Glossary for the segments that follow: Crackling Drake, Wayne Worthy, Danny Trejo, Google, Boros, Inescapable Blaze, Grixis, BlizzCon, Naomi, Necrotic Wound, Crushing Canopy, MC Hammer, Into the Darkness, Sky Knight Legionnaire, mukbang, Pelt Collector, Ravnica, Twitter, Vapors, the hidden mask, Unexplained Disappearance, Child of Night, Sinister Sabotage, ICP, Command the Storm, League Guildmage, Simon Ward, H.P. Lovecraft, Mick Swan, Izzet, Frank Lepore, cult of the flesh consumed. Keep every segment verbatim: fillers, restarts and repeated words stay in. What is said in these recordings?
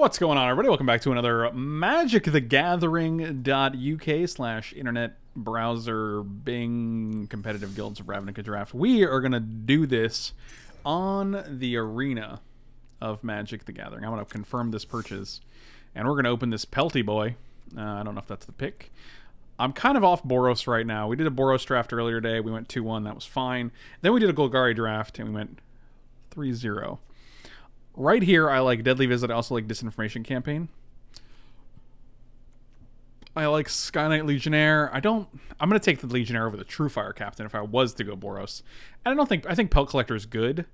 What's going on, everybody? Welcome back to another Magic the Gathering.uk slash internet browser Bing competitive guilds of Ravnica draft. We are going to do this on the arena of Magic the Gathering. I'm going to confirm this purchase, and we're going to open this Pelty Boy. Uh, I don't know if that's the pick. I'm kind of off Boros right now. We did a Boros draft earlier today. We went two one. That was fine. Then we did a Golgari draft, and we went three zero. Right here, I like Deadly Visit. I also like Disinformation Campaign. I like Sky Knight Legionnaire. I don't... I'm going to take the Legionnaire over the Truefire Captain if I was to go Boros. And I don't think... I think Pelt Collector is good,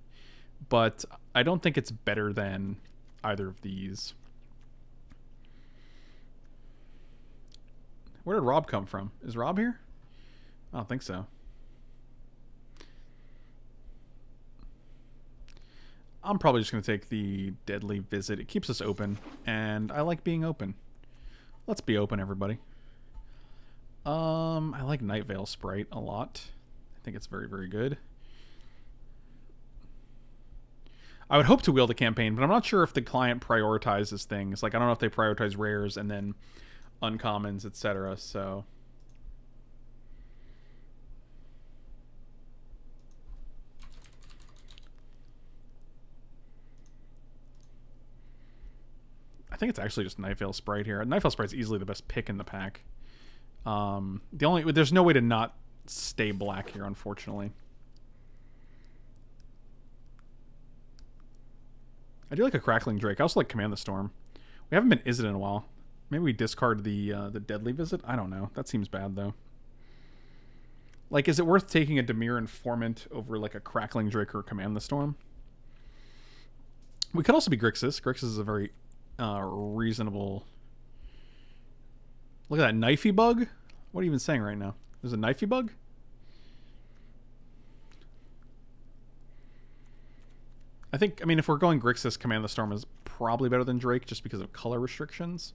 but I don't think it's better than either of these. Where did Rob come from? Is Rob here? I don't think so. I'm probably just going to take the Deadly Visit. It keeps us open, and I like being open. Let's be open, everybody. Um, I like Nightveil Sprite a lot. I think it's very, very good. I would hope to wield a campaign, but I'm not sure if the client prioritizes things. Like, I don't know if they prioritize rares and then uncommons, et cetera. So... I think it's actually just Nightveil Sprite here. Nightveil Sprite's easily the best pick in the pack. Um, the only there's no way to not stay black here, unfortunately. I do like a Crackling Drake. I also like Command the Storm. We haven't been Izzet in a while. Maybe we discard the uh, the Deadly Visit. I don't know. That seems bad though. Like, is it worth taking a Dimir Informant over like a Crackling Drake or Command the Storm? We could also be Grixis. Grixis is a very Uh, reasonable. Look at that Knifey Bug. What are you even saying right now? There's a Knifey Bug? I think, I mean, if we're going Grixis, Command the Storm is probably better than Drake just because of color restrictions.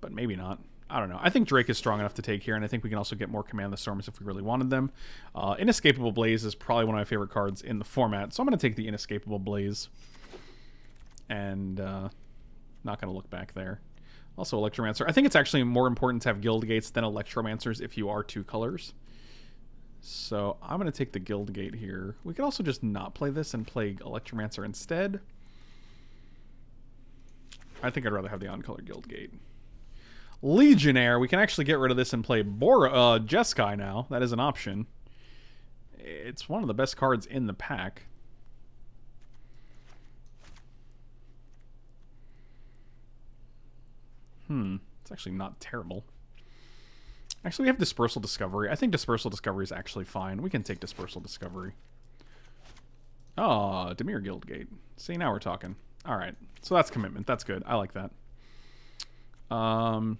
But maybe not. I don't know. I think Drake is strong enough to take here, and I think we can also get more Command the Storms if we really wanted them. Uh, Inescapable Blaze is probably one of my favorite cards in the format, so I'm going to take the Inescapable Blaze. And, uh... not going to look back there. Also, Electromancer. I think it's actually more important to have Guildgates than Electromancers if you are two colors. So I'm going to take the Guildgate here. We could also just not play this and play Electromancer instead. I think I'd rather have the on-color Guildgate. Legionnaire. We can actually get rid of this and play Bor uh, Jeskai now. That is an option. It's one of the best cards in the pack. Hmm, it's actually not terrible. Actually, we have Dispersal Discovery. I think Dispersal Discovery is actually fine. We can take Dispersal Discovery. Oh, Dimir Guildgate. See, now we're talking. All right, so that's commitment. That's good. I like that. Um,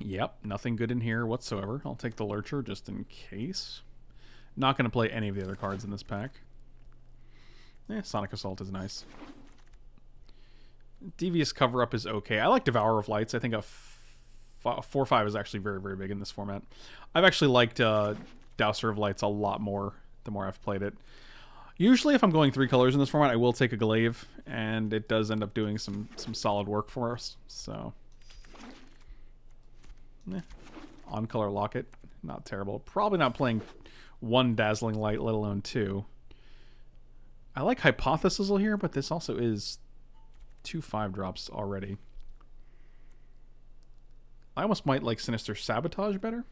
yep, nothing good in here whatsoever. I'll take the Lurcher just in case. Not going to play any of the other cards in this pack. Eh, Sonic Assault is nice. Devious Cover-Up is okay. I like Douser of Lights. I think a four five is actually very, very big in this format. I've actually liked uh, Douser of Lights a lot more the more I've played it. Usually, if I'm going three colors in this format, I will take a Glaive, and it does end up doing some, some solid work for us. So, eh. On-color Locket. Not terrible. Probably not playing one Dazzling Light, let alone two. I like Hypothesizzle here, but this also is... Two five drops already. I almost might like Sinister Sabotage better.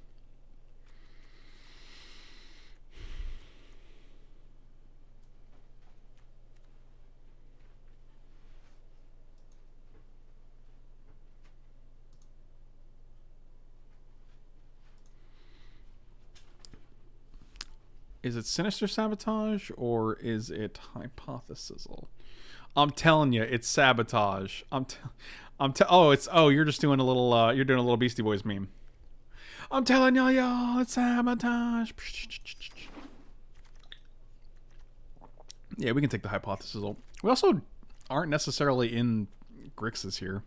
Is it Sinister Sabotage or is it Hypothesizzle? I'm telling you, it's Sabotage. I'm, t I'm. T oh, it's. Oh, you're just doing a little. Uh, you're doing a little Beastie Boys meme. I'm telling y'all, y'all, it's Sabotage. Yeah, we can take the Hypothesizzle. We also aren't necessarily in Grixis here.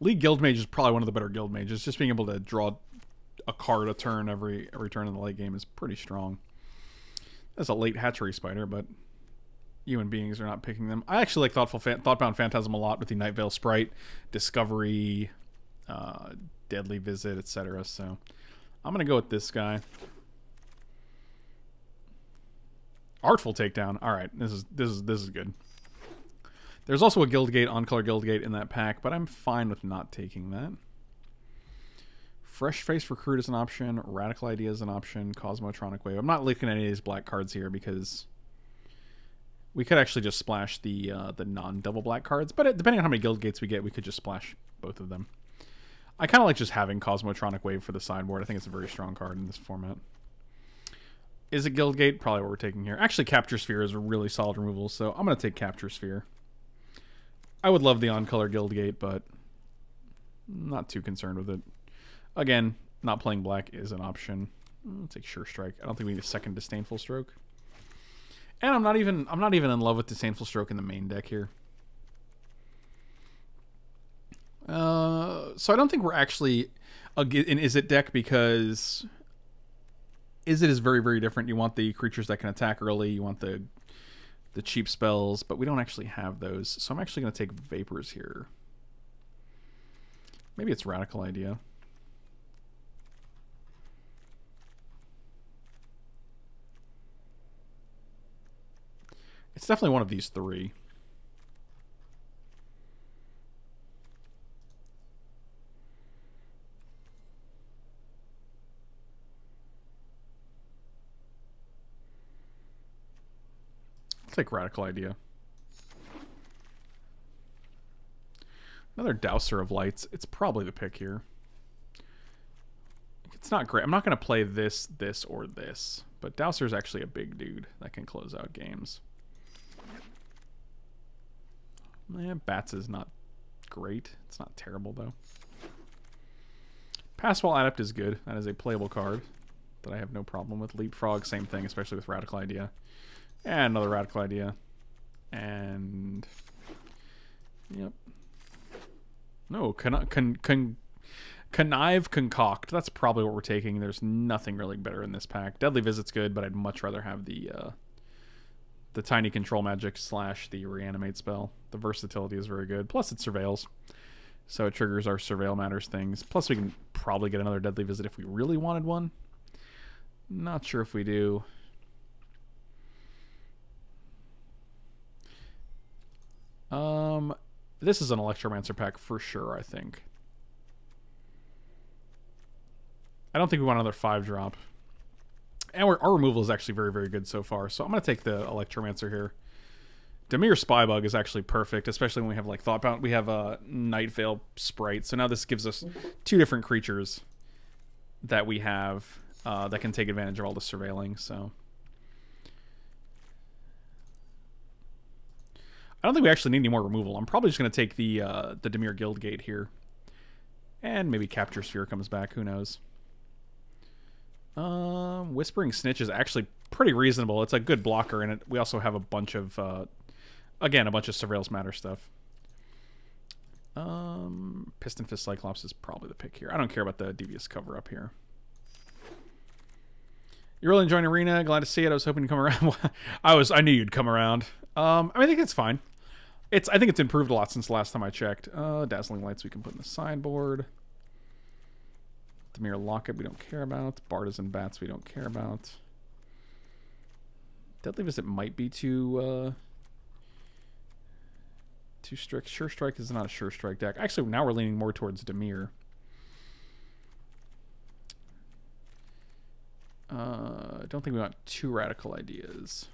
League Guildmage is probably one of the better Guildmages. Just being able to draw a card a turn every every turn in the late game is pretty strong. That's a late Hatchery Spider, but. human beings are not picking them. I actually like Thoughtful Fan Thoughtbound Phantasm a lot with the Nightveil Sprite, Discovery, uh, Deadly Visit, et cetera. So I'm going to go with this guy. Artful Takedown. All right, this is this is this is good. There's also a Guildgate, on-color Guildgate in that pack, but I'm fine with not taking that. Fresh Face Recruit is an option. Radical Idea is an option. Cosmotronic Wave. I'm not looking at any of these black cards here because we could actually just splash the uh, the non-double black cards. But it, depending on how many Guildgates we get, we could just splash both of them. I kind of like just having Cosmotronic Wave for the sideboard. I think it's a very strong card in this format. Is it Guildgate? Probably what we're taking here. Actually, Capture Sphere is a really solid removal, so I'm going to take Capture Sphere. I would love the on-color Guildgate, but not too concerned with it. Again, not playing black is an option. I'll take Sure Strike. I don't think we need a second Disdainful Stroke. And I'm not even I'm not even in love with Disdainful Stroke in the main deck here. Uh, so I don't think we're actually an Izzet deck because Izzet is very, very different. You want the creatures that can attack early. You want the the cheap spells, but we don't actually have those. So I'm actually going to take Vapors here. Maybe it's Radical Idea. It's definitely one of these three. I'll take Radical Idea. Another Douser of Lights. It's probably the pick here. It's not great. I'm not going to play this, this, or this. But Douser is actually a big dude that can close out games. Eh, Bats is not great. It's not terrible, though. Passwall Adept is good. That is a playable card that I have no problem with. Leapfrog, same thing, especially with Radical Idea. And another Radical Idea. And... Yep. No, con con con Connive Concoct. That's probably what we're taking. There's nothing really better in this pack. Deadly Visit's good, but I'd much rather have the... Uh, the Tiny Control Magic slash the Reanimate spell. The versatility is very good. Plus, it surveils. So it triggers our Surveil Matters things. Plus, we can probably get another Deadly Visit if we really wanted one. Not sure if we do. Um, this is an Electromancer pack for sure, I think. I don't think we want another five drop. And we're, our removal is actually very, very good so far. So I'm going to take the Electromancer here. Dimir Spybug is actually perfect, especially when we have like Thoughtbound. We have a uh, Nightveil Sprite. So now this gives us two different creatures that we have uh, that can take advantage of all the surveilling. So I don't think we actually need any more removal. I'm probably just going to take the uh, the Dimir Guildgate here, and maybe Capture Sphere comes back. Who knows? Um, Whispering Snitch is actually pretty reasonable. It's a good blocker, and it, we also have a bunch of, uh, again, a bunch of Surveils Matter stuff. Um, Piston Fist Cyclops is probably the pick here. I don't care about the Devious Cover-Up here. You're really enjoying Arena. Glad to see it. I was hoping you'd come around. I was. I knew you'd come around. Um, I mean, I think that's fine. It's. I think it's improved a lot since the last time I checked. Uh, Dazzling Lights we can put in the sideboard. Dimir Locket we don't care about. Bardas and Bats we don't care about. Deadly Visit might be too uh, too strict. Sure Strike is not a Sure Strike deck. Actually, now we're leaning more towards Dimir. Uh, I don't think we want two Radical Ideas.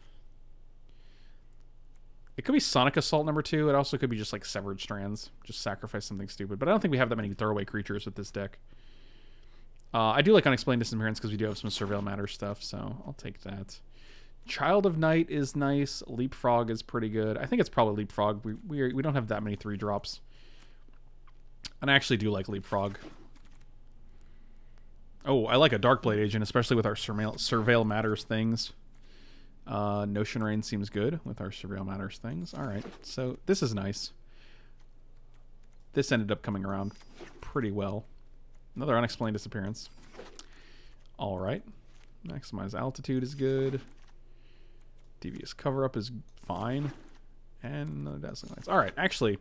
It could be Sonic Assault number two. It also could be just like Severed Strands. Just sacrifice something stupid. But I don't think we have that many throwaway creatures with this deck. Uh, I do like Unexplained Disappearance because we do have some Surveil Matter stuff, so I'll take that. Child of Night is nice. Leapfrog is pretty good. I think it's probably Leapfrog. We we, we don't have that many three drops. And I actually do like Leapfrog. Oh, I like a Darkblade Agent, especially with our Surveil, surveil Matters things. Uh, Notion Rain seems good with our Surveil Matters things. All right, so this is nice. This ended up coming around pretty well. Another Unexplained Disappearance. All right. Maximize Altitude is good. Devious Cover-Up is fine. And another Dazzling Lights. Alright, actually,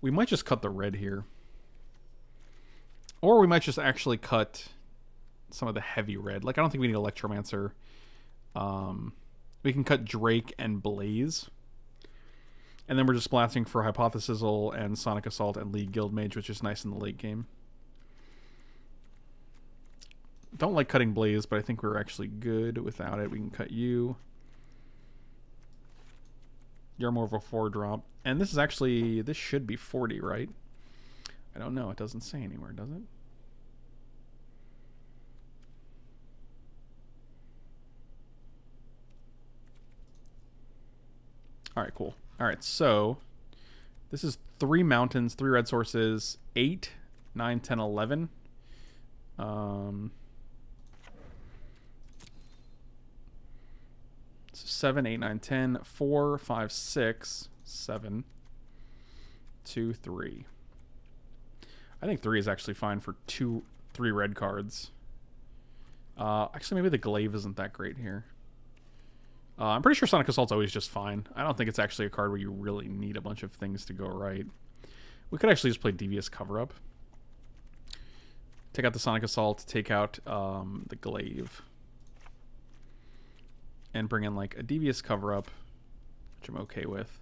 we might just cut the red here. Or we might just actually cut some of the heavy red. Like, I don't think we need Electromancer. Um, we can cut Drake and Blaze. And then we're just blasting for Hypothesizzle and Sonic Assault and League Guildmage, which is nice in the late game. Don't like cutting Blaze, but I think we're actually good without it. We can cut you. You're more of a four drop. And this is actually... This should be forty, right? I don't know. It doesn't say anywhere, does it? Alright, cool. Alright, so... This is three mountains, three red sources, eight, nine, ten, eleven. Um... So seven, eight, nine, ten, four, five, six, seven, two, three. I think three is actually fine for two, three red cards. Uh, actually, maybe the Glaive isn't that great here. Uh, I'm pretty sure Sonic Assault's always just fine. I don't think it's actually a card where you really need a bunch of things to go right. We could actually just play Devious Cover-Up. Take out the Sonic Assault, take out um, the Glaive. And bring in like a Devious Cover-Up, which I'm okay with.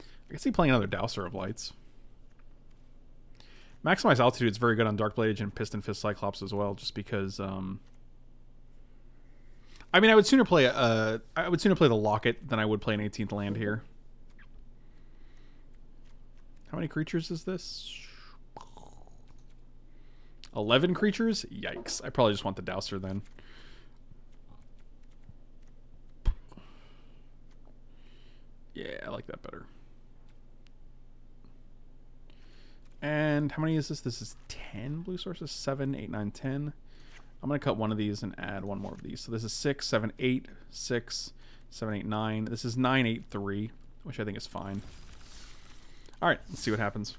I can see playing another Douser of Lights. Maximize Altitude is very good on Darkblade Agent and Piston Fist Cyclops as well, just because. Um, I mean, I would sooner play a, I would sooner play the Locket than I would play an eighteenth land here. How many creatures is this? eleven creatures? Yikes. I probably just want the Douser then. Yeah, I like that better. And how many is this? This is ten blue sources. seven, eight, nine, ten. I'm going to cut one of these and add one more of these. So this is six, seven, eight, six, seven, eight, nine. This is nine, eight, three, which I think is fine. All right, let's see what happens.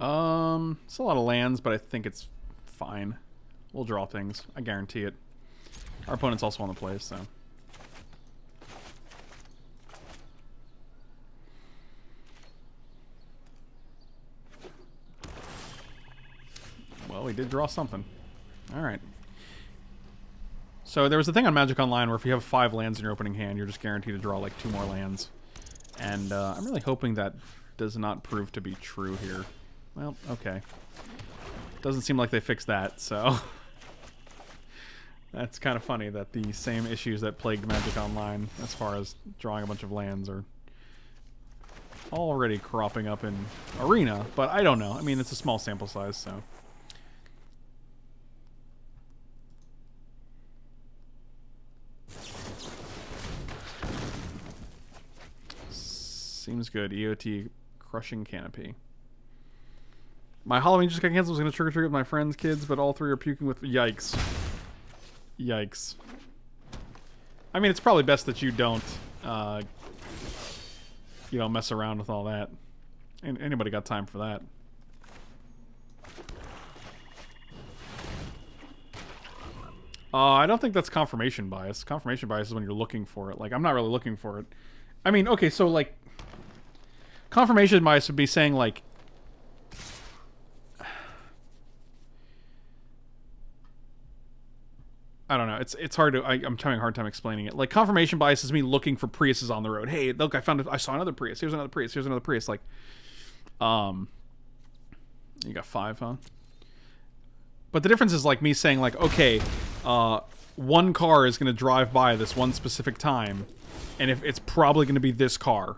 Um, it's a lot of lands, but I think it's fine. We'll draw things. I guarantee it. Our opponent's also on the play, so. Well, we did draw something. Alright. So there was a thing on Magic Online where if you have five lands in your opening hand, you're just guaranteed to draw like two more lands. And uh, I'm really hoping that does not prove to be true here. Well, okay. Doesn't seem like they fixed that, so... That's kind of funny that the same issues that plagued Magic Online, as far as drawing a bunch of lands, are already cropping up in Arena, but I don't know. I mean, it's a small sample size, so... Seems good. E O T Crushing Canopy. My Halloween just got canceled. I was going to trick or treat with my friends' kids, but all three are puking with... Yikes. Yikes. I mean, it's probably best that you don't, uh, you know, mess around with all that. Ain't anybody got time for that. Uh, I don't think that's confirmation bias. Confirmation bias is when you're looking for it. Like, I'm not really looking for it. I mean, okay, so, like... Confirmation bias would be saying, like... I don't know. It's it's hard to. I, I'm having a hard time explaining it. Like confirmation bias is me looking for Priuses on the road. Hey, look, I found. A, I saw another Prius. Here's another Prius. Here's another Prius. Like, um, you got five, huh? But the difference is like me saying like, okay, uh, one car is gonna drive by this one specific time, and if it's probably gonna be this car,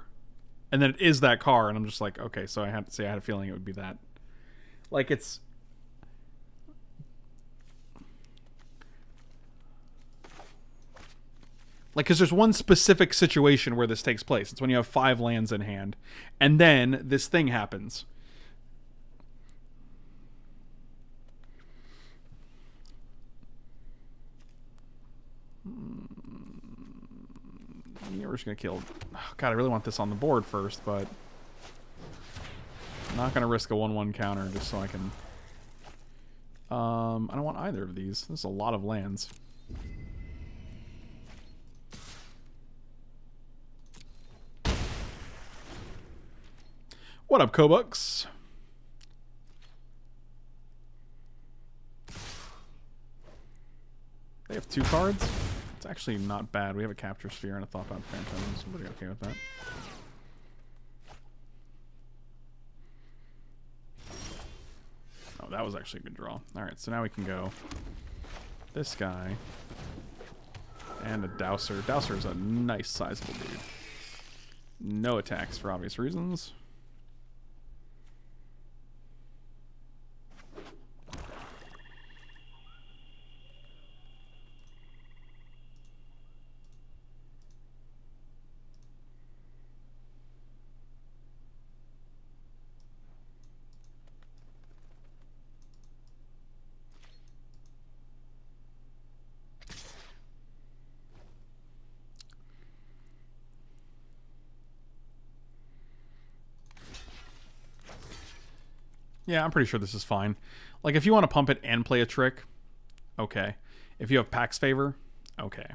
and then it is that car, and I'm just like, okay, so I had to say I had a feeling it would be that. Like, it's... Like, because there's one specific situation where this takes place. It's when you have five lands in hand, and then this thing happens. Yeah, we're just going to kill... Oh, God, I really want this on the board first, but... I'm not going to risk a one one counter just so I can... Um, I don't want either of these. There's a lot of lands. What up, Kobucks? They have two cards. It's actually not bad. We have a Capture Sphere and a Thoughtbound Phantasm. So I'm pretty okay with that. Oh, that was actually a good draw. Alright, so now we can go this guy and a Douser. Douser is a nice, sizable dude. No attacks for obvious reasons. Yeah, I'm pretty sure this is fine. Like, if you want to pump it and play a trick, okay. If you have Pack's Favor, okay.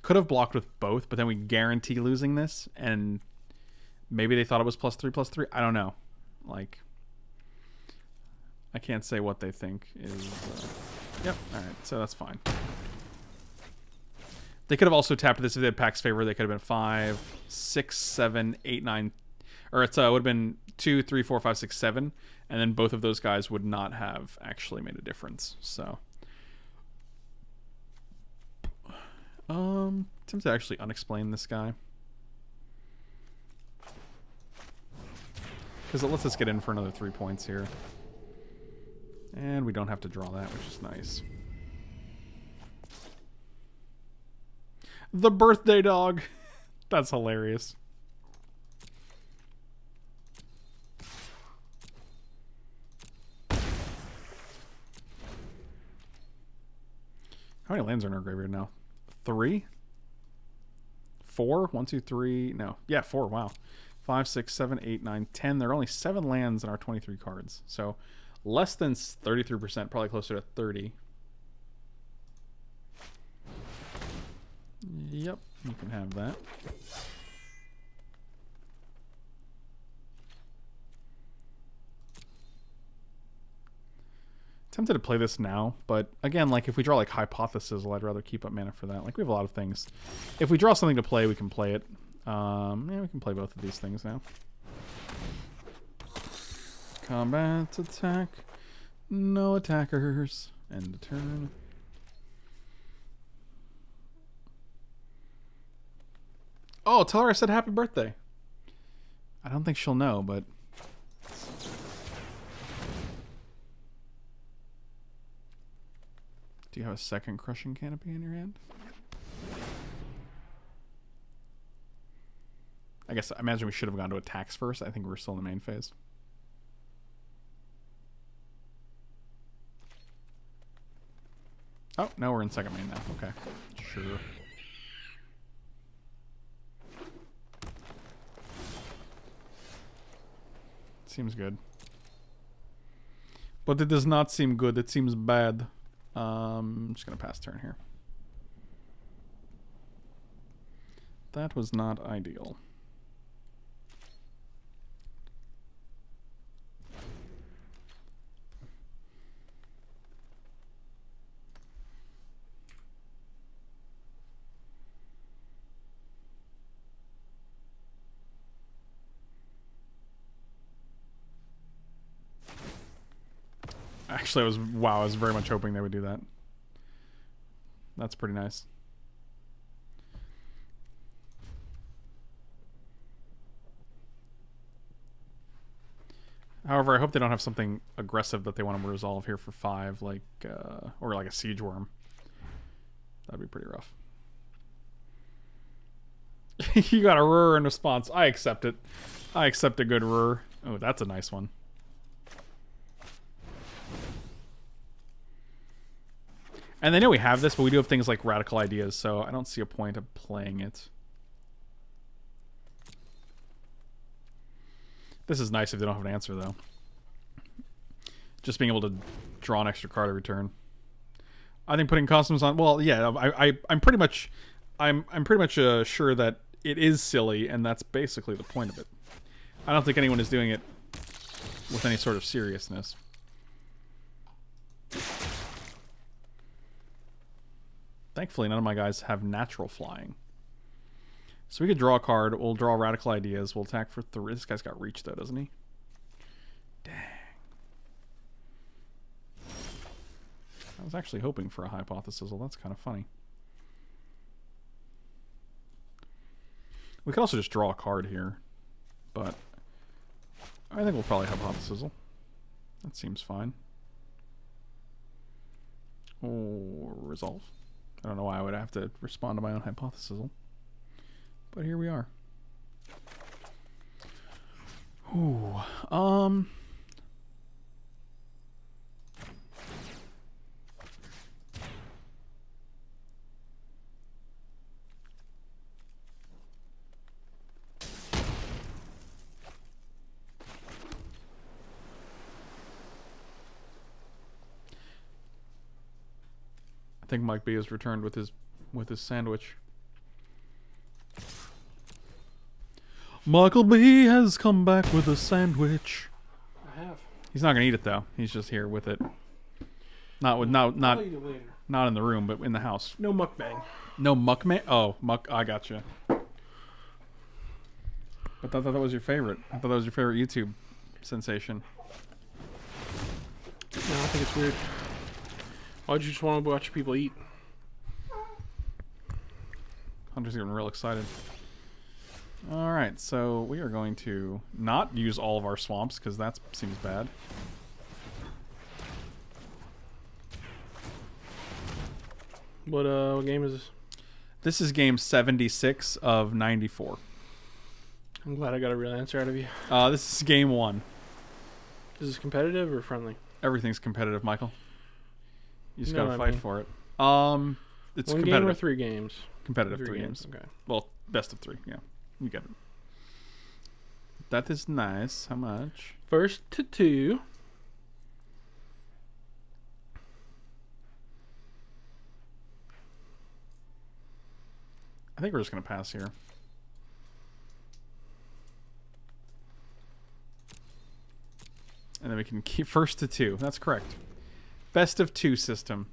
Could have blocked with both, but then we guarantee losing this, and maybe they thought it was plus three, plus three. I don't know. Like, I can't say what they think is... Uh... Yep, alright, so that's fine. They could have also tapped this if they had Pack's Favor. They could have been five, six, seven, eight, nine, or it's, uh, it would have been two, three, four, five, six, seven, and then both of those guys would not have actually made a difference. So, um, attempt to actually unexplain this guy because it lets us get in for another three points here, and we don't have to draw that, which is nice. The birthday dog. That's hilarious. How many lands are in our graveyard now? Three? Four? One, two, three. No. Yeah, four. Wow. Five, six, seven, eight, nine, ten. There are only seven lands in our twenty-three cards. So less than thirty-three percent, probably closer to thirty. Yep, you can have that. Tempted to play this now, but again, like if we draw like Hypothesizzle, I'd rather keep up mana for that. Like we have a lot of things. If we draw something to play, we can play it. Um, yeah, we can play both of these things now. Combat attack. No attackers. End of turn. Oh, tell her I said happy birthday. I don't think she'll know, but... Do you have a second Crushing Canopy in your hand? I guess, I imagine we should have gone to attacks first. I think we're still in the main phase. Oh, no, we're in second main now. Okay, sure. Seems good, but it does not seem good. It seems bad. Um, I'm just gonna pass turn here. That was not ideal. Actually, I was wow. I was very much hoping they would do that. That's pretty nice. However, I hope they don't have something aggressive that they want to resolve here for five, like uh, or like a Siege Worm. That'd be pretty rough. You got a roar in response. I accept it. I accept a good roar. Oh, that's a nice one. And they know we have this, but we do have things like Radical Ideas, so I don't see a point of playing it. This is nice if they don't have an answer, though. Just being able to draw an extra card every turn. I think putting costumes on. Well, yeah, I, I, I'm pretty much, I'm, I'm pretty much uh, sure that it is silly, and that's basically the point of it. I don't think anyone is doing it with any sort of seriousness. Thankfully, none of my guys have natural flying. So we could draw a card. We'll draw Radical Ideas. We'll attack for three. This guy's got reach, though, doesn't he? Dang. I was actually hoping for a Hypothesizzle. That's kind of funny. We could also just draw a card here. But I think we'll probably have Hypothesizzle. That seems fine. Oh, resolve. I don't know why I would have to respond to my own Hypothesizzle. But here we are. Ooh, um. I think Mike B has returned with his with his sandwich. Michael B has come back with a sandwich. I have. He's not gonna eat it though. He's just here with it. Not with not not not in the room, but in the house. No mukbang. No mukbang. Oh, muck. I gotcha. But I thought that was your favorite. I thought that was your favorite YouTube sensation. No, I think it's weird. Why'd you just want to watch people eat? Hunter's getting real excited. Alright, so we are going to not use all of our swamps, because that seems bad. What, uh, what game is this? This is game seventy-six of ninety-four. I'm glad I got a real answer out of you. Uh, this is game one. Is this competitive or friendly? Everything's competitive, Michael. You just no, gotta fight I mean. for it. Um, it's One competitive. Game or three games? Competitive three, three games. games. Okay. Well, best of three, yeah. You get it. That is nice. How much? First to two. I think we're just going to pass here. And then we can keep first to two. That's correct. Best of two system.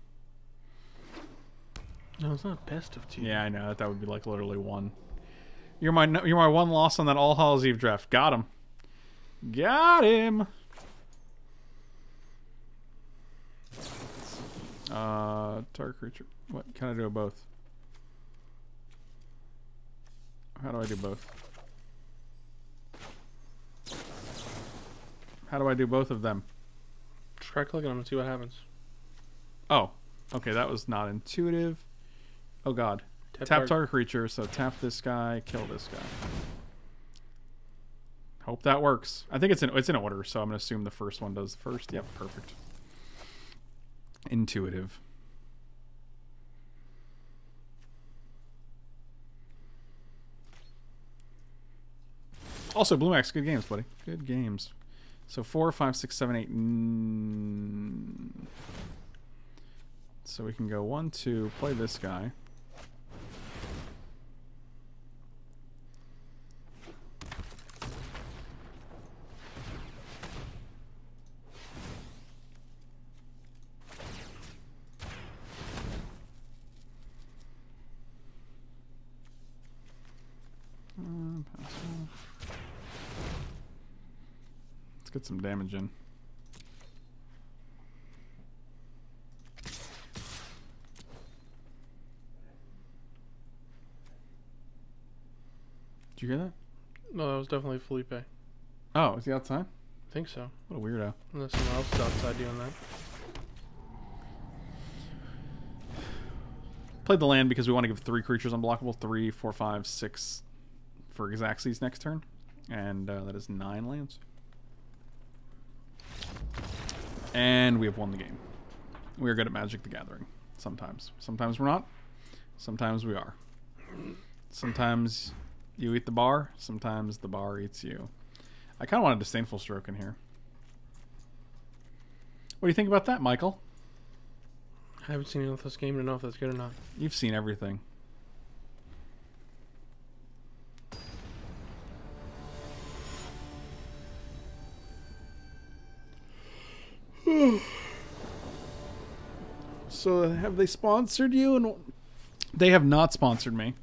No, it's not best of two. Yeah, I know. That would be like literally one. You're my you're my one loss on that All Hallows Eve draft. Got him, got him. Uh, target creature. What can I do? Both. How do I do both? How do I do both of them? Try clicking them and see what happens. Oh, okay. That was not intuitive. Oh God. Tap, tap target creature, so tap this guy, kill this guy. Hope that works. I think it's in it's in order, so I'm gonna assume the first one does first. Yep, perfect. Intuitive. Also, Bluemax, good games, buddy. Good games. So four, five, six, seven, eight. Mm. So we can go one, two, play this guy. Get some damage in. Did you hear that? No, that was definitely Felipe. Oh, is he outside? think so. What a weirdo. Unless someone else is outside doing that. Played the land because we want to give three creatures unblockable. Three, four, five, six for Xaxi's next turn. And uh, that is nine lands. And we have won the game. We are good at Magic the Gathering. Sometimes. Sometimes we're not. Sometimes we are. Sometimes you eat the bar. Sometimes the bar eats you. I kind of want a Disdainful Stroke in here. What do you think about that, Michael? I haven't seen enough of this game to know if that's good or not. You've seen everything. So have they sponsored you? And they have not sponsored me.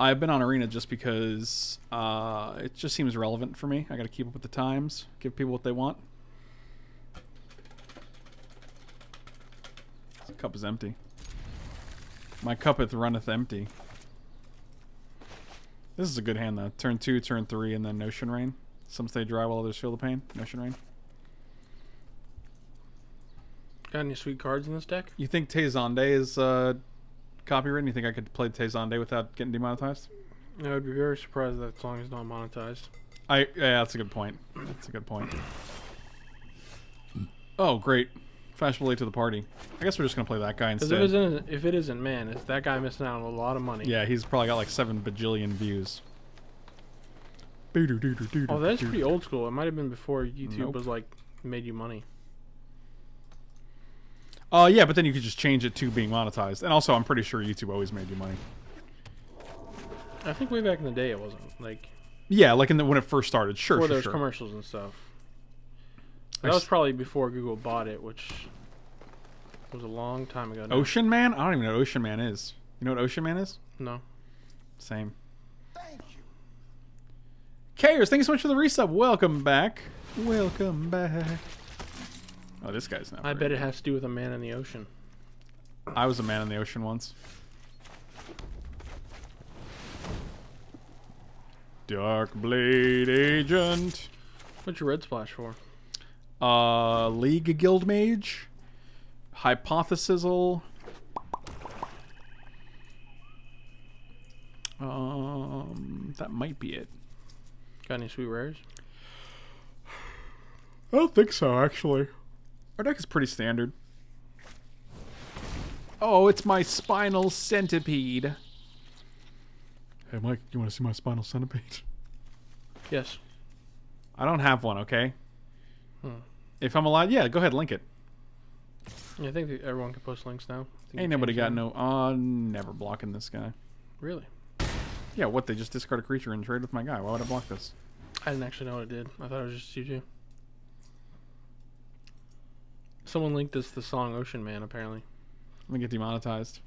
I've been on Arena just because uh, it just seems relevant for me. I got to keep up with the times, give people what they want. This cup is empty. My cuppeth runneth empty. This is a good hand though. Turn two, turn three, and then Notion Rain. Some stay dry while others feel the pain. Notion Rain. Got any sweet cards in this deck? You think Tezonde is uh, copywritten? You think I could play Tezonde without getting demonetized? I would be very surprised that song is not monetized. I yeah, that's a good point. That's a good point. Oh, great. Fashionably late to the party. I guess we're just going to play that guy instead. If it, isn't, if it isn't, man, it's that guy missing out on a lot of money. Yeah, he's probably got like seven bajillion views. Oh, that's pretty old school. It might have been before YouTube nope. was like, made you money. Uh, yeah, but then you could just change it to being monetized. And also, I'm pretty sure YouTube always made you money. I think way back in the day it wasn't. Like, yeah, like in the, when it first started. Sure, before sure, there was sure. commercials and stuff. That was probably before Google bought it, which was a long time ago now. Ocean Man? I don't even know what Ocean Man is. You know what Ocean Man is? No. Same. Thank you. Kayers, thank you so much for the resub. Welcome back. Welcome back. Oh, this guy's not. I bet it has to do with a man in the ocean. I was a man in the ocean once. Darkblade Agent. What's your red splash for? Uh, League Guildmage, Hypothesizzle. Um, that might be it. Got any sweet rares? I don't think so, actually. Our deck is pretty standard. Oh, it's my spinal centipede. Hey, Mike, you want to see my spinal centipede? Yes. I don't have one, okay? Hmm. If I'm allowed, yeah, go ahead, link it. Yeah, I think that everyone can post links now. Ain't nobody got no... Uh, never blocking this guy. Really? Yeah, what, they just discard a creature and trade with my guy. Why would I block this? I didn't actually know what it did. I thought it was just you two. Someone linked this to the song Ocean Man, apparently. I'm gonna get demonetized.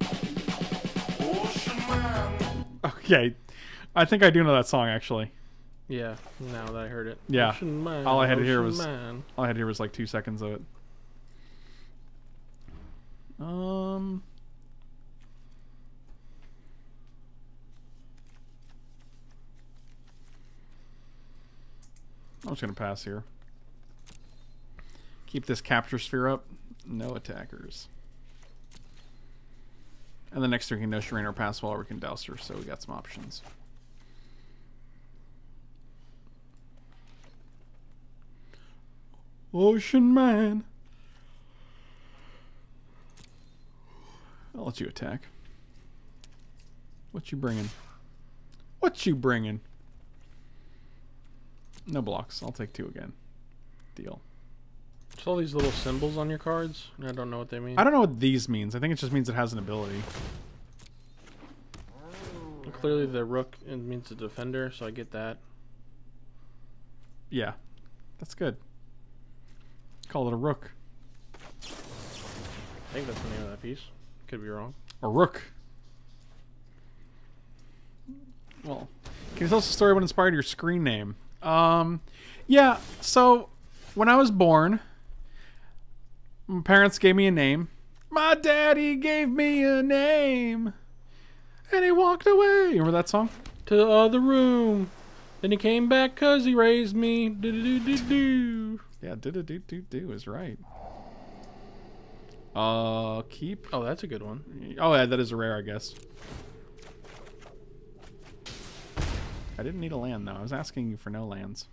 Ocean Man. Okay. I think I do know that song, actually. Yeah, now that I heard it. Yeah. Ocean Man, all I had to hear was man. all I had to hear was like two seconds of it. Um I'm just gonna pass here. Keep this Capture Sphere up. No attackers. And the next turn we can Notion Rain or Passwall, or we can Douser, so we got some options. Ocean Man. I'll let you attack. What you bringing? What you bringing? No blocks. I'll take two again. Deal. It's all these little symbols on your cards. I don't know what they mean. I don't know what these means. I think it just means it has an ability. Clearly the rook it means a defender, so I get that. Yeah. That's good. Call it a rook. I think that's the name of that piece. Could be wrong. A rook. Well, can you tell us the story of what inspired your screen name? Um, yeah, so when I was born... my parents gave me a name. My daddy gave me a name. And he walked away. Remember that song? To the other room. Then he came back because he raised me. Do do do do. Yeah, do do do do do is right. Uh, keep. Oh, that's a good one. Oh, yeah, that is a rare, I guess. I didn't need a land, though. I was asking you for no lands.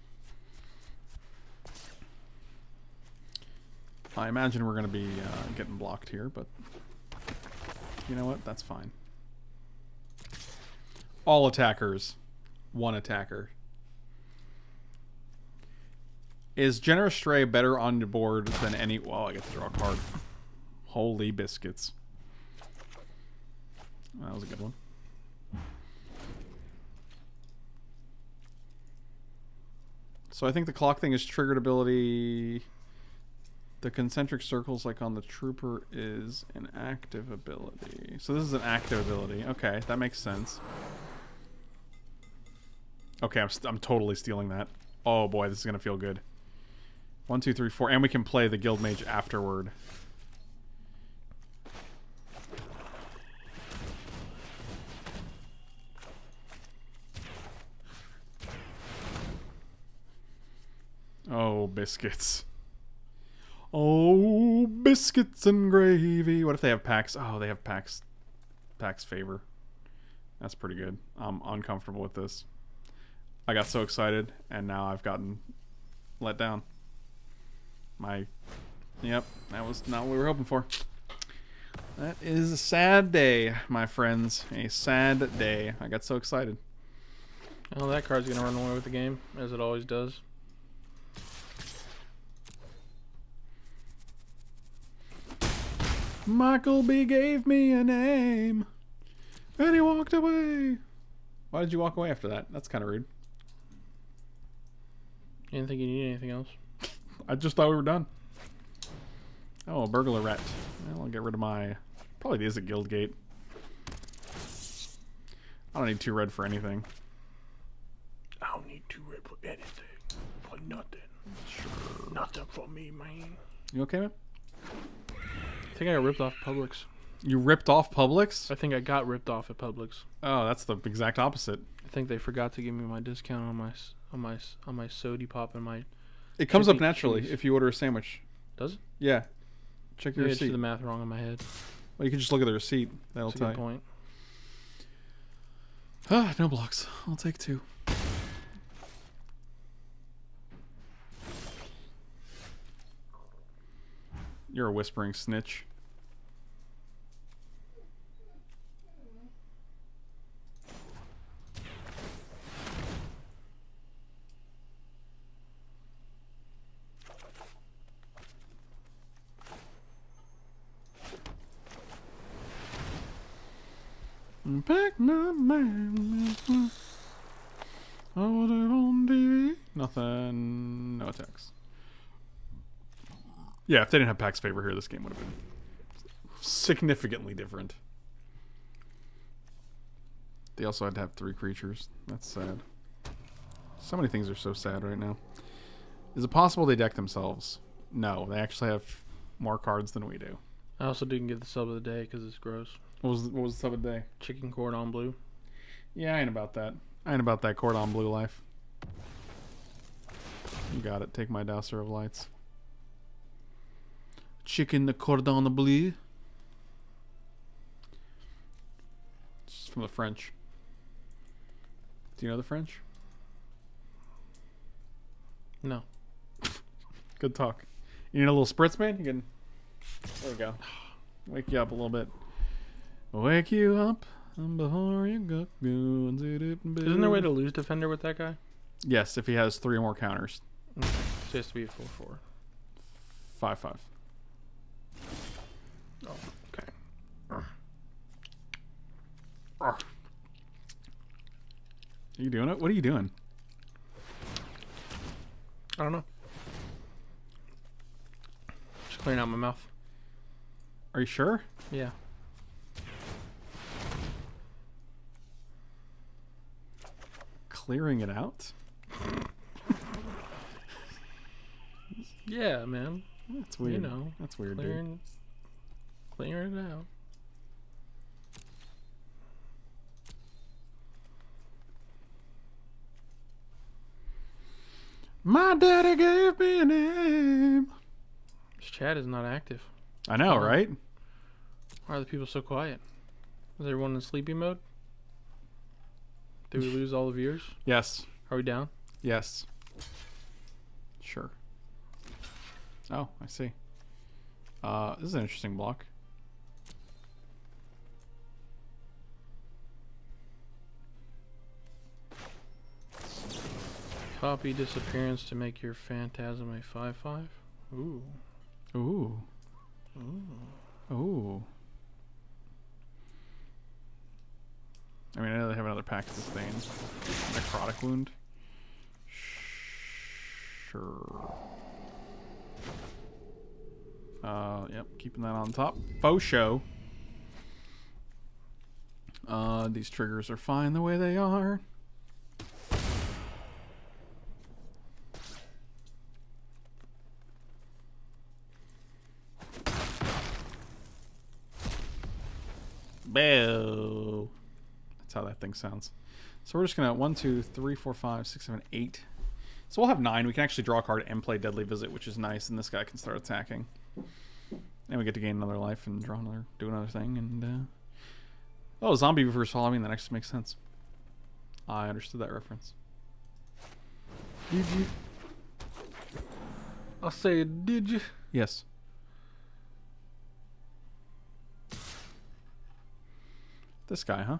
I imagine we're going to be uh, getting blocked here, but you know what? That's fine. All attackers. One attacker. Is Generous Stray better on the board than any... Well, I get to draw a card. Holy biscuits. That was a good one. So I think the clock thing is triggered ability... The concentric circles, like on the trooper, is an active ability. So this is an active ability. Okay, that makes sense. Okay, I'm, st I'm totally stealing that. Oh boy, this is gonna feel good. One, two, three, four, and we can play the Guildmage afterward. Oh, biscuits. Oh, biscuits and gravy. What if they have packs? Oh, they have packs. Pack's Favor. That's pretty good. I'm uncomfortable with this. I got so excited, and now I've gotten let down. My, yep, that was not what we were hoping for. That is a sad day, my friends. A sad day. I got so excited. Well, that card's gonna run away with the game, as it always does. Michael B. gave me a name, and he walked away. Why did you walk away after that? That's kind of rude. You didn't think you needed anything else? I just thought we were done. Oh, a burglar rat. Well, I'll get rid of my... Probably is a Guildgate. I don't need two red for anything. I don't need two red for anything. For nothing. Sure. Nothing for me, man. You okay, man? I think I got ripped off Publix. You ripped off Publix? I think I got ripped off at Publix. Oh, that's the exact opposite. I think they forgot to give me my discount on my on my on my sody pop and my. It comes up naturally cheese. If you order a sandwich. Does it? Yeah. Check your Maybe receipt. I did the math wrong in my head. Well, you can just look at the receipt. That'll that's tell a good you. Point. Ah, no blocks. I'll take two. You're a Whispering Snitch. Back my man. I was on T V. Nothing. No attacks. Yeah, if they didn't have Pack's Favor here, this game would have been significantly different. They also had to have three creatures. That's sad. So many things are so sad right now. Is it possible they deck themselves? No, they actually have more cards than we do. I also didn't get the sub of the day because it's gross. What was, what was the sub of the day? Chicken cordon bleu. Yeah, I ain't about that. I ain't about that cordon bleu life. You got it. Take my Douser of Lights. Chicken the cordon bleu. It's from the French. Do you know the French? No. Good talk. You need a little spritz, man? You can. There we go. Wake you up a little bit. Wake you up before you go. Isn't there a way to lose defender with that guy? Yes, if he has three or more counters. Okay. So he has to be a four four. five five. Oh, okay. Arr. Arr. Are you doing it? What are you doing? I don't know. Just clearing out my mouth. Are you sure? Yeah. Clearing it out? Yeah, man. That's weird. You know. That's weird, clearing... dude. Clear it out. My daddy gave me a name. This chat is not active. I know, right? Why are the people so quiet? Is everyone in sleepy mode? Did we lose all the viewers? Yes. Are we down? Yes. Sure. Oh, I see. Uh, this is an interesting block. Copy disappearance to make your phantasm a five five. Ooh. Ooh. Ooh. Ooh. I mean, I know they have another pack of Disdain. Necrotic Wound. Sure. Uh, yep, keeping that on top. Faux show. Uh, these triggers are fine the way they are. Boo. That's how that thing sounds. So we're just gonna one, two, three, four, five, six, seven, eight. So we'll have nine. We can actually draw a card and play Deadly Visit, which is nice, and this guy can start attacking. And we get to gain another life and draw another, do another thing, and uh... oh, zombie versus Halloween. That actually makes sense. I understood that reference. Did you? I said, did you? Yes. This guy, huh?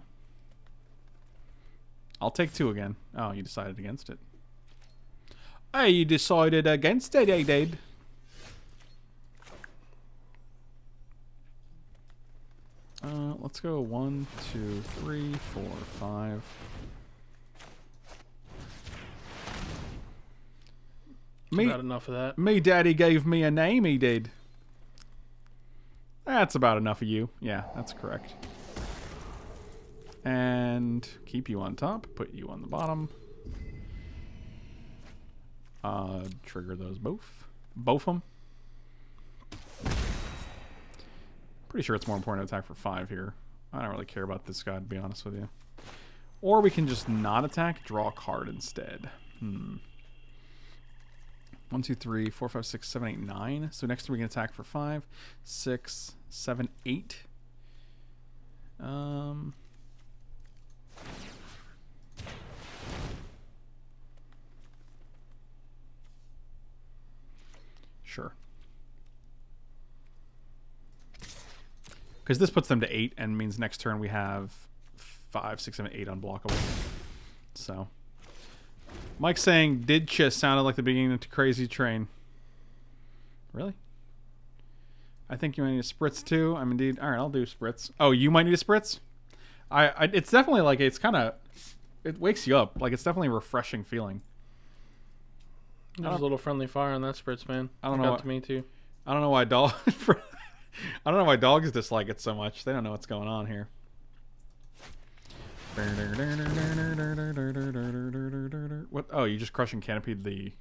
I'll take two again. Oh, you decided against it. Hey, you decided against it, eh, dude? Uh, let's go one, two, three, four, five. Me, about enough of that. Me daddy gave me a name, he did. That's about enough of you. Yeah, that's correct. And keep you on top, put you on the bottom. Uh, trigger those both. Both of them. Pretty sure it's more important to attack for five here. I don't really care about this guy, to be honest with you. Or we can just not attack, draw a card instead. Hmm. One, two, three, four, five, six, seven, eight, nine. So next we can attack for five, six, seven, eight. Um... Sure. Because this puts them to eight and means next turn we have five, six, seven, eight unblockable. So Mike saying did chis sounded like the beginning to Crazy Train. Really? I think you might need a spritz too. I'm indeed. Alright, I'll do spritz. Oh, you might need a spritz? I, I it's definitely like it's kinda it wakes you up. Like it's definitely a refreshing feeling. There's a little friendly fire on that spritz, man. I don't it know. Got why, to me too. I don't know why dog. I don't know why dogs dislike it so much. They don't know what's going on here. What? Oh, you just crush and canopied the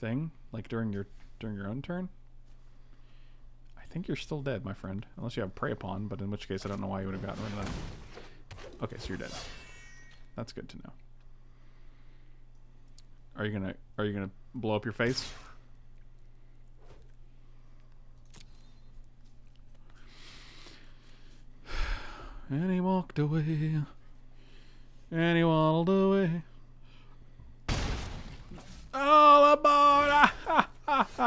thing like during your during your own turn. I think you're still dead, my friend, unless you have prey upon. But in which case, I don't know why you would have gotten rid of that. Okay, so you're dead. That's good to know. Are you gonna are you gonna blow up your face? And he walked away. And he waddled away. All aboard!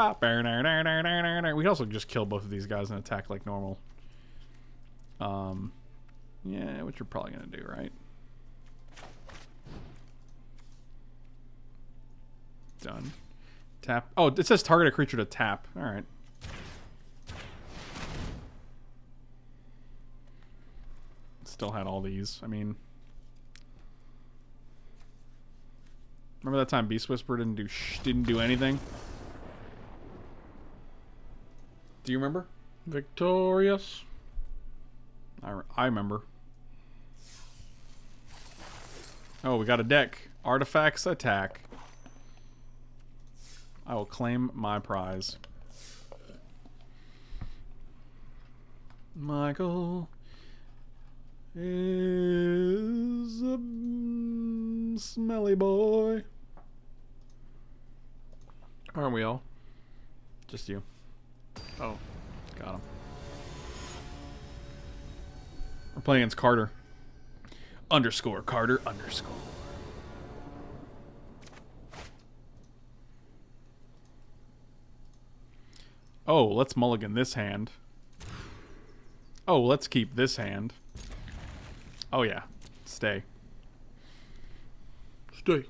We could also just kill both of these guys and attack like normal. Um, yeah, which you're probably gonna do, right? Done. Tap. Oh, it says target a creature to tap. All right. Still had all these. I mean, remember that time Beast Whisperer didn't do sh didn't do anything? Do you remember? Victorious. I re I remember. Oh, we got a deck. Artifacts attack. I will claim my prize. Michael is a smelly boy. Aren't we all? Just you. Oh, got him. We're playing against Carter. Underscore Carter underscore. Oh, let's mulligan this hand. Oh, let's keep this hand. Oh yeah, stay. Stay.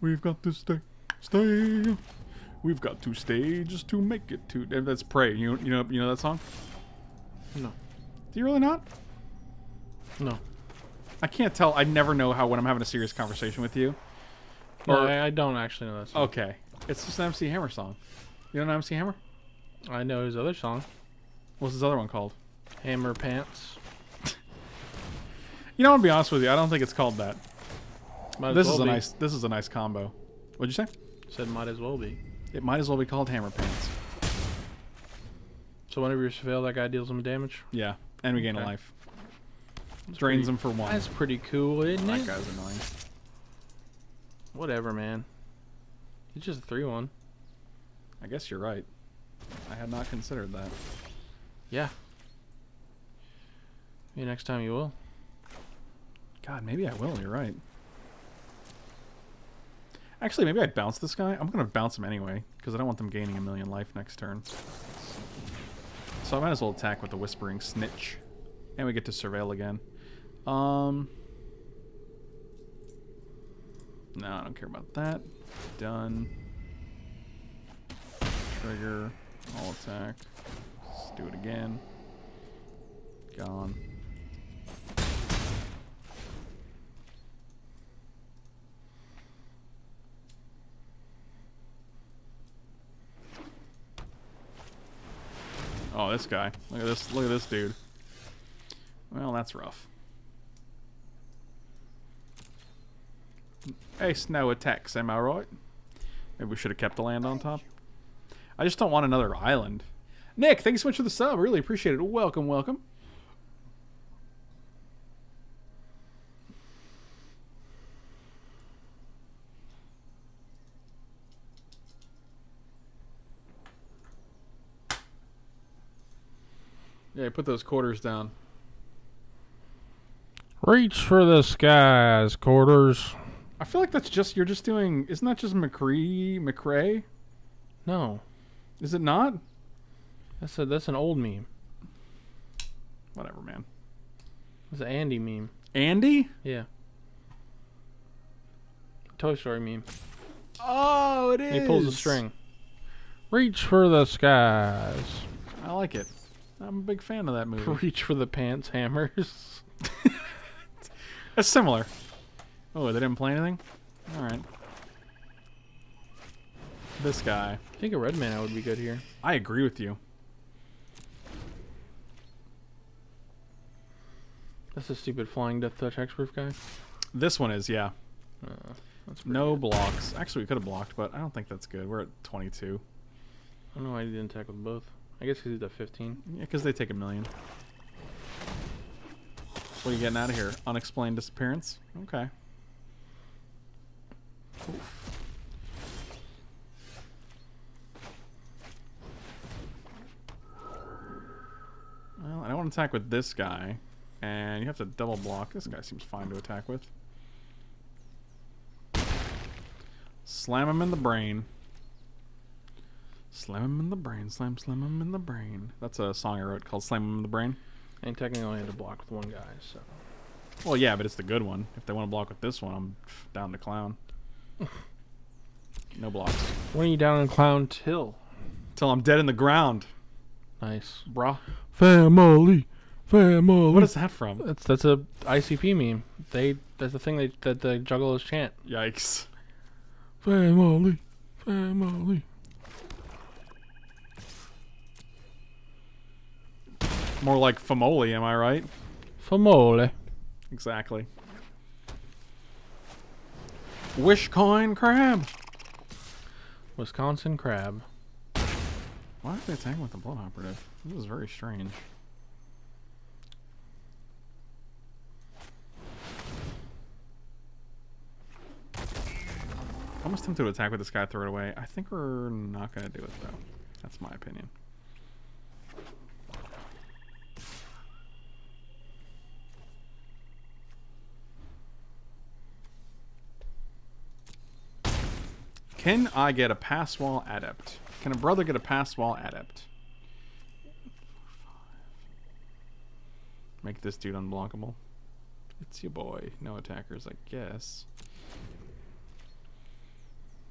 We've got to stay. Stay. We've got to stay just to make it to. That's Pray. You you know you know that song? No. Do you really not? No. I can't tell. I never know how when I'm having a serious conversation with you. Or, no, I, I don't actually know that song. Okay, it's just an M C Hammer song. You don't know M C Hammer? I know his other song. What's his other one called? Hammer Pants. You know, I'm gonna be honest with you. I don't think it's called that. Might this well is a be. nice. This is a nice combo. What'd you say? Said might as well be. It might as well be called Hammer Pants. So whenever you fail, that guy deals him damage. Yeah, and we gain okay. a life. That's Drains pretty, him for one. That's pretty cool, isn't that it? That guy's annoying. Whatever, man. He's just a three one. I guess you're right. I had not considered that. Yeah. Maybe next time you will. God, maybe I will. You're right. Actually, maybe I bounce this guy. I'm going to bounce him anyway, because I don't want them gaining a million life next turn. So I might as well attack with the Whispering Snitch. And we get to surveil again. Um, no, I don't care about that. Done. Trigger. I'll attack. Let's do it again. Gone. Oh, this guy. Look at this. Look at this dude. Well, that's rough. Ace no attacks, am I right? Maybe we should have kept the land on top. I just don't want another island. Nick, thank you so much for the sub. Really appreciate it. Welcome, welcome. Yeah, put those quarters down. Reach for the skies, quarters. I feel like that's just, you're just doing, isn't that just McCree, McCray? No. Is it not? That's, a, that's an old meme. Whatever, man. It's an Andy meme. Andy? Yeah. Toy Story meme. Oh, it is. And he pulls a string. Reach for the skies. I like it. I'm a big fan of that movie. Reach for the pants, hammers. That's similar. Oh, they didn't play anything? Alright. This guy. I think a red mana would be good here. I agree with you. That's a stupid flying death touch hexproof guy. This one is, yeah. Uh, that's no good. Blocks. Actually, we could have blocked, but I don't think that's good. We're at twenty-two. I don't know why you didn't attack with both. I guess he's at fifteen. Yeah, because they take a million. What are you getting out of here? Unexplained disappearance? Okay. Oof. Well, I don't want to attack with this guy. And you have to double block. This guy seems fine to attack with. Slam him in the brain. Slam him in the brain, slam, slam him in the brain. That's a song I wrote called Slam Him in the Brain. And technically I had to block with one guy, so... Well, yeah, but it's the good one. If they want to block with this one, I'm down to clown. No blocks. When are you down in clown till? Till I'm dead in the ground. Nice. Brah. Family. Family. What is that from? That's that's a I C P meme. They That's the thing they, that the jugglers chant. Yikes. Family. Family. More like famoli, am I right? Famoli. Exactly. Wishcoin crab. Wisconsin crab. Why did they attack with the blood operative? This is very strange. almost tempted to attack with this guy, throw it away. I think we're not going to do it, though. That's my opinion. Can I get a Passwall Adept? Can a brother get a Passwall Adept? Make this dude unblockable. It's your boy. No attackers, I guess.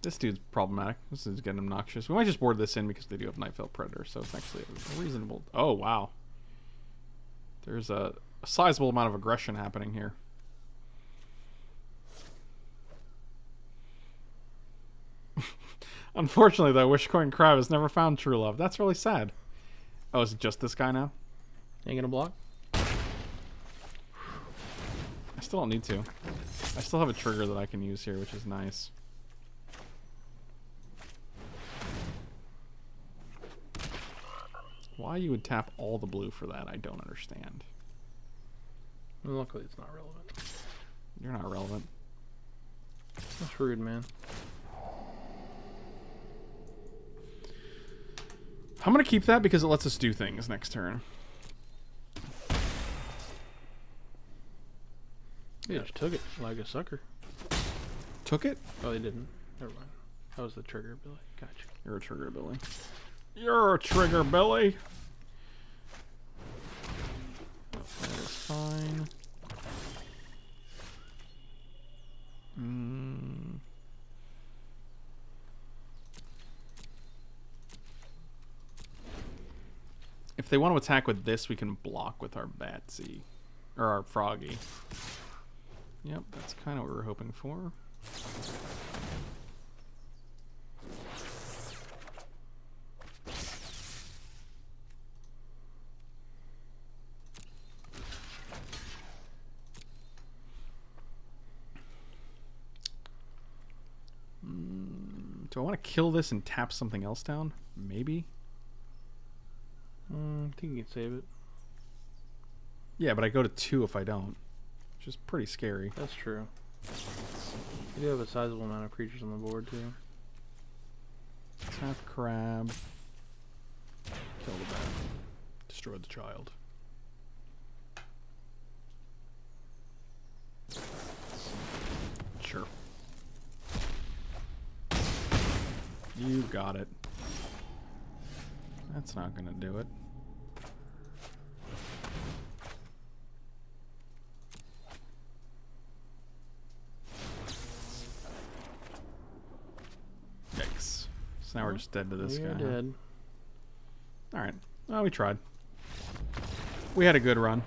This dude's problematic. This is getting obnoxious. We might just board this in because they do have Nightveil Predator, so it's actually a reasonable... Oh, wow. There's a, a sizable amount of aggression happening here. Unfortunately, though, Wishcoin Crab has never found true love. That's really sad. Oh, is it just this guy now? Ain't gonna block? I still don't need to. I still have a trigger that I can use here, which is nice. Why you would tap all the blue for that, I don't understand. Luckily, it's not relevant. You're not relevant. That's rude, man. I'm going to keep that because it lets us do things next turn. They just took it like a sucker. Took it? Oh, they didn't. Never mind. That was the trigger ability. Gotcha. You're a trigger ability. You're a trigger ability! That is fine. Mm. If they want to attack with this, we can block with our Batsy. Or our Froggy. Yep, that's kind of what we were hoping for. Mm, do I want to kill this and tap something else down? Maybe? Mm, I think you can save it. Yeah, but I go to two if I don't. Which is pretty scary. That's true. You do have a sizable amount of creatures on the board, too. Tap crab. Kill the bat. Destroy the child. Sure. You got it. That's not gonna do it. Now we're just dead to this You're guy. Dead. Huh? All right. Well, we tried. We had a good run.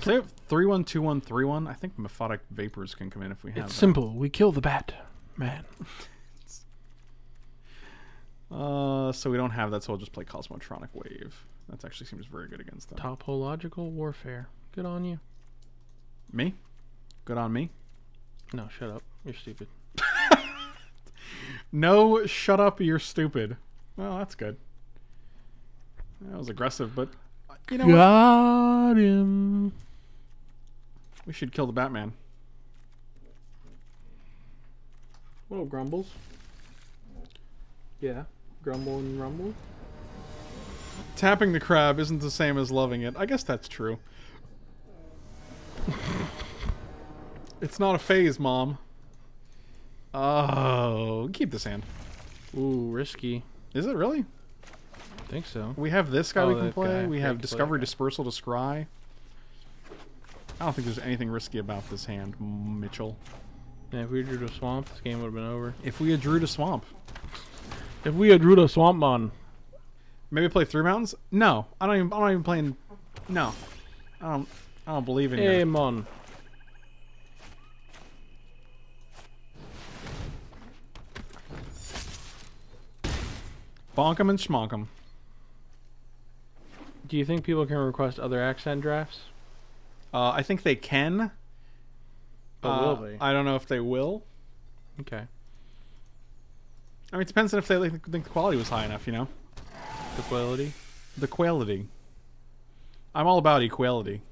So they have three one two one three one. I think mephotic vapors can come in if we have. It's that. Simple. We kill the bat, man. uh, so we don't have that. So we'll just play Cosmotronic Wave. That actually seems very good against them. Topological warfare. Good on you. Me? Good on me? No, shut up. You're stupid. No, shut up, you're stupid. Well, that's good. That was aggressive, but you know Got what? him. We should kill the Batman. What up, Grumbles? Yeah, Grumble and Rumble. Tapping the crab isn't the same as loving it. I guess that's true. It's not a phase, Mom. Oh, keep this hand. Ooh, risky. Is it really? I think so. We have this guy oh, we can play. Guy. We have Discovery, Dispersal, Descry. I don't think there's anything risky about this hand, Mitchell. Yeah, if we drew to Swamp, this game would have been over. If we had drew to Swamp. If we had drew to Swamp Mon. Maybe play Three Mountains? No, I don't even. I don't even play in. No, I don't. I don't believe in it. Hey, your... Mon. Bonk 'em and schmonk 'em. Do you think people can request other accent drafts? Uh, I think they can. But uh, will they? I don't know if they will. Okay. I mean, it depends on if they like, think the quality was high enough, you know? The quality? The quality. I'm all about equality.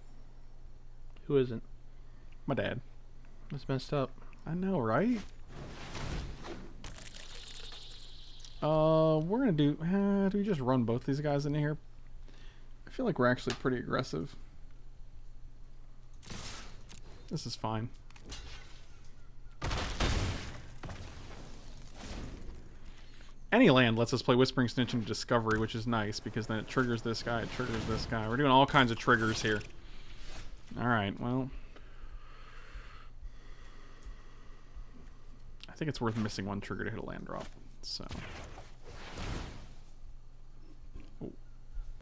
Who isn't? My dad. That's messed up. I know, right? Uh, we're gonna do. Uh, do we just run both these guys in here? I feel like we're actually pretty aggressive. This is fine. Any land lets us play Whispering Snitch into Discovery, which is nice because then it triggers this guy. It triggers this guy. We're doing all kinds of triggers here. All right. Well, I think it's worth missing one trigger to hit a land drop. So, oh,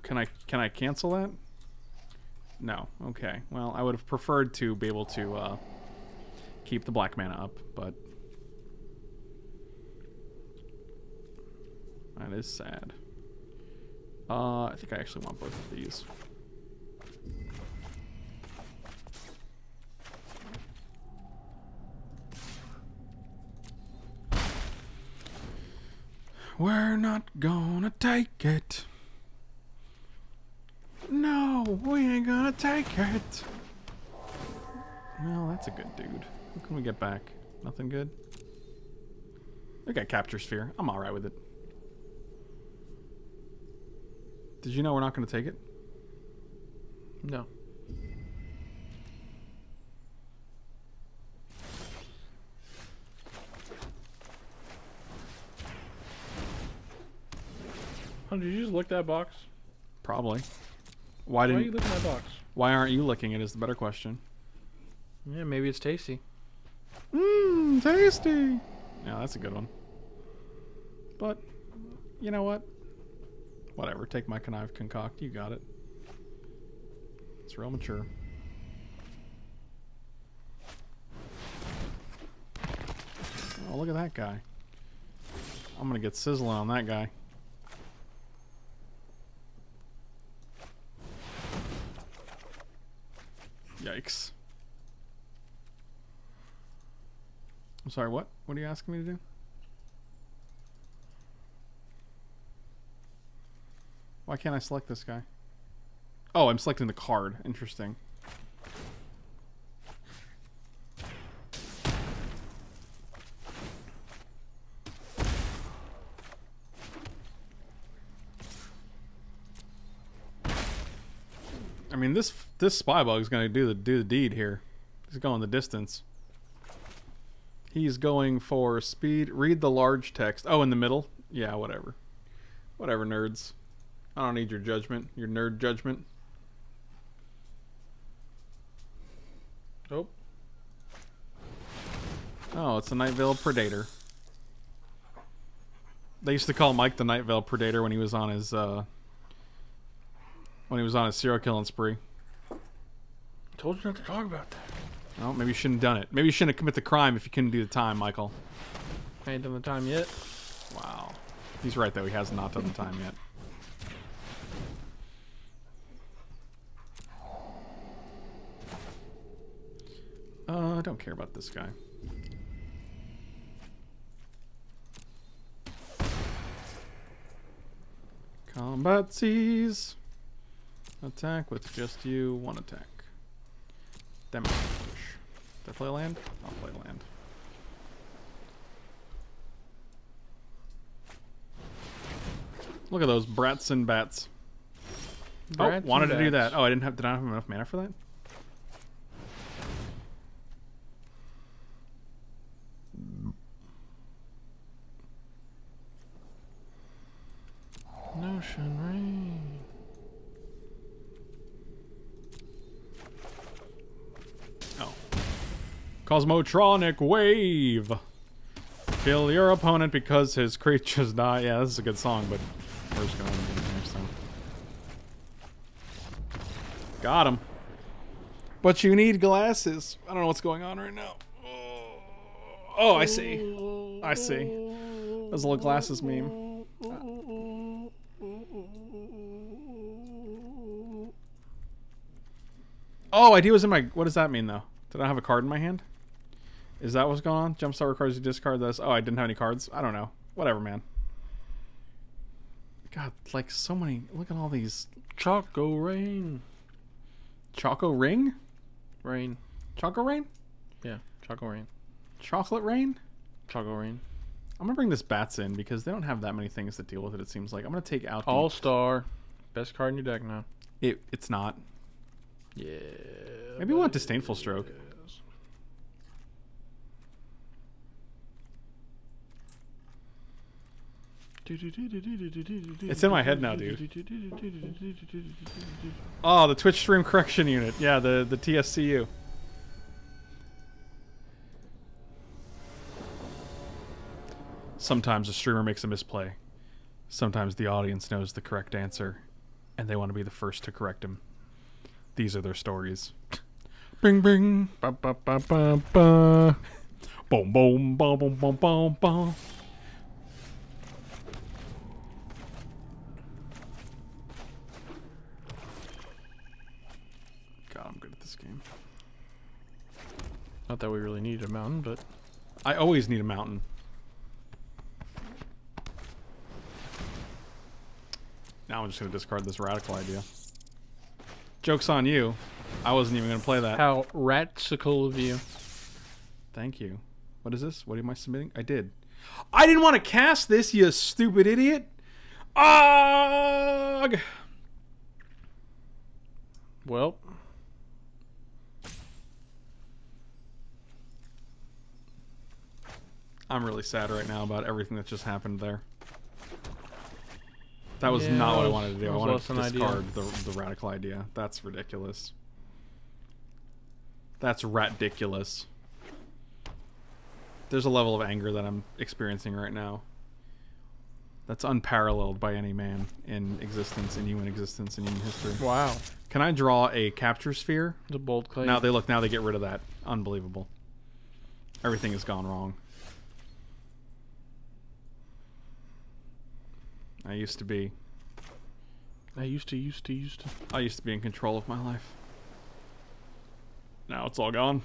can I can I cancel that? No. Okay. Well, I would have preferred to be able to uh, keep the black mana up, but that is sad. Uh, I think I actually want both of these. We're not gonna take it. No, we ain't gonna take it. Well, that's a good dude. What can we get back? Nothing good? We got Capture Sphere. I'm alright with it. Did you know we're not gonna take it? No. Oh, did you just lick that box? Probably. Why didn't? Why are you licking that box? Why aren't you licking it? Is the better question. Yeah, maybe it's tasty. Mmm, tasty. Yeah, that's a good one. But you know what? Whatever. Take my connive concoct. You got it. It's real mature. Oh, look at that guy. I'm gonna get sizzling on that guy. Yikes. I'm sorry, what? What are you asking me to do? Why can't I select this guy? Oh, I'm selecting the card. Interesting. I mean, this this Spybug is going to do the do the deed here. He's going the distance. He's going for speed. Read the large text. Oh, in the middle. Yeah, whatever. Whatever, nerds. I don't need your judgment. Your nerd judgment. Nope. Oh. Oh, it's the Nightveil Predator. They used to call Mike the Nightveil Predator when he was on his uh, when he was on his serial killing spree. Told you not to talk about that. Well, maybe you shouldn't have done it. Maybe you shouldn't have committed the crime if you couldn't do the time, Michael. I ain't done the time yet. Wow. He's right though. He has not done the time yet. Uh, I don't care about this guy. Combat cease. Attack with just you. One attack. Damage. Did I play land? I'll play land. Look at those brats and bats. Brats oh, wanted to bats. do that. Oh, I didn't have. Did I not have enough mana for that? Notion Rain. Oh. Cosmotronic Wave. Kill your opponent because his creatures die. Yeah, this is a good song, but we're just going to do it next time. Got him. But you need glasses. I don't know what's going on right now. Oh, I see. I see. There's a little glasses meme. Oh, I do was in my... What does that mean, though? Did I have a card in my hand? Is that what's going on? Jumpstart requires you discard this. Oh, I didn't have any cards? I don't know. Whatever, man. God, like, so many... Look at all these... Choco Rain. Choco Ring? Rain. Choco Rain? Yeah, Choco Rain. Chocolate Rain? Choco Rain. I'm going to bring this Bats in because they don't have that many things that deal with it, it seems like. I'm going to take out the... All-Star. Best card in your deck now. It, it's not. Yeah. Maybe we want Disdainful Stroke. Is. It's in my head now, dude. Oh, the Twitch Stream Correction Unit. Yeah, the, the T S C U. Sometimes a streamer makes a misplay. Sometimes the audience knows the correct answer, and they want to be the first to correct him. These are their stories. Bing, bing. Ba, ba, ba, ba, ba. Boom, boom, boom, boom, boom, boom, boom. God, I'm good at this game. Not that we really need a mountain, but... I always need a mountain. Now I'm just going to discard this Radical Idea. Joke's on you. I wasn't even going to play that. How ratsical of you. Thank you. What is this? What am I submitting? I did. I didn't want to cast this, you stupid idiot! Ugh! Well. I'm really sad right now about everything that just happened there. That was yeah, not what I wanted to do. I wanted to discard the, the Radical Idea. That's ridiculous. That's rat-diculous. There's a level of anger that I'm experiencing right now that's unparalleled by any man in existence, in human existence, in human history. Wow. Can I draw a Capture Sphere? The bold claim. Now they look. Now they get rid of that. Unbelievable. Everything has gone wrong. I used to be. I used to, used to, used to. I used to be in control of my life. Now it's all gone.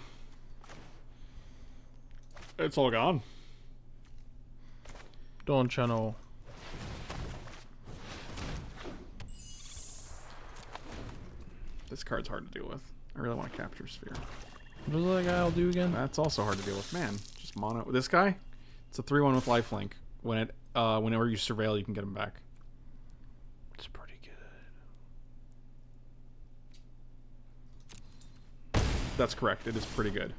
It's all gone. Don't channel. This card's hard to deal with. I really want to Capture Sphere. What does that guy I'll do again? That's also hard to deal with. Man, just mono. This guy? It's a three one with lifelink. When it Uh, whenever you surveil, you can get them back. It's pretty good. That's correct. It is pretty good.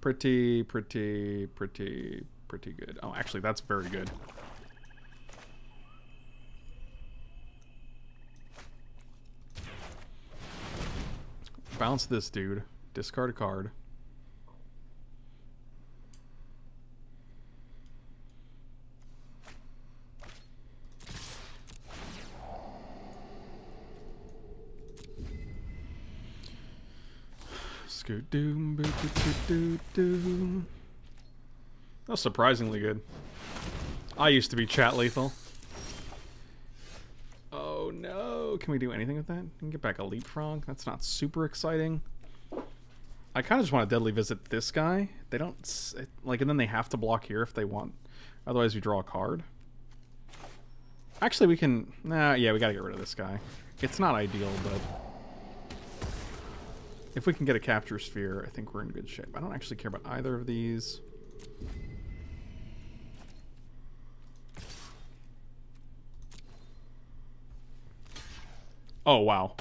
Pretty, pretty, pretty, pretty good. Oh, actually, that's very good. Bounce this dude. Discard a card. That was surprisingly good. I used to be chat lethal. Oh no. Can we do anything with that? We can get back a Leapfrog. That's not super exciting. I kind of just want to Deadly Visit this guy. They don't... Like, and then they have to block here if they want. Otherwise we draw a card. Actually we can... Nah, yeah, we gotta get rid of this guy. It's not ideal, but... If we can get a Capture Sphere, I think we're in good shape. I don't actually care about either of these. Oh, wow.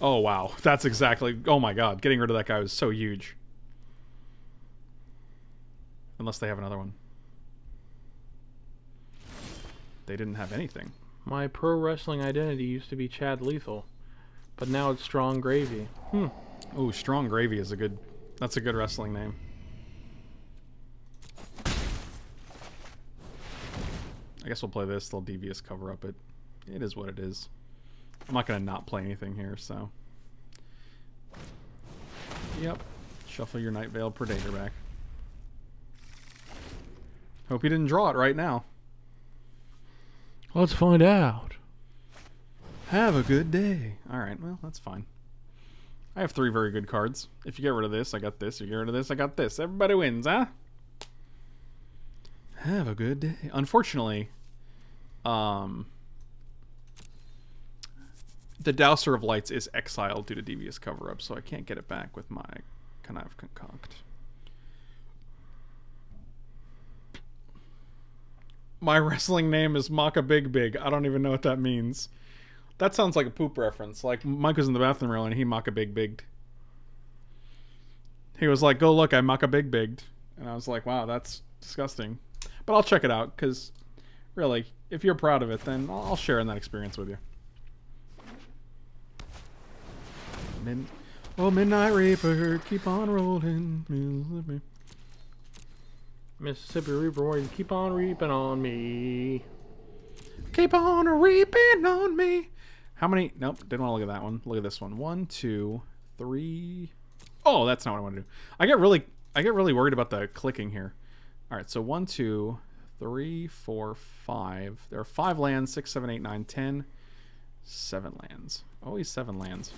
Oh, wow. That's exactly... Oh, my God. Getting rid of that guy was so huge. Unless they have another one. They didn't have anything. My pro wrestling identity used to be Chad Lethal. But now it's Strong Gravy. Hmm. Oh, Strong Gravy is a good... That's a good wrestling name. I guess we'll play this. They'll Devious Cover-Up it. It is what it is. I'm not going to not play anything here, so... Yep. Shuffle your Nightveil Predator back. Hope you didn't draw it right now. Let's find out. Have a good day. Alright, well, that's fine. I have three very good cards. If you get rid of this, I got this. If you get rid of this, I got this. Everybody wins, huh? Have a good day. Unfortunately, um, the Douser of Lights is exiled due to Devious Cover-Up, so I can't get it back with my Connive Concoct. My wrestling name is Maka Big Big. I don't even know what that means. That sounds like a poop reference. Like, Mike was in the bathroom earlier and he Maka Big Bigged. He was like, go look, I Maka Big Bigged. And I was like, wow, that's disgusting. But I'll check it out, because really, if you're proud of it, then I'll share in that experience with you. Min oh, Midnight Reaper, keep on rolling. Mississippi, Mississippi Reaper Warrior, keep on reaping on me. Keep on reaping on me. How many? Nope, didn't want to look at that one. Look at this one. One, two, three. Oh, that's not what I want to do. I get really, I get really worried about the clicking here. All right, so one, two, three, four, five. There are five lands, six, seven, eight, nine, ten. Seven lands. Always seven lands.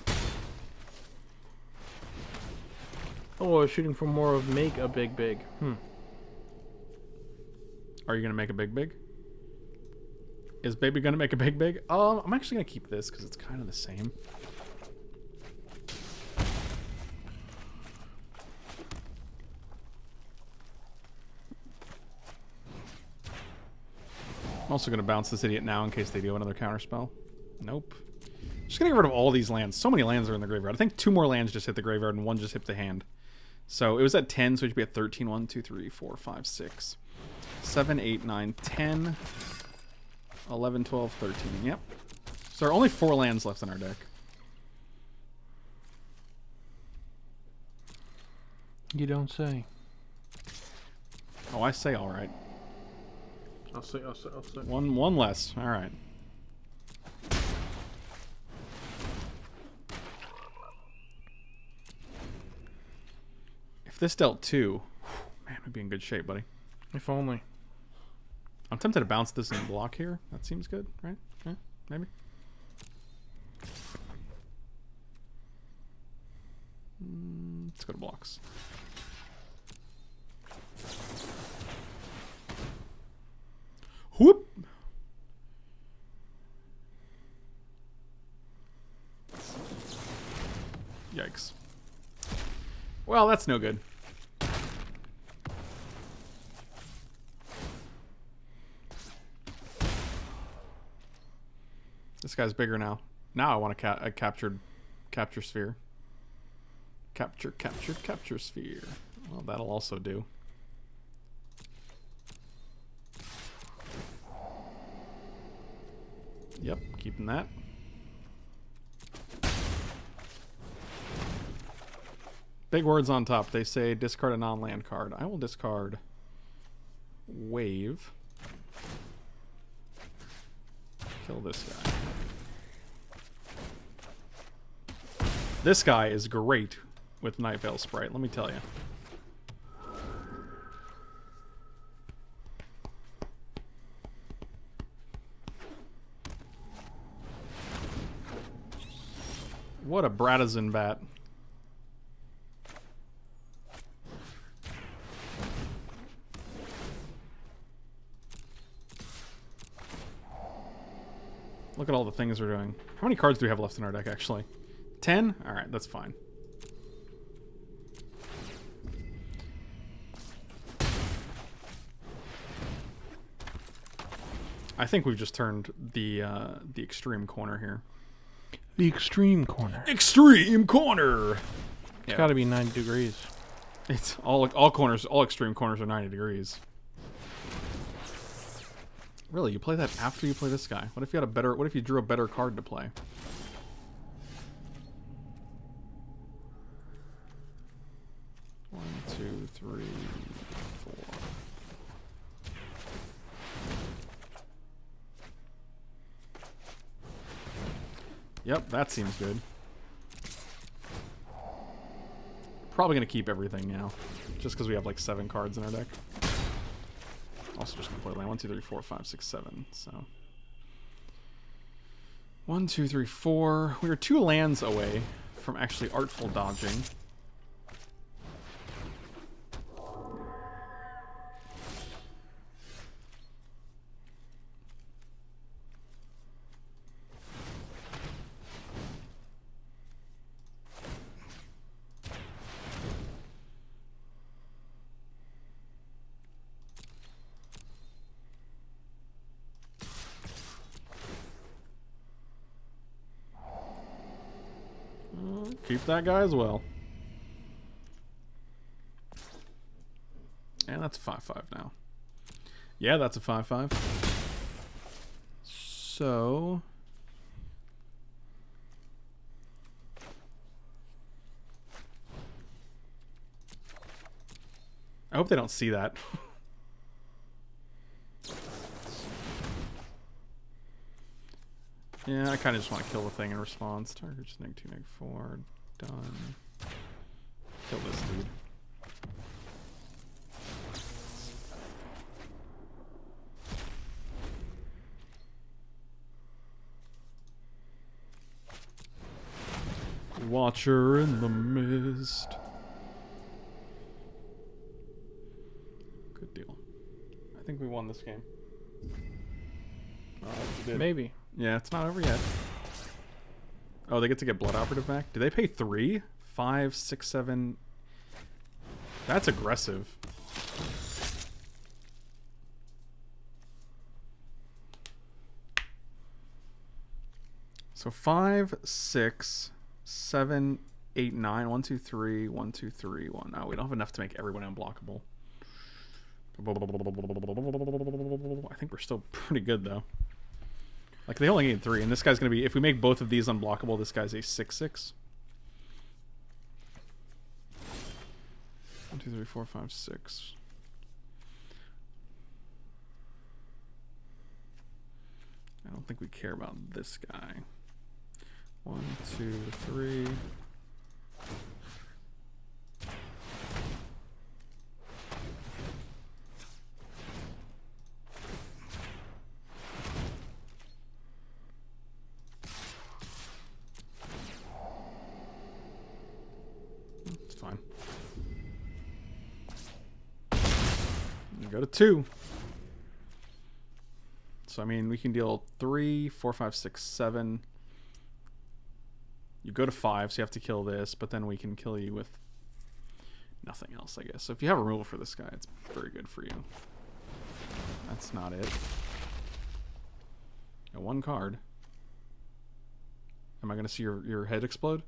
Oh, I was shooting for more of make a big big. Hmm. Are you gonna make a big big? Is baby gonna make a big big? Um, I'm actually gonna keep this because it's kind of the same. I'm also gonna bounce this idiot now in case they do another counter spell. Nope. Just gonna get rid of all these lands. So many lands are in the graveyard. I think two more lands just hit the graveyard and one just hit the hand. So it was at ten, so it should be at thirteen. one, two, three, four, five, six, seven, eight, nine, ten, eleven, twelve, thirteen. Yep. So there are only four lands left in our deck. You don't say. Oh, I say all right. I'll say, I'll say, I'll say. One, one less. All right. If this dealt two, man, we'd be in good shape, buddy. If only. I'm tempted to bounce this and block here. That seems good, right? Yeah, maybe. Mm, let's go to blocks. Whoop! Yikes. Well, that's no good. This guy's bigger now. Now I want a, ca a captured capture sphere. Capture, capture, capture sphere. Well, that'll also do. Yep, keeping that. Big words on top. They say discard a non-land card. I will discard Wave. Kill this guy. This guy is great with Nightveil Sprite, let me tell you. What a Bradazin bat. Look at all the things we're doing. How many cards do we have left in our deck, actually? Ten? Alright, that's fine. I think we've just turned the uh, the extreme corner here. The extreme corner. Extreme corner! It's yeah. Gotta be ninety degrees. It's all, all corners, all extreme corners are ninety degrees. Really, you play that after you play this guy? What if you had a better, what if you drew a better card to play? One, two, three, four. Yep, that seems good. Probably gonna keep everything now, just because we have like seven cards in our deck. Also just gonna play land. One, two, three, four, five, six, seven. So one, two, three, four. We are two lands away from actually artful dodging. Keep that guy as well. And that's a five five now. Yeah, that's a five five. So... I hope they don't see that. Yeah, I kind of just want to kill the thing in response. Target Snake two, Neg four. Done. Kill this dude. Watcher in the mist. Good deal. I think we won this game. Uh, we did. Maybe. Yeah, it's not over yet. Oh, they get to get Blood Operative back? Do they pay three? Five, six, seven... That's aggressive. So five, six... Seven, eight, nine, one, two, three, one, two, three, one. Oh, we don't have enough to make everyone unblockable. I think we're still pretty good though. Like they only need three, and this guy's gonna be. If we make both of these unblockable, this guy's a six six. One, two, three, four, five, six. I don't think we care about this guy. One, two, three. It's fine. We go to two. So, I mean, we can deal three, four, five, six, seven. You go to five, so you have to kill this, but then we can kill you with nothing else, I guess. So if you have a removal for this guy, it's very good for you. That's not it. Got one card. Am I going to see your, your head explode?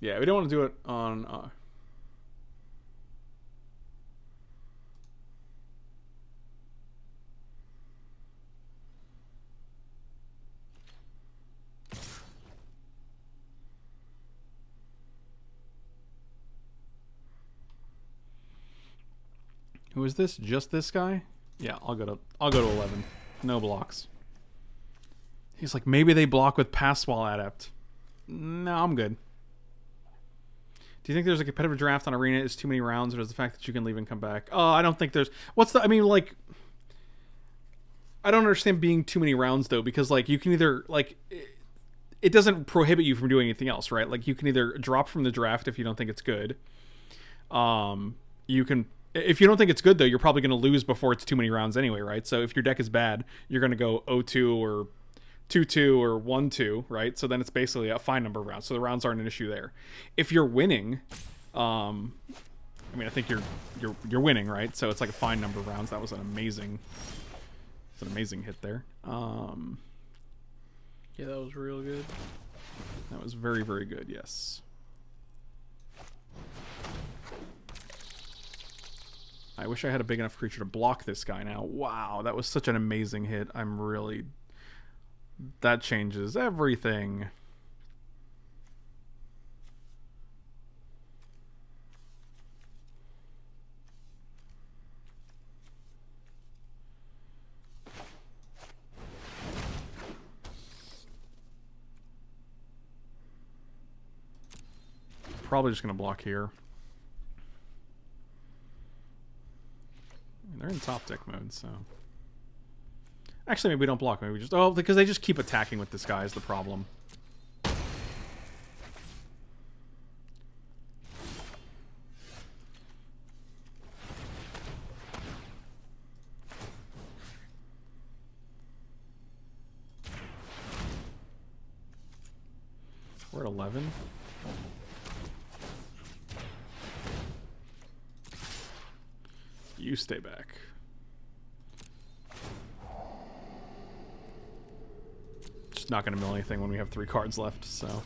Yeah, we don't want to do it on... Uh, Who is this? Just this guy? Yeah, I'll go to I'll go to eleven. No blocks. He's like, maybe they block with Passwall Adept. No, I'm good. Do you think there's a competitive draft on Arena? Is too many rounds, or is the fact that you can leave and come back? Oh, I don't think there's. What's the? I mean, like, I don't understand being too many rounds though, because like you can either like. It, it doesn't prohibit you from doing anything else, right? Like you can either drop from the draft if you don't think it's good. Um, you can. If you don't think it's good, though, you're probably going to lose before it's too many rounds anyway, right? So if your deck is bad, you're going to go oh two or two two or one two, right? So then it's basically a fine number of rounds. So the rounds aren't an issue there. If you're winning, um, I mean, I think you're you're you're winning, right? So it's like a fine number of rounds. That was an amazing, it's an amazing hit there. Um, yeah, that was real good. That was very, very good. Yes. I wish I had a big enough creature to block this guy now. Wow, that was such an amazing hit. I'm really... That changes everything. Probably just going to block here. They're in top deck mode, so... Actually, maybe we don't block. Maybe we just... Oh, because they just keep attacking with this guy is the problem. We're at eleven. You stay back. Just not going to mill anything when we have three cards left, so...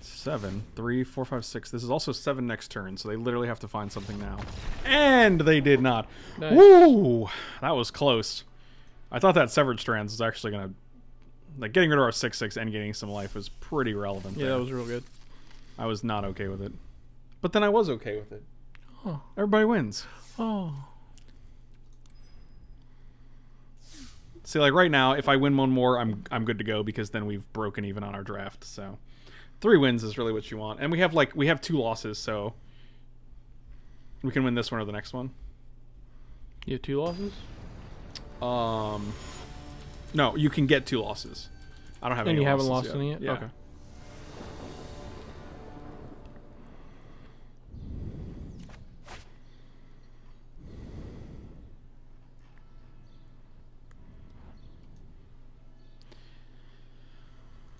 Seven, three, four, five, six. This is also seven next turn, so they literally have to find something now. And they did not. Nice. Woo! That was close. I thought that Severed Strands was actually going to... Like, getting rid of our six six and gaining some life was pretty relevant. Yeah, there. That was real good. I was not okay with it. But then I was okay with it. Oh. Everybody wins. Oh. See, like, right now, if I win one more, I'm, I'm good to go, because then we've broken even on our draft, so... Three wins is really what you want. And we have, like, we have two losses, so... We can win this one or the next one. You have two losses? Um... No, you can get two losses. I don't have and any losses. And you haven't lost yet. any yet? Yeah. Okay.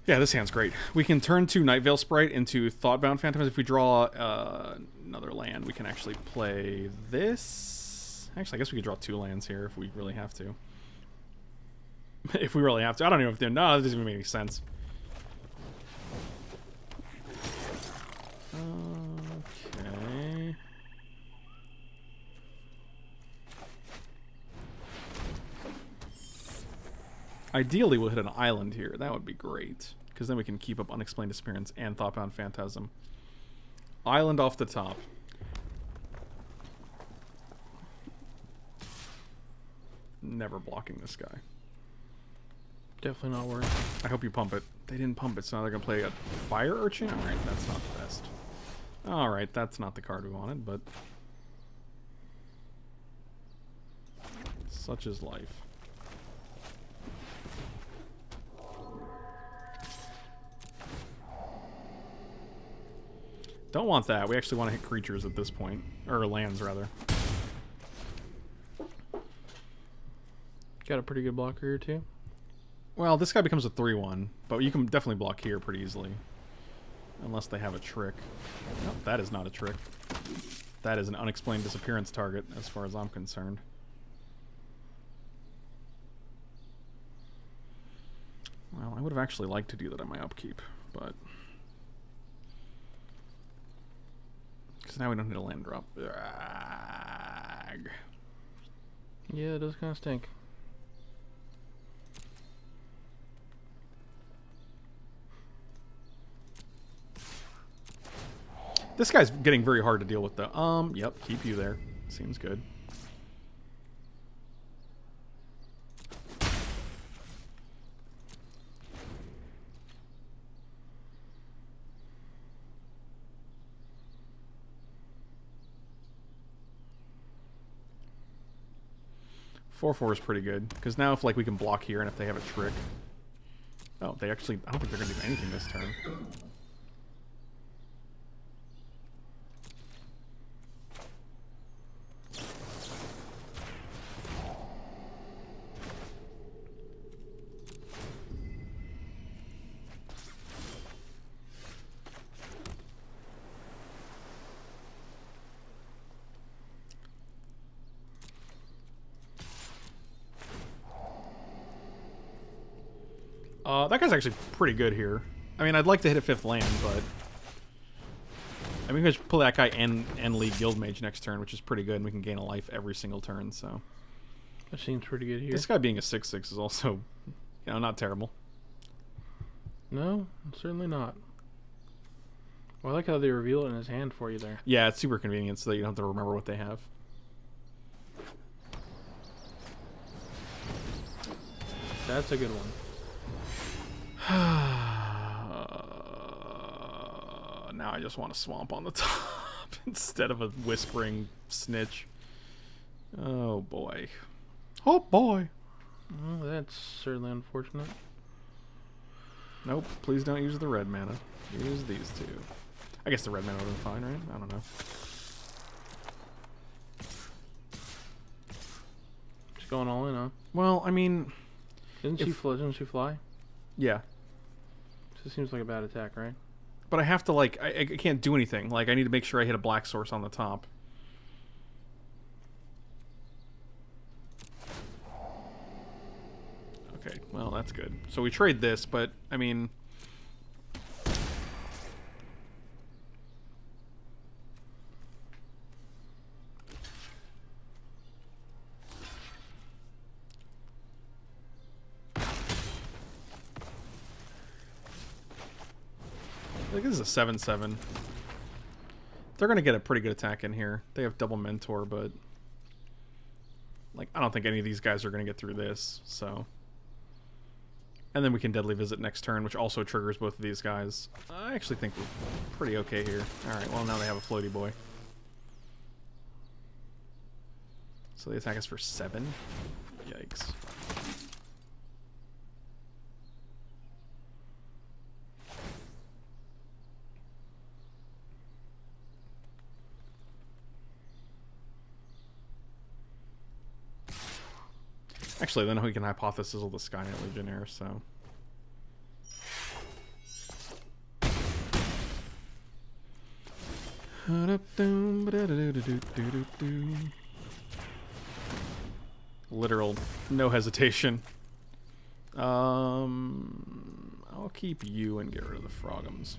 Yeah, this hand's great. We can turn two Nightveil Sprite into Thoughtbound Phantasm. If we draw uh, another land, we can actually play this. Actually, I guess we could draw two lands here if we really have to. If we really have to. I don't know if they're... No, that doesn't even make any sense. Okay. Ideally, we'll hit an island here. That would be great. Because then we can keep up Unexplained Disappearance and Thoughtbound Phantasm. Island off the top. Never blocking this guy. Definitely not worried. I hope you pump it. They didn't pump it, so now they're gonna play a Fire Urchin? Alright, that's not the best. Alright, that's not the card we wanted, but... Such is life. Don't want that. We actually want to hit creatures at this point. Or lands, rather. Got a pretty good blocker here, too. Well, this guy becomes a three one, but you can definitely block here pretty easily. Unless they have a trick. Nope, that is not a trick. That is an Unexplained Disappearance target, as far as I'm concerned. Well, I would have actually liked to do that on my upkeep, but... Because now we don't need a land drop. Yeah, it does kind of stink. This guy's getting very hard to deal with, though. Um, yep, keep you there. Seems good. four four is pretty good, because now if like we can block here and if they have a trick... Oh, they actually... I don't think they're going to do anything this turn. Uh, that guy's actually pretty good here. I mean, I'd like to hit a fifth land, but... I mean, we could pull that guy and, and League Guildmage next turn, which is pretty good, and we can gain a life every single turn, so... That seems pretty good here. This guy being a six six is also, you know, not terrible. No, certainly not. Well, I like how they reveal it in his hand for you there. Yeah, it's super convenient so that you don't have to remember what they have. That's a good one. Uh, now I just want a swamp on the top instead of a Whispering Snitch. Oh boy. Oh boy. Well, that's certainly unfortunate. Nope, please don't use the red mana. Use these two. I guess the red mana would have been fine, right? I don't know. Just going all in, huh? Well, I mean... Didn't she fly? Didn't she fly? Yeah. This seems like a bad attack, right? But I have to, like, I, I can't do anything. Like, I need to make sure I hit a black source on the top. Okay, well, that's good. So we trade this, but, I mean... I think this is a seven seven. They're going to get a pretty good attack in here. They have double mentor, but... Like, I don't think any of these guys are going to get through this, so... And then we can Deadly Visit next turn, which also triggers both of these guys. I actually think we're pretty okay here. Alright, well, now they have a floaty boy. So they attack us for seven? Yikes. Actually, then we can Hypothesizzle the Skynet Legionnaire, so... Literal. No hesitation. Um, I'll keep you and get rid of the Frogums.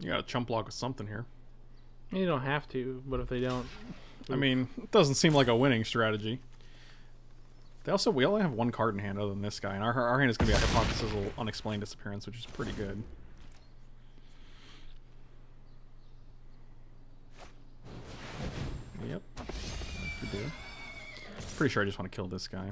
You gotta chump block with something here. You don't have to, but if they don't... I mean, it doesn't seem like a winning strategy. They also, we only have one card in hand other than this guy, and our, our hand is going to be a Hypothesizzle Unexplained Disappearance, which is pretty good. Yep. Good deal. Pretty sure I just want to kill this guy.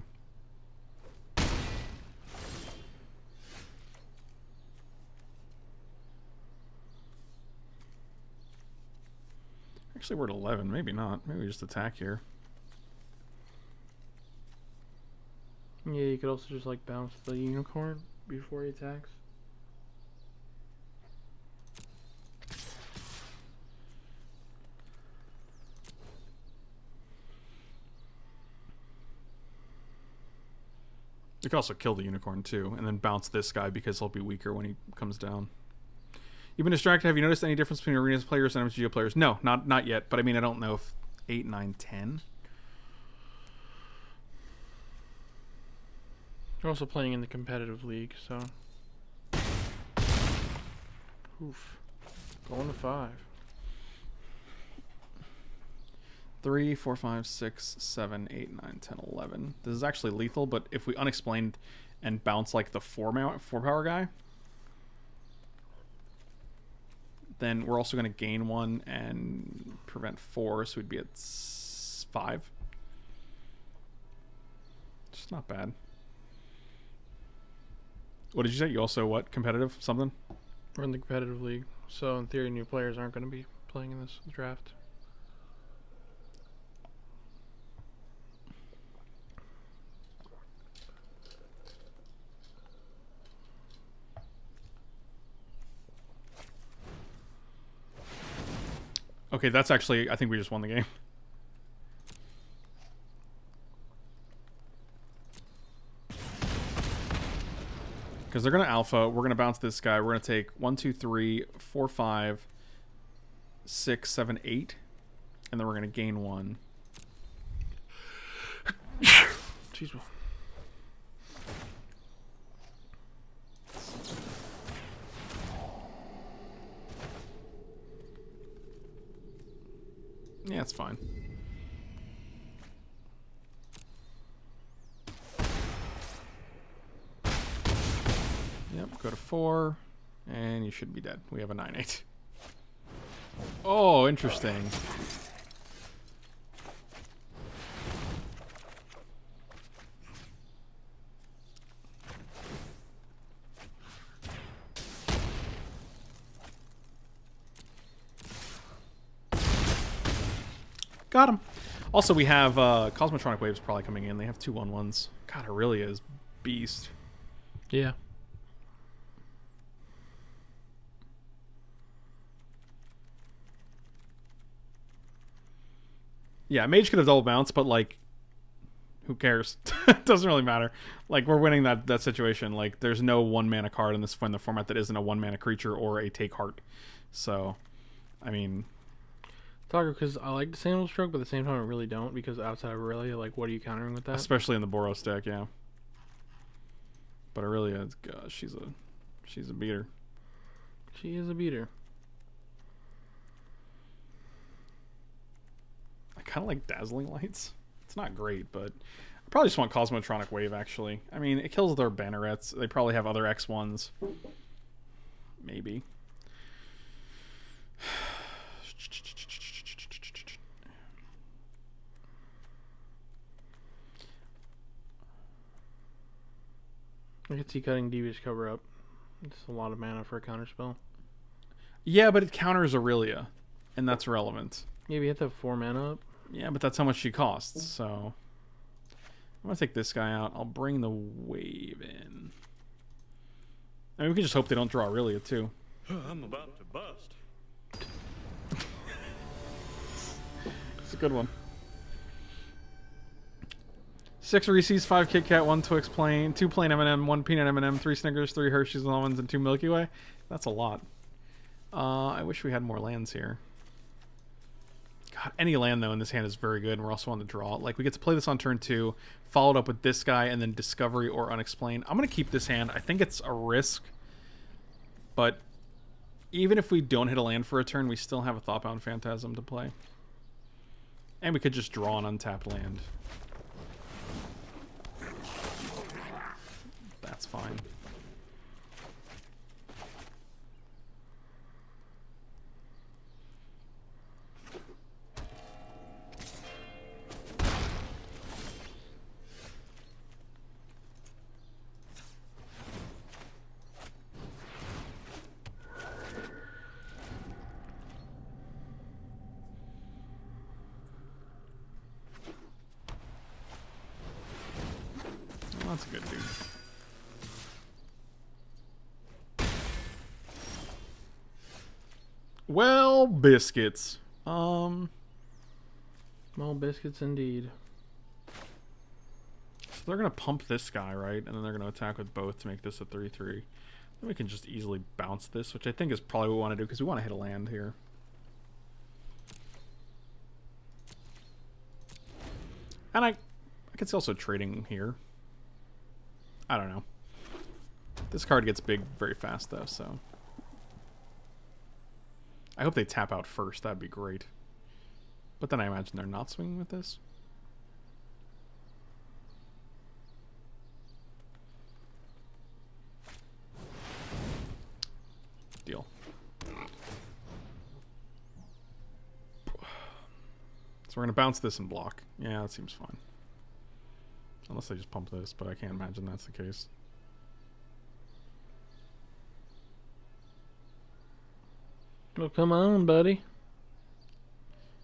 Actually, we're at eleven. Maybe not. Maybe we just attack here. Yeah, you could also just, like, bounce the unicorn before he attacks. You could also kill the unicorn, too, and then bounce this guy because he'll be weaker when he comes down. You've been distracted. Have you noticed any difference between Arenas players and M C G players? No, not not yet. But I mean, I don't know if eight, nine, ten. You're also playing in the competitive league, so... Oof. Going to five. three, four, five, six, seven, eight, nine, ten, eleven. This is actually lethal, but if we unexplained and bounce, like, the four, four power guy... Then we're also going to gain one and prevent four, so we'd be at five. It's not bad. What did you say? You also, what, competitive something? We're in the competitive league, so in theory new players aren't going to be playing in this draft. Okay, that's actually... I think we just won the game. Because they're going to alpha. We're going to bounce this guy. We're going to take one, two, three, four, five, six, seven, eight. And then we're going to gain one. Jeez, well. Yeah, it's fine. Yep, go to four, and you should be dead. We have a nine eight. Oh, interesting. Got him. Also, we have uh, Cosmotronic Wave's probably coming in. They have two one ones. God, it really is beast. Yeah. Yeah, Mage could have double bounced, but like, who cares? It doesn't really matter. Like, we're winning that that situation. Like, there's no one mana card in this in the format that isn't a one mana creature or a take heart. So, I mean, Talker, because I like Disdainful Stroke, but at the same time I really don't, because outside of really, like, what are you countering with that? Especially in the Boros deck, yeah. But Aurelia, gosh, she's a she's a beater. She is a beater. I kind of like Dazzling Lights. It's not great, but I probably just want Cosmotronic Wave, actually. I mean, it kills their Bannerets. They probably have other X ones. Maybe. I could see cutting Devious Cover-Up. It's a lot of mana for a counterspell. Yeah, but it counters Aurelia, and that's relevant. Yeah, we have to have four mana up. Yeah, but that's how much she costs, so I'm gonna take this guy out. I'll bring the wave in. I mean, we can just hope they don't draw Aurelia too. I'm about to bust. It's a good one. Six Reese's, five Kit Kat, one Twix plain, two plain M and M, one peanut M and M, three Snickers, three Hershey's and almonds, and two Milky Way. That's a lot. Uh, I wish we had more lands here. God, any land, though, in this hand is very good, and we're also on the draw. Like, we get to play this on turn two, followed up with this guy, and then Discovery or Unexplained. I'm going to keep this hand. I think it's a risk, but even if we don't hit a land for a turn, we still have a Thoughtbound Phantasm to play. And we could just draw an untapped land. That's fine. That's a good dude. Well, biscuits. Um, well, biscuits indeed. So they're going to pump this guy, right? And then they're going to attack with both to make this a three three. Then we can just easily bounce this, which I think is probably what we want to do because we want to hit a land here. And I, I could see also trading here. I don't know. This card gets big very fast, though, so I hope they tap out first. That'd be great. But then I imagine they're not swinging with this. Deal. So we're going to bounce this and block. Yeah, that seems fine. Unless they just pump this, but I can't imagine that's the case. Well, come on, buddy.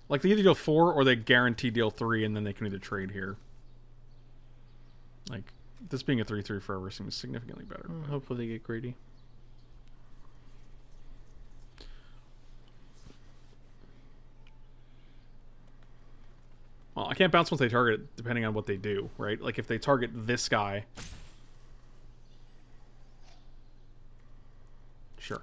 Like, they either deal four or they guarantee deal three, and then they can either trade here. Like, this being a three three forever seems significantly better. Well, hopefully they get greedy. Well, I can't bounce once they target it, depending on what they do, right? Like, if they target this guy... Sure.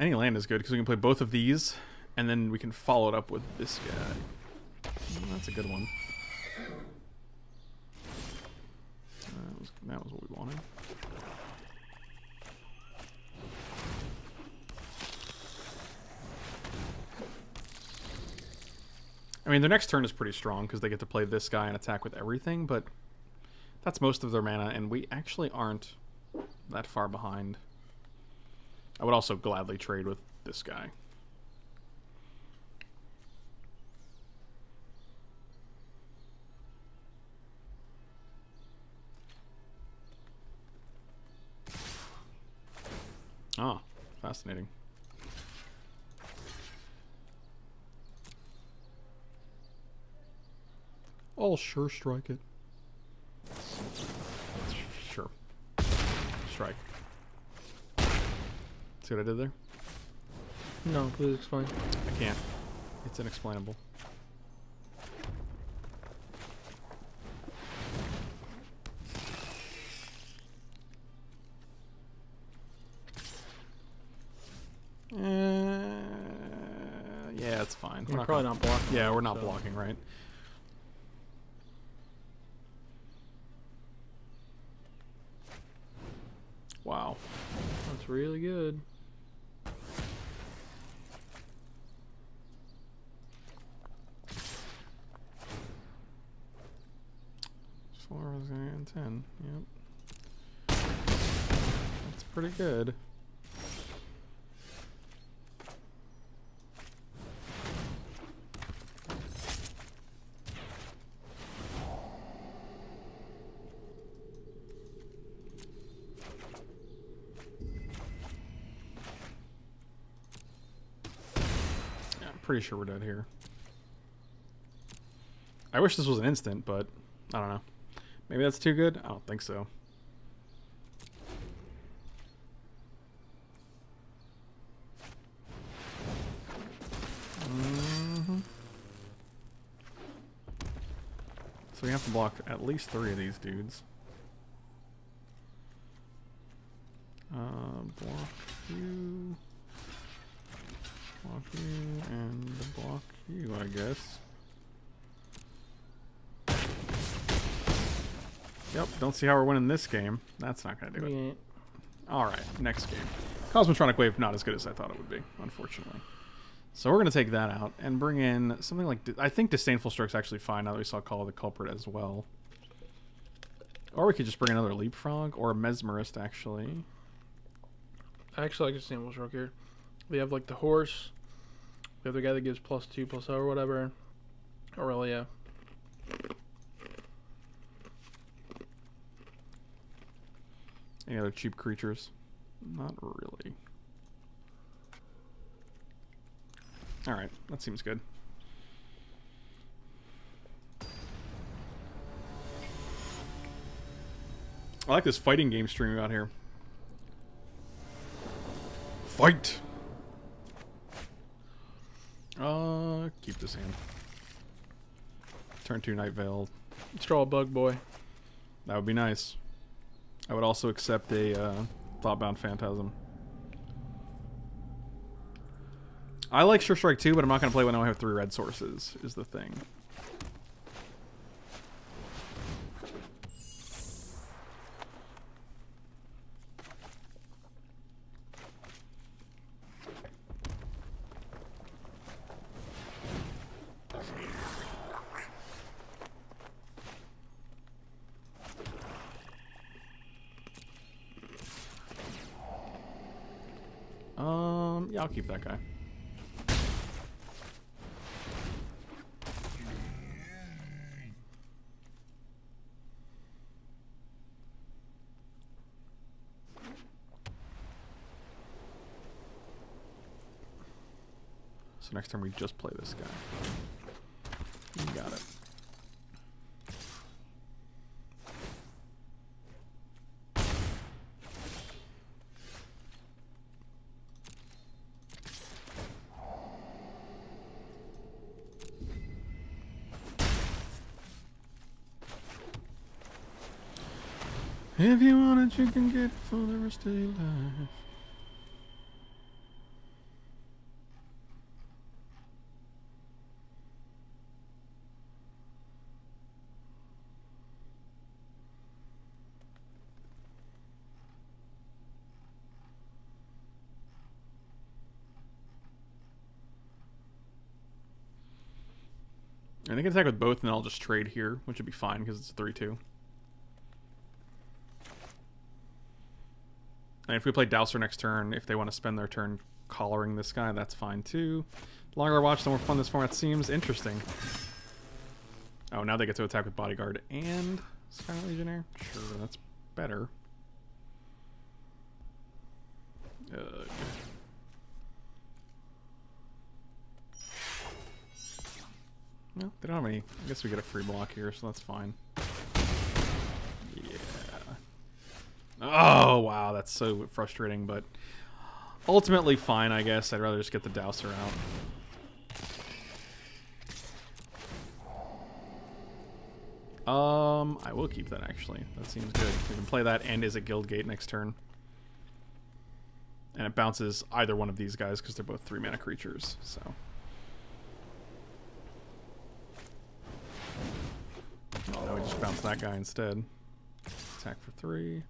Any land is good because we can play both of these and then we can follow it up with this guy. Well, that's a good one. That was, that was what we wanted. I mean, their next turn is pretty strong because they get to play this guy and attack with everything, but that's most of their mana and we actually aren't that far behind. I would also gladly trade with this guy. Ah, fascinating. I'll sure strike it. Sure. Strike. See what I did there? No, please explain. I can't. It's inexplainable. Uh, yeah, it's fine. We're not probably gonna, not blocking. Yeah, we're not so. blocking, right? Wow. That's really good. four and ten. Yep. That's pretty good. Pretty sure we're dead here. I wish this was an instant, but I don't know. Maybe that's too good? I don't think so. Mm-hmm. So we have to block at least three of these dudes. Uh, block you. Block you and block you, I guess. Yep, don't see how we're winning this game. That's not going to do it. Yeah. Alright, next game. Cosmotronic Wave, not as good as I thought it would be, unfortunately. So we're going to take that out and bring in something like... I think Disdainful Stroke's actually fine now that we saw Call of the Culprit as well. Or we could just bring another Leapfrog or a Mesmerist, actually. I actually like Disdainful Stroke here. We have, like, the horse. We have the guy that gives plus two, plus zero, or whatever. Aurelia. Any other cheap creatures? Not really. Alright, that seems good. I like this fighting game stream out here. Fight! Uh, keep this hand. Turn two Nightveil. Straw Bug Boy. That would be nice. I would also accept a uh, Thoughtbound Phantasm. I like Sure Strike too, but I'm not going to play when I have three red sources, is the thing. I'll keep that guy. So next time we just play this guy. You got it. If you want it, you can get it for the rest of your life. And they can attack with both, and then I'll just trade here, which would be fine because it's a three two. And if we play Douser next turn, if they want to spend their turn collaring this guy, that's fine too. The longer I watch, the more fun this format seems. Interesting. Oh, now they get to attack with Bodyguard and Scarlet Legionnaire? Sure, that's better. Ugh. No, they don't have any. I guess we get a free block here, so that's fine. Yeah. Oh, wow, that's so frustrating, but ultimately fine, I guess. I'd rather just get the Douser out. Um, I will keep that, actually. That seems good. We can play that and Izzet Guildgate next turn. And it bounces either one of these guys because they're both three mana creatures, so. Oh, now we just bounce that guy instead. Attack for three.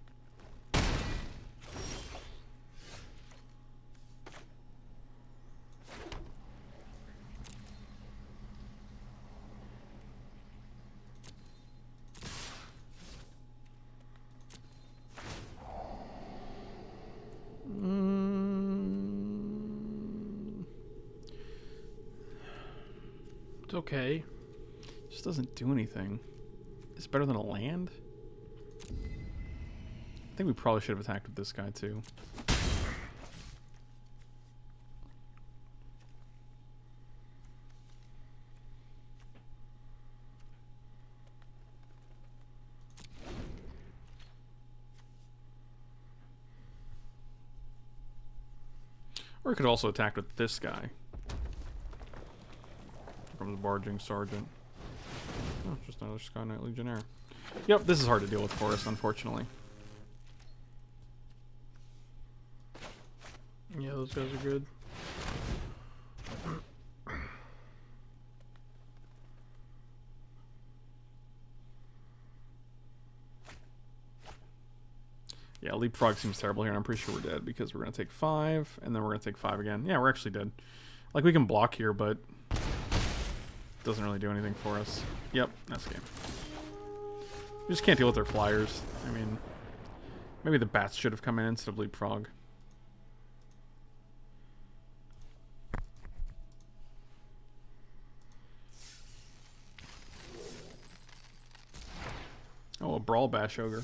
Okay. Just doesn't do anything. It's better than a land? I think we probably should have attacked with this guy too. Or we could also attack with this guy. From the barging sergeant. Oh, just another Sky Knight Legionnaire. Yep, this is hard to deal with for us, unfortunately. Yeah, those guys are good. Yeah, Leapfrog seems terrible here, and I'm pretty sure we're dead because we're going to take five, and then we're going to take five again. Yeah, we're actually dead. Like, we can block here, but doesn't really do anything for us. Yep, that's the game. We just can't deal with their flyers. I mean, maybe the bats should have come in instead of Leapfrog. Oh, a Brawl Bash Ogre.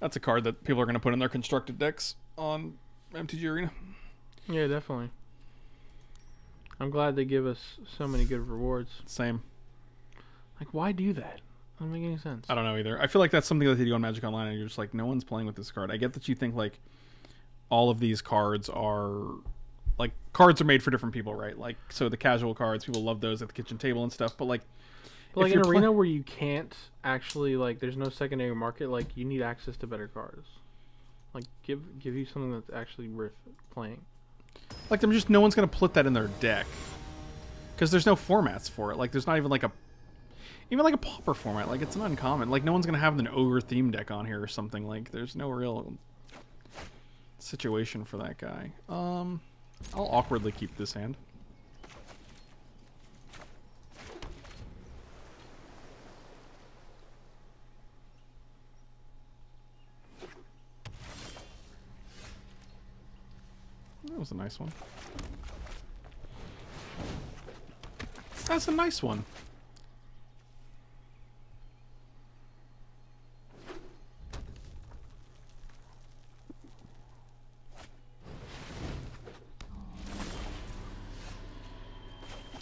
That's a card that people are going to put in their constructed decks on M T G Arena. Yeah, definitely. I'm glad they give us so many good rewards. Same. Like, why do that? Doesn't make any sense. I don't know either. I feel like that's something that they do on Magic Online, and you're just like, no one's playing with this card. I get that you think, like, all of these cards are... Like, cards are made for different people, right? Like, so the casual cards, people love those at the kitchen table and stuff, but, like... But, like, in an arena where you can't actually, like, there's no secondary market, like, you need access to better cards. Like, give, give you something that's actually worth playing. Like, I'm just, no one's going to put that in their deck. Because there's no formats for it. Like, there's not even, like, a... Even, like, a pauper format. Like, it's an uncommon. Like, no one's going to have an ogre theme deck on here or something. Like, there's no real situation for that guy. Um, I'll awkwardly keep this hand. That was a nice one. That's a nice one.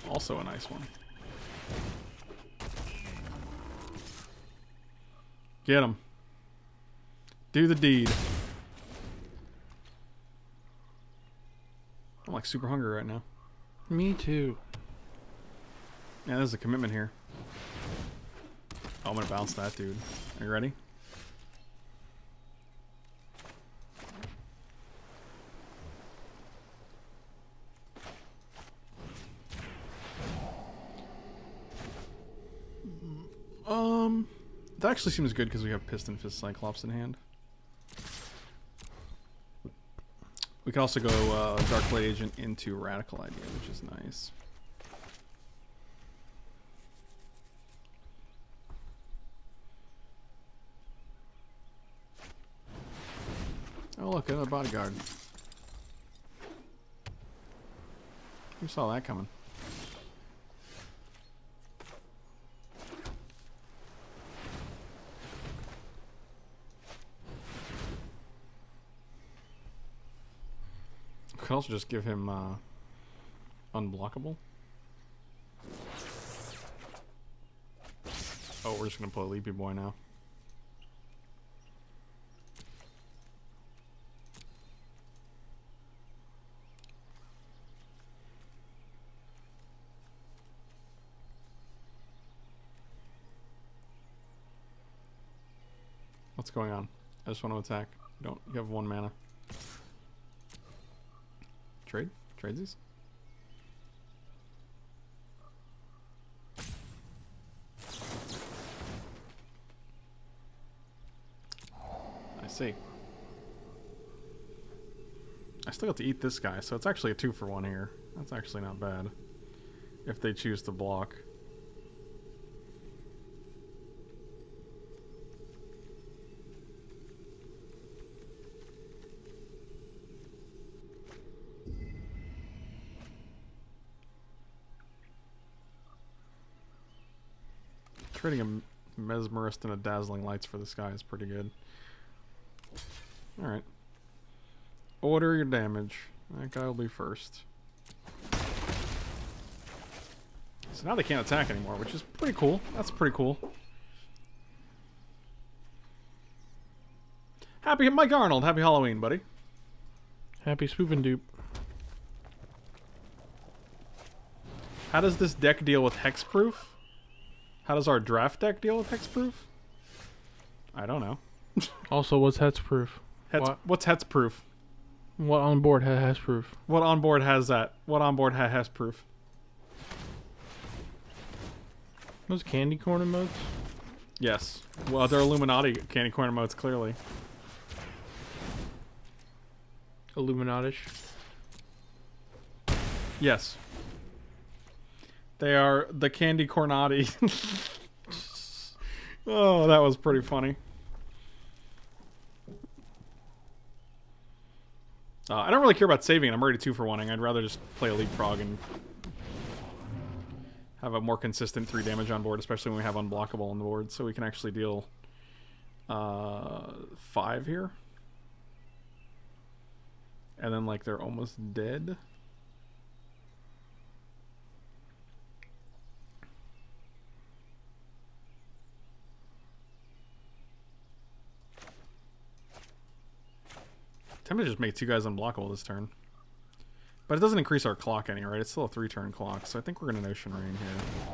Also a nice one. Get him. Do the deed. I'm like super hungry right now. Me too. Yeah, there's a commitment here. Oh, I'm gonna bounce that dude. Are you ready? Um, that actually seems good because we have Piston Fist Cyclops in hand. We can also go uh, Darkblade Agent into Radical Idea, which is nice. Oh look, another bodyguard. Who saw that coming? Could also just give him uh, unblockable. Oh, we're just gonna play Leapy Boy now. What's going on? I just want to attack. You don't. You have one mana. Trade? Trade these? I see. I still have to eat this guy, so it's actually a two for one here. That's actually not bad. If they choose to block. Creating a Mesmerist and a Dazzling Lights for this guy is pretty good. Alright. Order your damage. That guy will be first. So now they can't attack anymore, which is pretty cool. That's pretty cool. Happy Mike Arnold. Happy Halloween, buddy. Happy Spoopin' Doop. How does this deck deal with Hexproof? How does our draft deck deal with Hexproof? I don't know. Also, what's Hexproof? Hex, what? What's Hexproof? What on board has Hexproof? What on board has that? What on board has Hexproof? Those candy corn emotes? Yes. Well, they're Illuminati candy corn emotes, clearly. Illuminatish? Yes. They are the Candy Cornati. Oh, that was pretty funny. Uh, I don't really care about saving it. I'm already two for one-ing. I'd rather just play a Leapfrog and have a more consistent three damage on board, especially when we have unblockable on the board, so we can actually deal uh, five here. And then, like, they're almost dead. I'm gonna just make two guys unblockable this turn. But it doesn't increase our clock any, right? It's still a three-turn clock, so I think we're gonna Notion Rain here.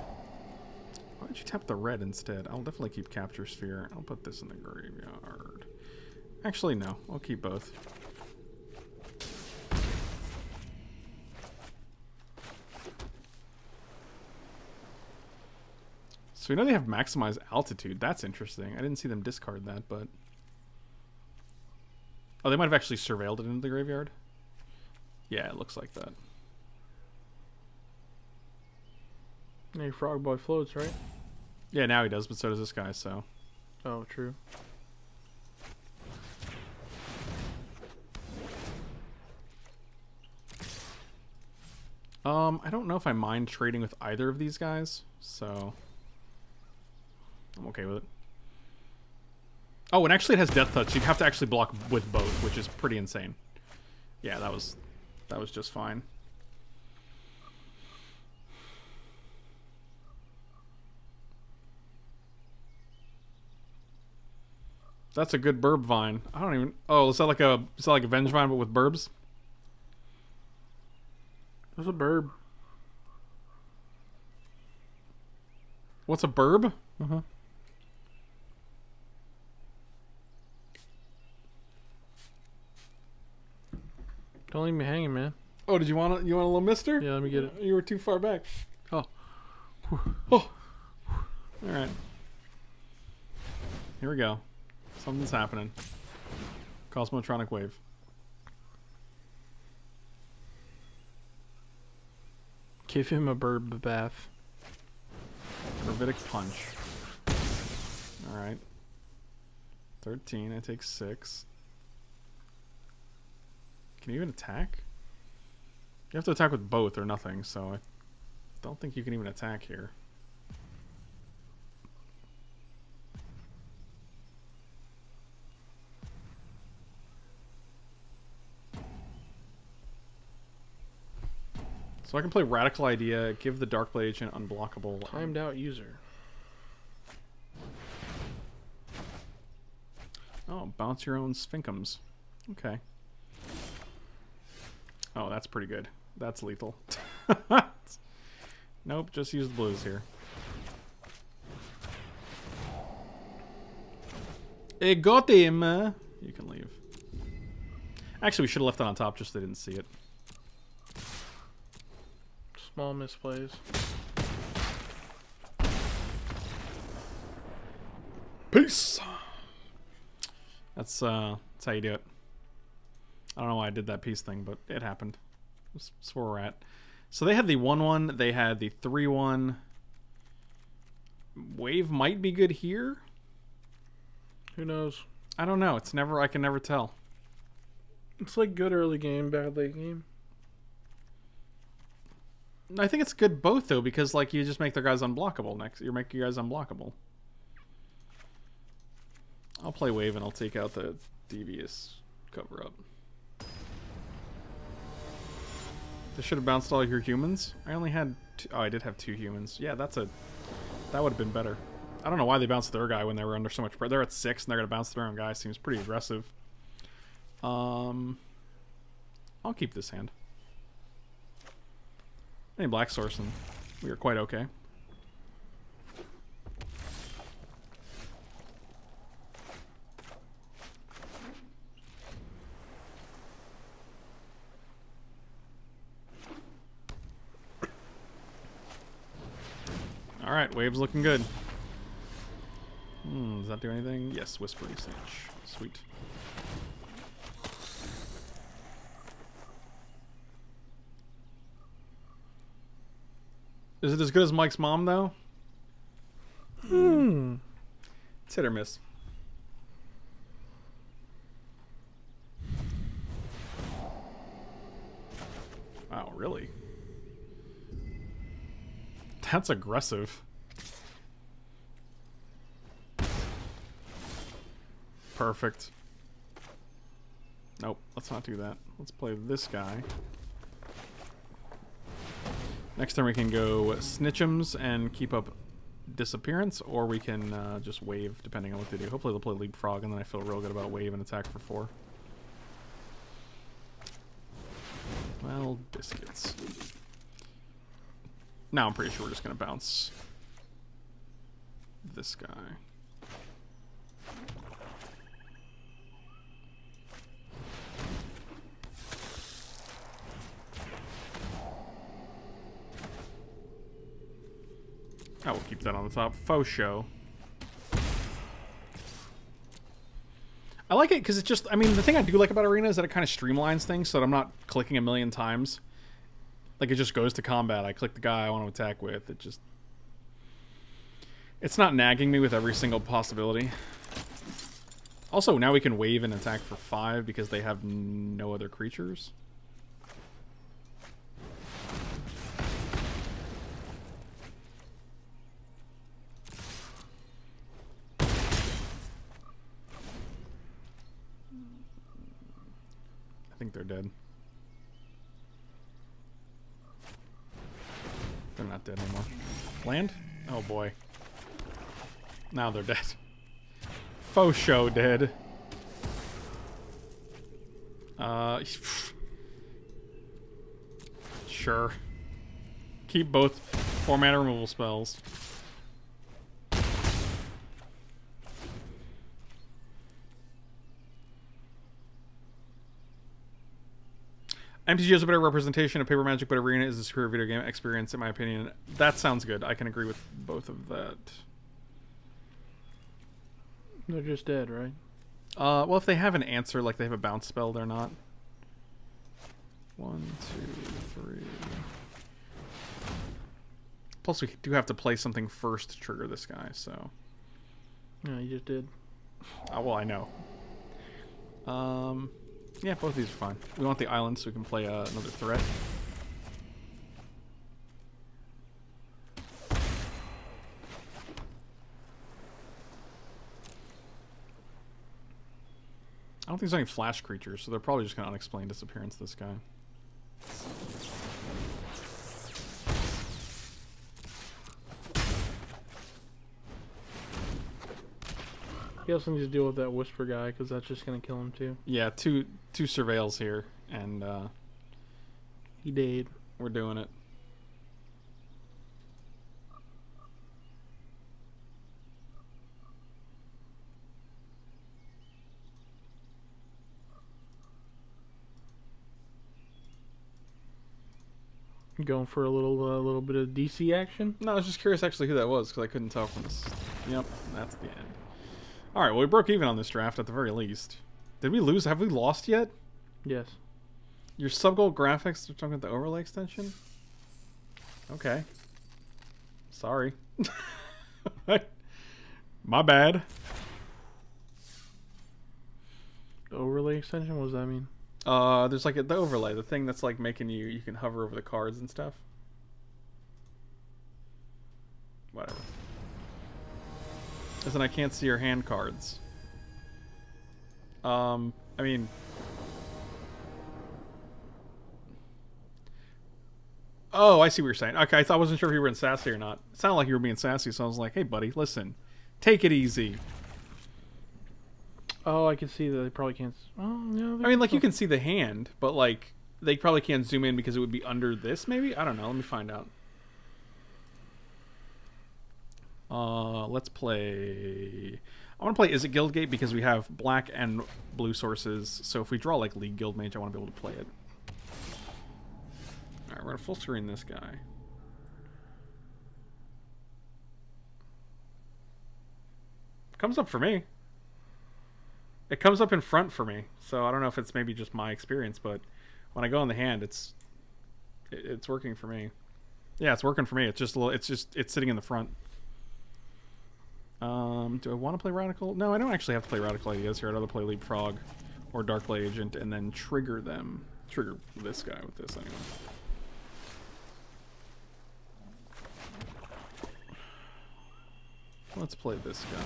Why don't you tap the red instead? I'll definitely keep Capture Sphere. I'll put this in the graveyard. Actually, no. I'll keep both. So we know they have maximized altitude. That's interesting. I didn't see them discard that, but... Oh, they might have actually surveilled it into the graveyard. Yeah, it looks like that. Now your frog boy floats, right? Yeah, now he does, but so does this guy, so... Oh, true. Um, I don't know if I mind trading with either of these guys, so... I'm okay with it. Oh, and actually it has Death Touch. You'd have to actually block with both, which is pretty insane. Yeah, that was that was just fine. That's a good burb vine. I don't even... Oh, is that like a is that like a Venge Vine but with burbs? What's a burb? What's a burb? Uh-huh. Don't leave me hanging, man. Oh, did you want a, you want a little mister? Yeah, let me get it. You were too far back. Oh. Oh. Alright. Here we go. Something's happening. Cosmotronic Wave. Give him a burb bath. Gravitic Punch. Alright. thirteen, I take six. Can you even attack? You have to attack with both or nothing, so I don't think you can even attack here. So I can play Radical Idea, give the Darkblade Agent unblockable. Timed out user. Oh, bounce your own sphincums. Okay. Oh, that's pretty good. That's lethal. Nope, just use the blues here. It got him! You can leave. Actually, we should have left it on top just so they didn't see it. Small misplays. Peace! That's, uh, that's how you do it. I don't know why I did that peace thing, but it happened. That's where we're at. So they had the one one, they had the three one. Wave might be good here? Who knows? I don't know. It's never, I can never tell. It's like good early game, bad late game. I think it's good both though, because like you just make their guys unblockable next. You make your guys unblockable. I'll play wave and I'll take out the Devious Cover-Up. They should have bounced all your humans. I only had two, oh, I did have two humans. Yeah, that's a that would have been better. I don't know why they bounced their guy when they were under so much pressure. They're at six and they're gonna bounce their own guy. Seems pretty aggressive. Um, I'll keep this hand. Any black source and we are quite okay. All right, wave's looking good. Hmm, does that do anything? Yes, Whispering Snitch. Sweet. Is it as good as Mike's mom, though? Hmm. It's hit or miss. Wow, really? That's aggressive. Perfect. Nope, let's not do that. Let's play this guy. Next turn we can go Snitchums and keep up Disappearance, or we can uh, just wave, depending on what they do. Hopefully they'll play Leapfrog, and then I feel real good about wave and attack for four. Well, biscuits. Now I'm pretty sure we're just going to bounce this guy. I will keep that on the top. Faux show. I like it because it's just, I mean, the thing I do like about Arena is that it kind of streamlines things so that I'm not clicking a million times. Like, it just goes to combat. I click the guy I want to attack with. It just... It's not nagging me with every single possibility. Also, now we can wave and attack for five because they have no other creatures. I think they're dead. They're not dead anymore. Land? Oh boy. Now they're dead. Faux show dead. Uh, sure. Keep both four mana removal spells. M T G is a better representation of paper magic, but Arena is a superior video game experience, in my opinion. That sounds good. I can agree with both of that. They're just dead, right? Uh, well, if they have an answer, like they have a bounce spell, they're not. One, two, three. Plus, we do have to play something first to trigger this guy, so. No, you just did. Oh, well, I know. Um... Yeah, both of these are fine. We want the island so we can play uh, another threat. I don't think there's any flash creatures, so they're probably just going to unexplain disappearance this guy. He also needs to deal with that Whisper guy, because that's just going to kill him, too. Yeah, two two surveils here, and uh, he did. We're doing it. Going for a little uh, little bit of D C action? No, I was just curious actually who that was, because I couldn't tell from this. Yep, that's the end. Alright, well, we broke even on this draft at the very least. Did we lose? Have we lost yet? Yes. Your sub-goal graphics, they're talking about the overlay extension? Okay. Sorry. My bad. The overlay extension? What does that mean? Uh, there's like a, the overlay, the thing that's like making you, you can hover over the cards and stuff. Whatever. Because then I can't see your hand cards. Um, I mean... Oh, I see what you're saying. Okay, I, thought, I wasn't sure if you were in sassy or not. It sounded like you were being sassy, so I was like, hey buddy, listen. Take it easy. Oh, I can see that they probably can't... Oh, no, I mean, like, you can see the hand, but, like, they probably can't zoom in because it would be under this, maybe? I don't know. Let me find out. Uh, let's play... I want to play Izzet Guildgate because we have black and blue sources, so if we draw, like, League Guildmage, I want to be able to play it. Alright, we're going to full screen this guy. Comes up for me. It comes up in front for me, so I don't know if it's maybe just my experience, but when I go on the hand, it's it's working for me. Yeah, it's working for me. It's just a little. It's just it's sitting in the front. Um, do I want to play Radical? No, I don't actually have to play Radical Ideas here. I'd rather play Leapfrog or Darkblade Agent, and then trigger them. Trigger this guy with this anyway. Let's play this guy.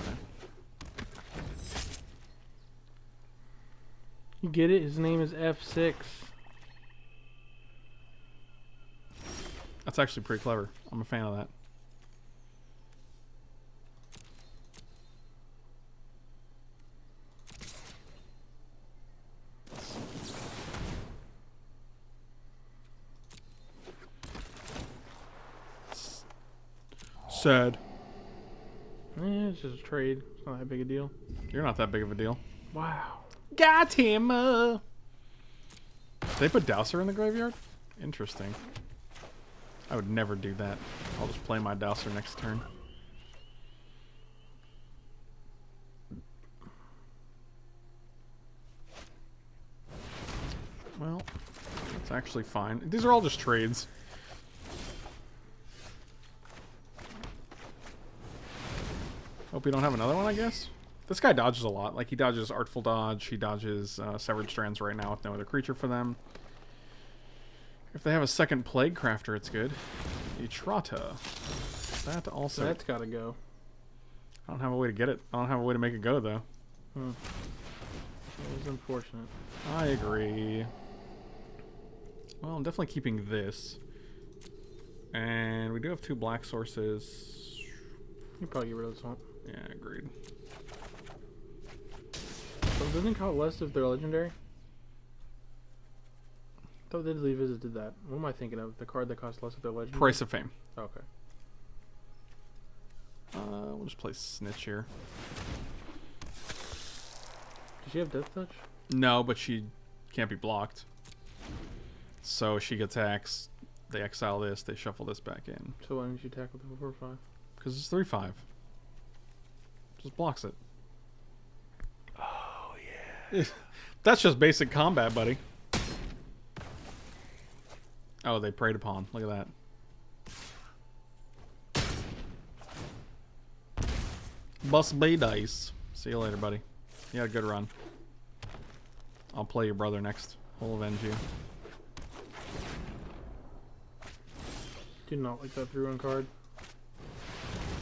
You get it? His name is F six. That's actually pretty clever. I'm a fan of that. Sad. Eh, it's just a trade. It's not that big a deal. You're not that big of a deal. Wow. Got him! Uh. Did they put Douser in the graveyard? Interesting. I would never do that. I'll just play my Douser next turn. Well, that's actually fine. These are all just trades. Hope we don't have another one, I guess. This guy dodges a lot. Like, he dodges Artful Dodge. He dodges uh, Severed Strands right now with no other creature for them. If they have a second Plague Crafter, it's good. Etrata. That also... That's gotta go. I don't have a way to get it. I don't have a way to make it go, though. Hmm. That was unfortunate. I agree. Well, I'm definitely keeping this. And we do have two black sources. You probably get rid of this one. Yeah, agreed. So doesn't it count less if they're legendary? I thought Deadly Visit did that. What am I thinking of? The card that costs less if they're legendary? Price of Fame. Oh, okay. Uh, we'll just play Snitch here. Does she have Death Touch? No, but she can't be blocked. So she gets hacks. They exile this. They shuffle this back in. So why didn't you attack with the four or five? Because it's three five. Just blocks it. That's just basic combat, buddy. Oh, they preyed upon. Look at that. Bust B dice. See you later, buddy. You had a good run. I'll play your brother next. He'll avenge you. Do not like that three one card.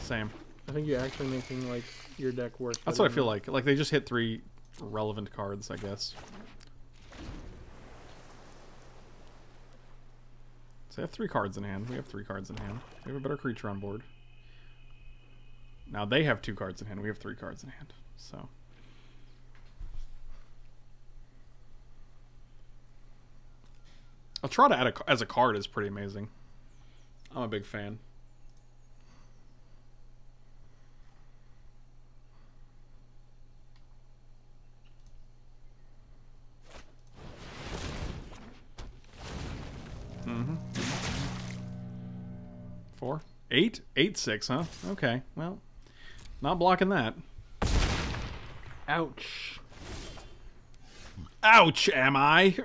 Same. I think you're actually making like your deck work. That's what I feel like. Like they just hit three relevant cards, I guess. So they have three cards in hand. We have three cards in hand. We have a better creature on board. Now they have two cards in hand. We have three cards in hand. So Eltrada add a, as a card is pretty amazing. I'm a big fan. Mm-hmm. Four. Eight? Eight, six, huh? Okay, well, not blocking that. Ouch. Ouch, am I?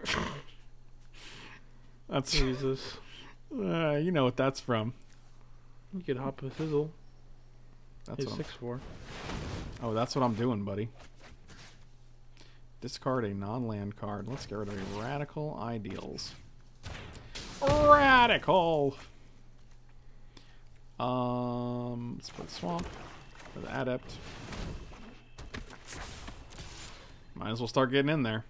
That's Jesus. Uh, you know what that's from. You could hop a sizzle. That's what six four. Oh, that's what I'm doing, buddy. Discard a non-land card. Let's get rid of a Radical Ideals. Radical. Um, let's put Swamp for the Adept. Might as well start getting in there.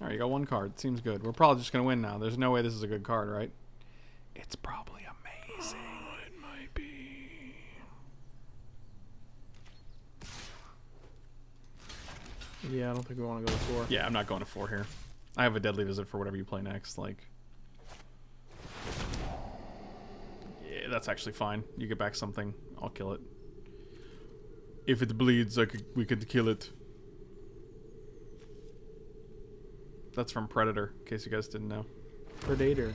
Alright, you got one card. Seems good. We're probably just going to win now. There's no way this is a good card, right? It's probably amazing. Oh, it might be. Yeah, I don't think we want to go to four. Yeah, I'm not going to four here. I have a Deadly Visit for whatever you play next. Like, yeah, that's actually fine. You get back something, I'll kill it. If it bleeds, I could, we could kill it. That's from Predator, in case you guys didn't know. Predator.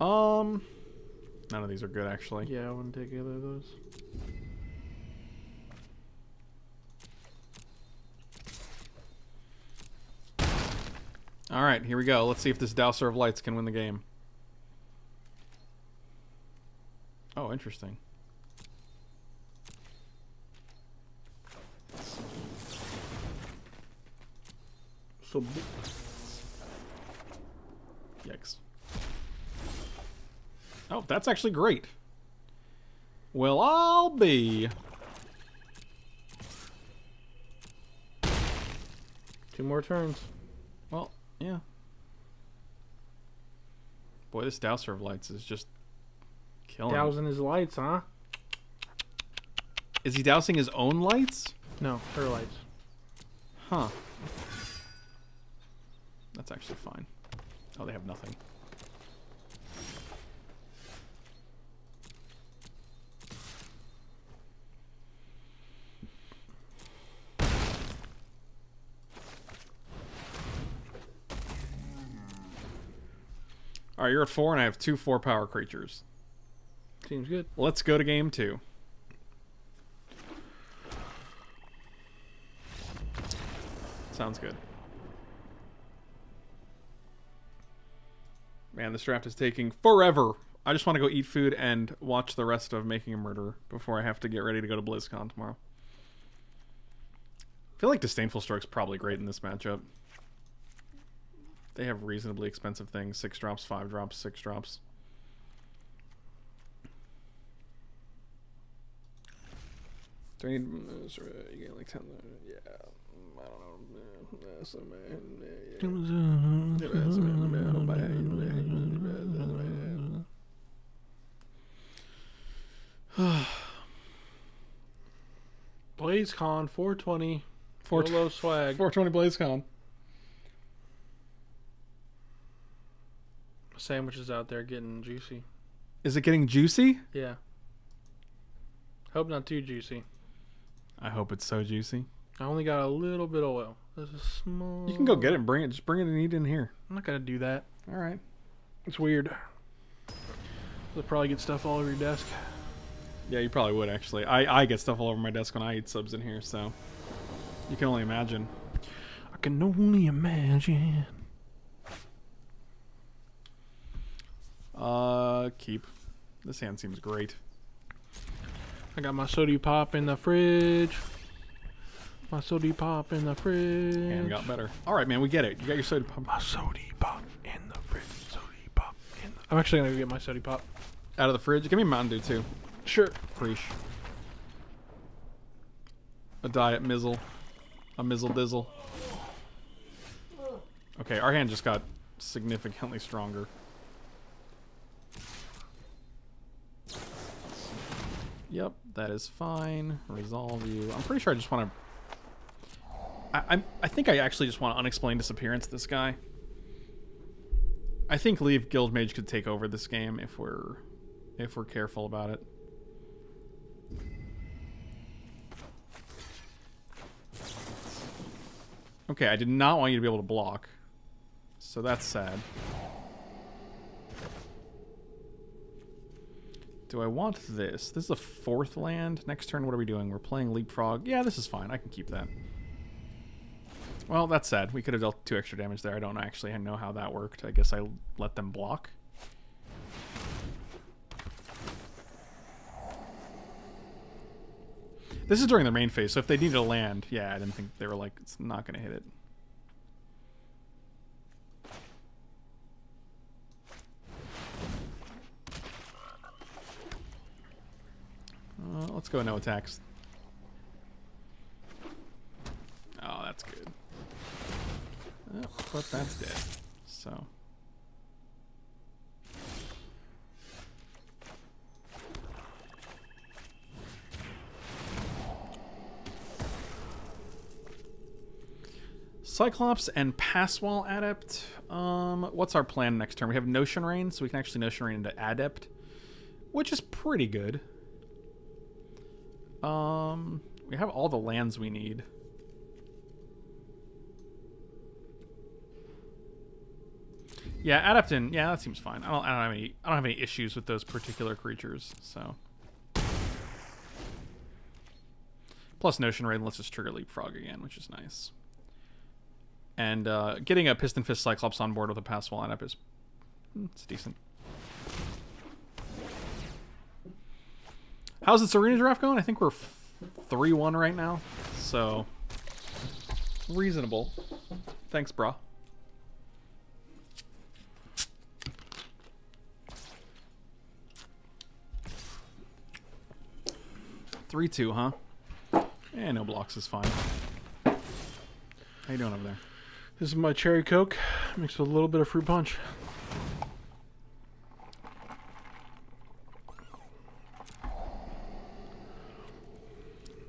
Um, none of these are good, actually. Yeah, I wouldn't take either of those. All right, here we go. Let's see if this Douser of Lights can win the game. Oh, interesting. So, yikes. Oh, that's actually great. Well, I'll be. Two more turns. Well, yeah. Boy, this Douser of Lights is just killing. Dousing his lights, huh? Is he dousing his own lights? No, her lights. Huh. That's actually fine. Oh, they have nothing. Alright, you're at four, and I have two four power creatures. Seems good. Let's go to game two. Sounds good. Man, this draft is taking forever. I just want to go eat food and watch the rest of Making a Murderer before I have to get ready to go to BlizzCon tomorrow. I feel like Disdainful Stroke's probably great in this matchup. They have reasonably expensive things. Six drops, five drops, six drops. Do I need... You get like ten... Yeah. I don't know. BlazeCon four twenty. four twenty swag. four twenty BlazeCon. Sandwiches out there getting juicy. Is it getting juicy? Yeah. Hope not too juicy. I hope it's so juicy. I only got a little bit of oil. This is small. You can go get it and bring it. Just bring it and eat it in here. I'm not gonna do that. All right. It's weird. You'll probably get stuff all over your desk. Yeah, you probably would actually. I I get stuff all over my desk when I eat subs in here, so you can only imagine. I can only imagine. Uh, keep. This hand seems great. I got my soda pop in the fridge. My soda pop in the fridge. And got better. All right, man, we get it. You got your soda pop. My soda pop in the fridge. Soda pop in the... I'm actually gonna go get my soda pop out of the fridge. Give me Mountain Dew too. Sure. Preach. A diet mizzle. A mizzle dizzle. Okay, our hand just got significantly stronger. Yep, that is fine. Resolve you. I'm pretty sure I just want to... I, I, I think I actually just want to Unexplained Disappearance this guy. I think League Guildmage could take over this game if we're if we're careful about it. Okay, I did not want you to be able to block. So that's sad. Do I want this? This is a fourth land. Next turn, what are we doing? We're playing Leapfrog. Yeah, this is fine. I can keep that. Well, that's sad. We could have dealt two extra damage there. I don't actually know how that worked. I guess I let them block. This is during their main phase, so if they needed a land, yeah, I didn't think they were like, it's not going to hit it. Uh, let's go no attacks. Oh, that's good. Oh, but that's dead, so... Cyclops and Passwall Adept. Um, what's our plan next turn? We have Notion Rain, so we can actually Notion Rain into Adept, which is pretty good. Um, we have all the lands we need. Yeah, Adept in. Yeah, that seems fine. I don't. I don't have any. I don't have any issues with those particular creatures. So. Plus Notion Rain lets us trigger Leapfrog again, which is nice. And uh, getting a Piston Fist Cyclops on board with a Passwall lineup is it's decent. How's this arena draft going? I think we're three one right now, so reasonable. Thanks, brah. three two, huh? Eh, yeah, no blocks is fine. How you doing over there? This is my cherry coke mixed with a little bit of fruit punch.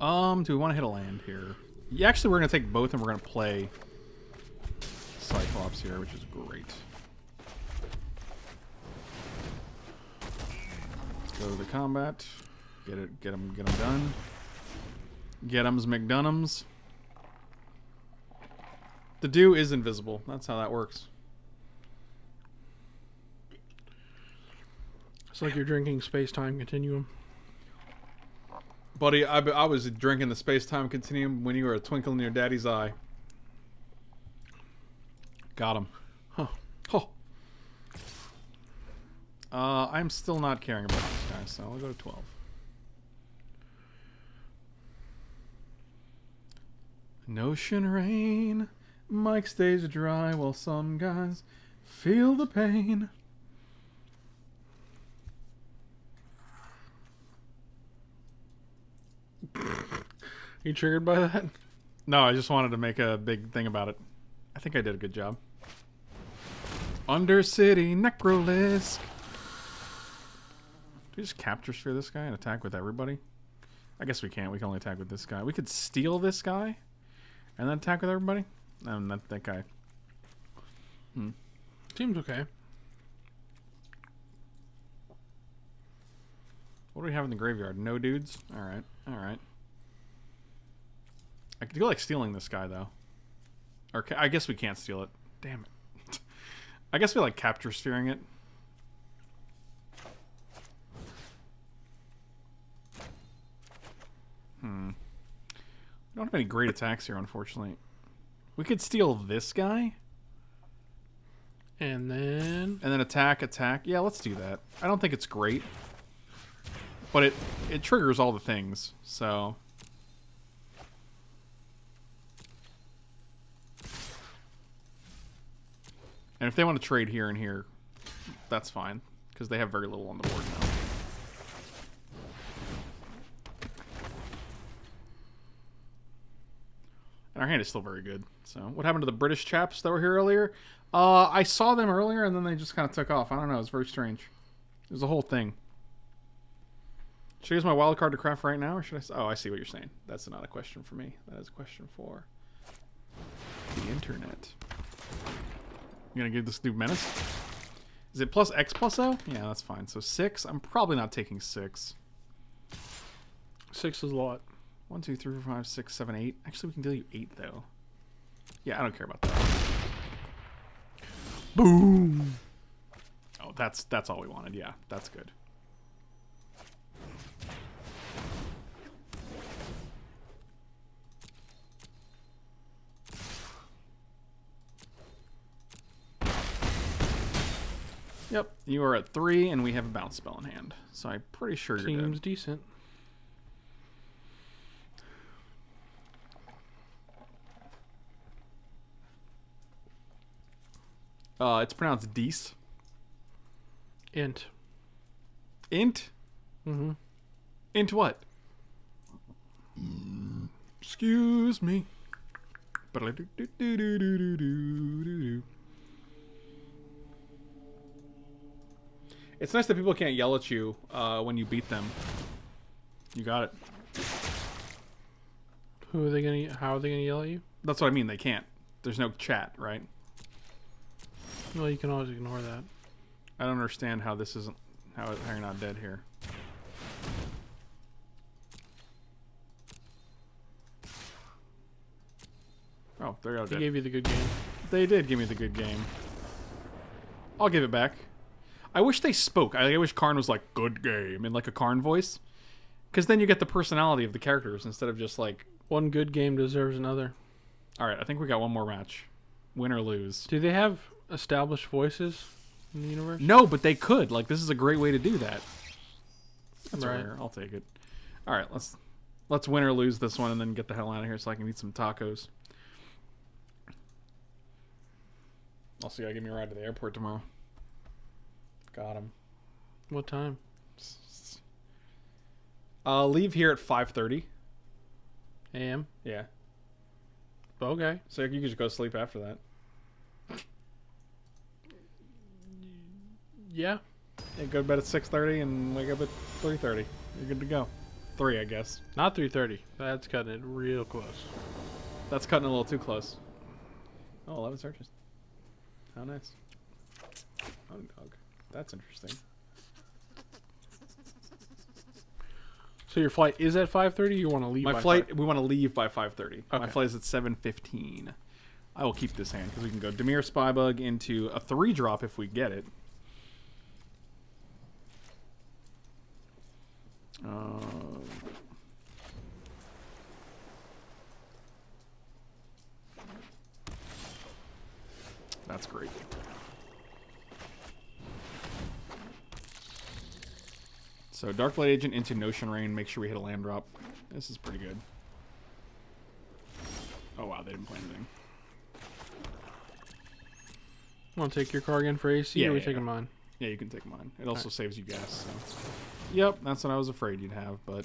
Um, do we want to hit a land here? Yeah, actually, we're going to take both and we're going to play Cyclops here, which is great. Let's go to the combat. Get it, get them, get them done. Get 'em's McDunhams. The dew is invisible. That's how that works. It's like you're drinking space-time continuum. Buddy, I, I was drinking the space-time continuum when you were a twinkle in your daddy's eye. Got him. Huh. Oh. Uh, I'm still not caring about this guy, so I'll go to twelve. Notion Rain. Mike stays dry while some guys feel the pain. Are you triggered by that? No, I just wanted to make a big thing about it. I think I did a good job. Undercity Necrolisk. Do we just Capture Sphere this guy and attack with everybody? I guess we can't. We can only attack with this guy. We could steal this guy and then attack with everybody. Um, that, that guy. Hmm. Seems okay. What do we have in the graveyard? No dudes? Alright, alright. I could go like stealing this guy, though. Or I guess we can't steal it. Damn it. I guess we like Capture Sphearing it. Hmm. We don't have any great attacks here, unfortunately. We could steal this guy. And then... And then attack, attack. Yeah, let's do that. I don't think it's great. But it, it triggers all the things, so... And if they want to trade here and here, that's fine, because they have very little on the board now. And our hand is still very good. So what happened to the British chaps that were here earlier? Uh, I saw them earlier, and then they just kind of took off. I don't know. It's very strange. It was a whole thing. Should I use my wild card to craft right now, or should I? Oh, I see what you're saying. That's not a question for me. That is a question for the internet. You gonna give this dude menace? Is it plus X plus O? Yeah, that's fine. So six. I'm probably not taking six. Six is a lot. One, two, three, four, five, six, seven, eight. Actually, we can deal you eight though. Yeah, I don't care about that. Boom. Oh, that's that's all we wanted. Yeah, that's good. Yep, you are at three, and we have a bounce spell in hand. So I'm pretty sure you're dead. Seems decent. Uh, it's pronounced Deece. Int. Int? Mm-hmm. Int what? Mm. Excuse me. It's nice that people can't yell at you uh, when you beat them. You got it. Who are they gonna? How are they gonna yell at you? That's what I mean. They can't. There's no chat, right? Well, you can always ignore that. I don't understand how this isn't. How, how you're not dead here. Oh, there you go. They gave you the good game. They did give me the good game. I'll give it back. I wish they spoke. I, I wish Karn was like, good game, in like a Karn voice. Because then you get the personality of the characters instead of just like... One good game deserves another. Alright, I think we got one more match. Win or lose. Do they have established voices in the universe? No, but they could. Like, this is a great way to do that. That's right. Rare. I'll take it. Alright, let's let's win or lose this one and then get the hell out of here so I can eat some tacos. Also, you gotta give me a ride to the airport tomorrow. Got him. What time? I'll uh, leave here at five thirty A M Yeah. Okay. So you can just go sleep after that. Yeah. Yeah, go to bed at six thirty and wake up at three thirty. You're good to go. three, I guess. Not three thirty. That's cutting it real close. That's cutting it a little too close. Oh, eleven searches. How nice. Oh, dog. That's interesting. So your flight is at five thirty? You want to leave? My by flight, five? We want to leave by five thirty. Okay. My flight is at seven fifteen. I will keep this hand because we can go Dimir Spybug into a three drop if we get it. Uh, that's great. So Darkblade Agent into Notion Rain. Make sure we hit a land drop. This is pretty good. Oh wow, they didn't play anything. Want to take your car again for A C? Yeah, or are we yeah, taking yeah. mine? Yeah, you can take mine. It also right. saves you gas. So. Yep, that's what I was afraid you'd have, but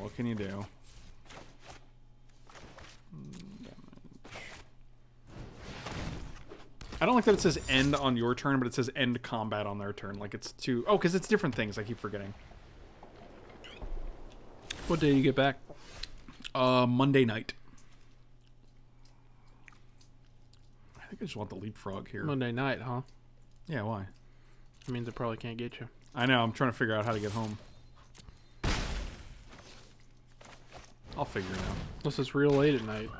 what can you do? I don't like that it says end on your turn, but it says end combat on their turn. Like it's two... Oh, because it's different things. I keep forgetting. What day do you get back? Uh, Monday night. I think I just want the Leapfrog here. Monday night, huh? Yeah, why? It means it probably can't get you. I know. I'm trying to figure out how to get home. I'll figure it out. Plus it's real late at night.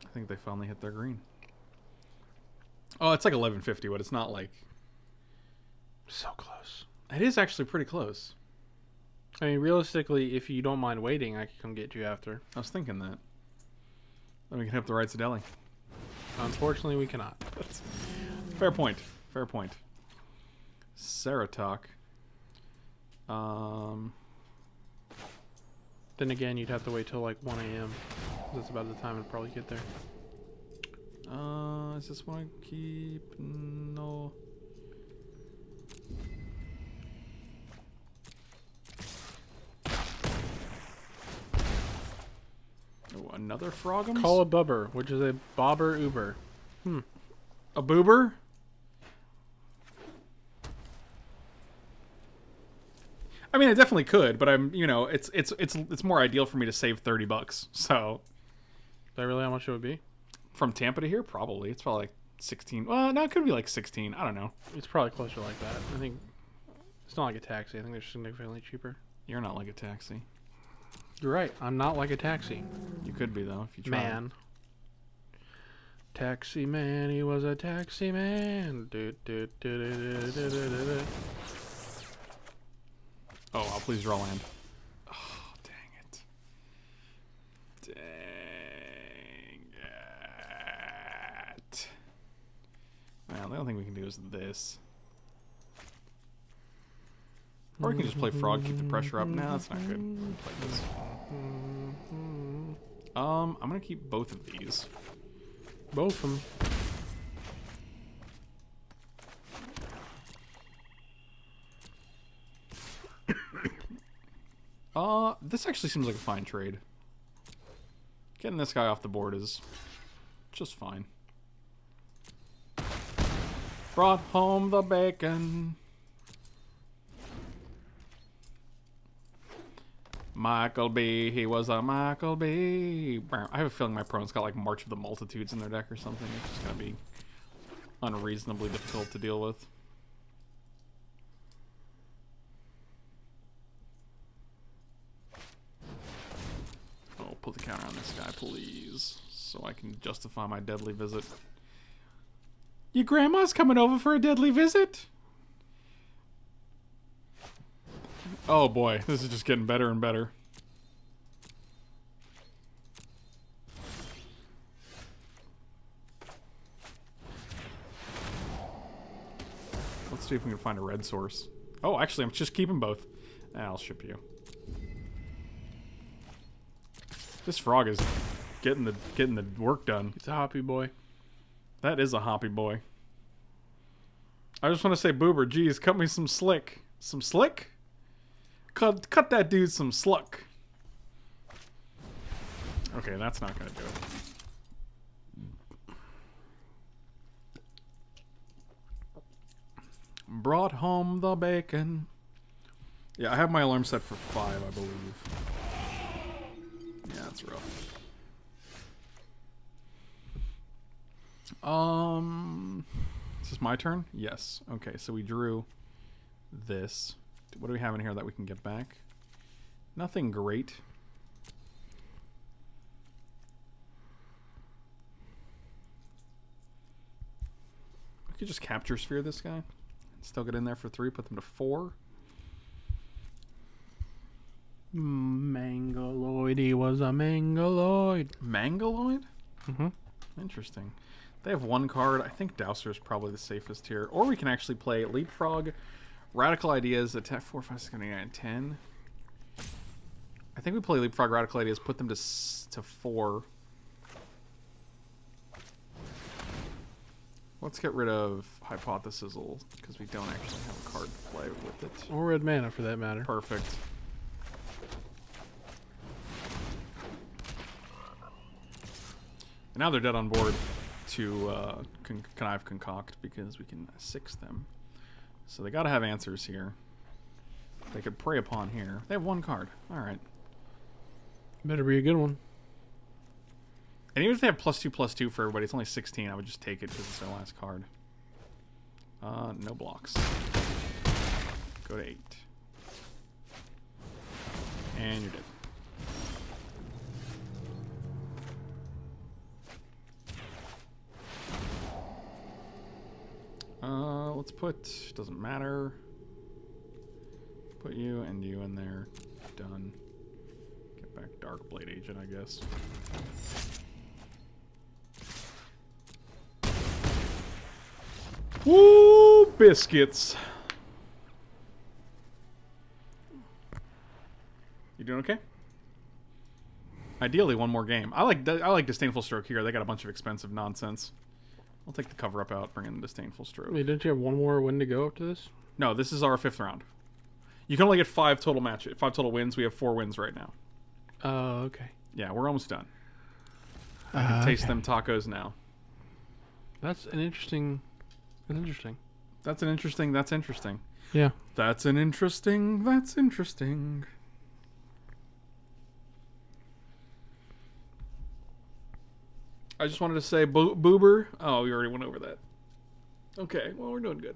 I think they finally hit their green. Oh, it's like eleven fifty, but it's not like so close. It is actually pretty close. I mean, realistically, if you don't mind waiting, I could come get you after. I was thinking that. Then we can hit up the rights of Delhi. Unfortunately, we cannot. That's... Fair point. Fair point. Saratok. Um. Then again, you'd have to wait till like one A M That's about the time I'd probably get there. Uh, is this one I keep? No. Oh, another Frogums? Call a Bubber, which is a Bobber Uber. Hmm. A Boober? I mean, I definitely could, but I'm, you know, it's it's it's it's more ideal for me to save thirty bucks. So, is that really how much it would be from Tampa to here? Probably it's probably like sixteen. Well, no, it could be like sixteen. I don't know. It's probably closer like that. I think it's not like a taxi. I think they're significantly cheaper. You're not like a taxi. You're right. I'm not like a taxi. You could be though if you try. Man, taxi man, he was a taxi man. Do, do, do, do, do, do, do, do. Oh, I'll please draw land. Oh, dang it. Dang it. Well, the only thing we can do is this. Or we can just play Frog, keep the pressure up. Nah, that's not good. I'm gonna play this. Um, I'm going to keep both of these. Both of them. Uh, this actually seems like a fine trade. Getting this guy off the board is just fine. Brought home the bacon. Michael B. He was a Michael B. I have a feeling my prone's got like March of the Multitudes in their deck or something. It's just gonna be unreasonably difficult to deal with. Put the counter on this guy, please, so I can justify my deadly visit. Your grandma's coming over for a deadly visit? Oh boy, this is just getting better and better. Let's see if we can find a red source. Oh, actually, I'm just keeping both. I'll ship you. This frog is getting the getting the work done. It's a hoppy boy. That is a hoppy boy. I just want to say, Boober, geez, cut me some slick. Some slick? Cut cut that dude some sluck. Okay, that's not gonna do it. Brought home the bacon. Yeah, I have my alarm set for five, I believe. Yeah, that's rough. Um, is this my turn? Yes. Okay, so we drew this. What do we have in here that we can get back? Nothing great. We could just capture sphere this guy. Still get in there for three, put them to four. Mangaloid, he was a Mangaloid. Mangaloid? Mm-hmm. Interesting. They have one card. I think Douser is probably the safest here. Or we can actually play Leapfrog, Radical Ideas, attack four, five, six, seven, eight, nine, ten. I think we play Leapfrog, Radical Ideas, put them to, to four. Let's get rid of Hypothesizzle, because we don't actually have a card to play with it. Or red mana, for that matter. Perfect. Now they're dead on board to uh, con connive concoct because we can six them. So they gotta have answers here. They could prey upon here. They have one card. Alright. Better be a good one. And even if they have plus two, plus two for everybody, it's only sixteen. I would just take it because it's their last card. Uh, no blocks. Go to eight. And you're dead. Uh, let's put, doesn't matter, put you and you in there, done. Get back Darkblade Agent, I guess. Woo, biscuits! You doing okay? Ideally, one more game. I like I like Disdainful Stroke here. They got a bunch of expensive nonsense. I'll take the cover-up out, bring in Disdainful Stroke. Wait, didn't you have one more win to go up to this? No, this is our fifth round. You can only get five total match, five total wins. We have four wins right now. Oh, uh, okay. Yeah, we're almost done. I can uh, taste okay. them tacos now. That's an interesting... That's interesting. That's an interesting... That's interesting. Yeah. That's an interesting... That's interesting... I just wanted to say, bo Boober. Oh, we already went over that. Okay, well, we're doing good.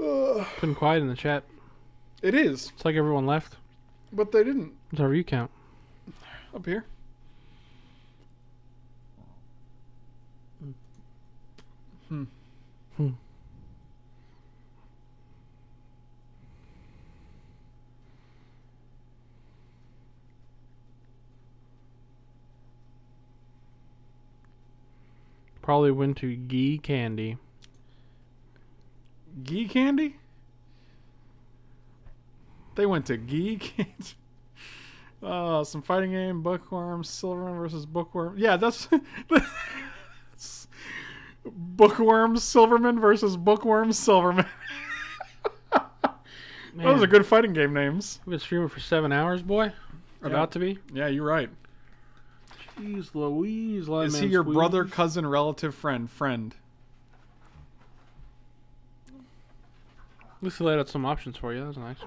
Uh, Putting quiet in the chat. It is. It's like everyone left. But they didn't. What's our view count? Up here. Hmm. Hmm. Probably went to Gee Candy. Gee Candy? They went to Gee Candy. Oh, some fighting game, Bookworm, Silverman versus Bookworm. Yeah, that's... that's Bookworm, Silverman versus Bookworm, Silverman. Those are good fighting game names. We've been streaming for seven hours, boy. Yeah. About to be. Yeah, you're right. Jeez Louise, is he your squeeze. brother, cousin, relative, friend? Friend. At least they laid out some options for you. That was nice.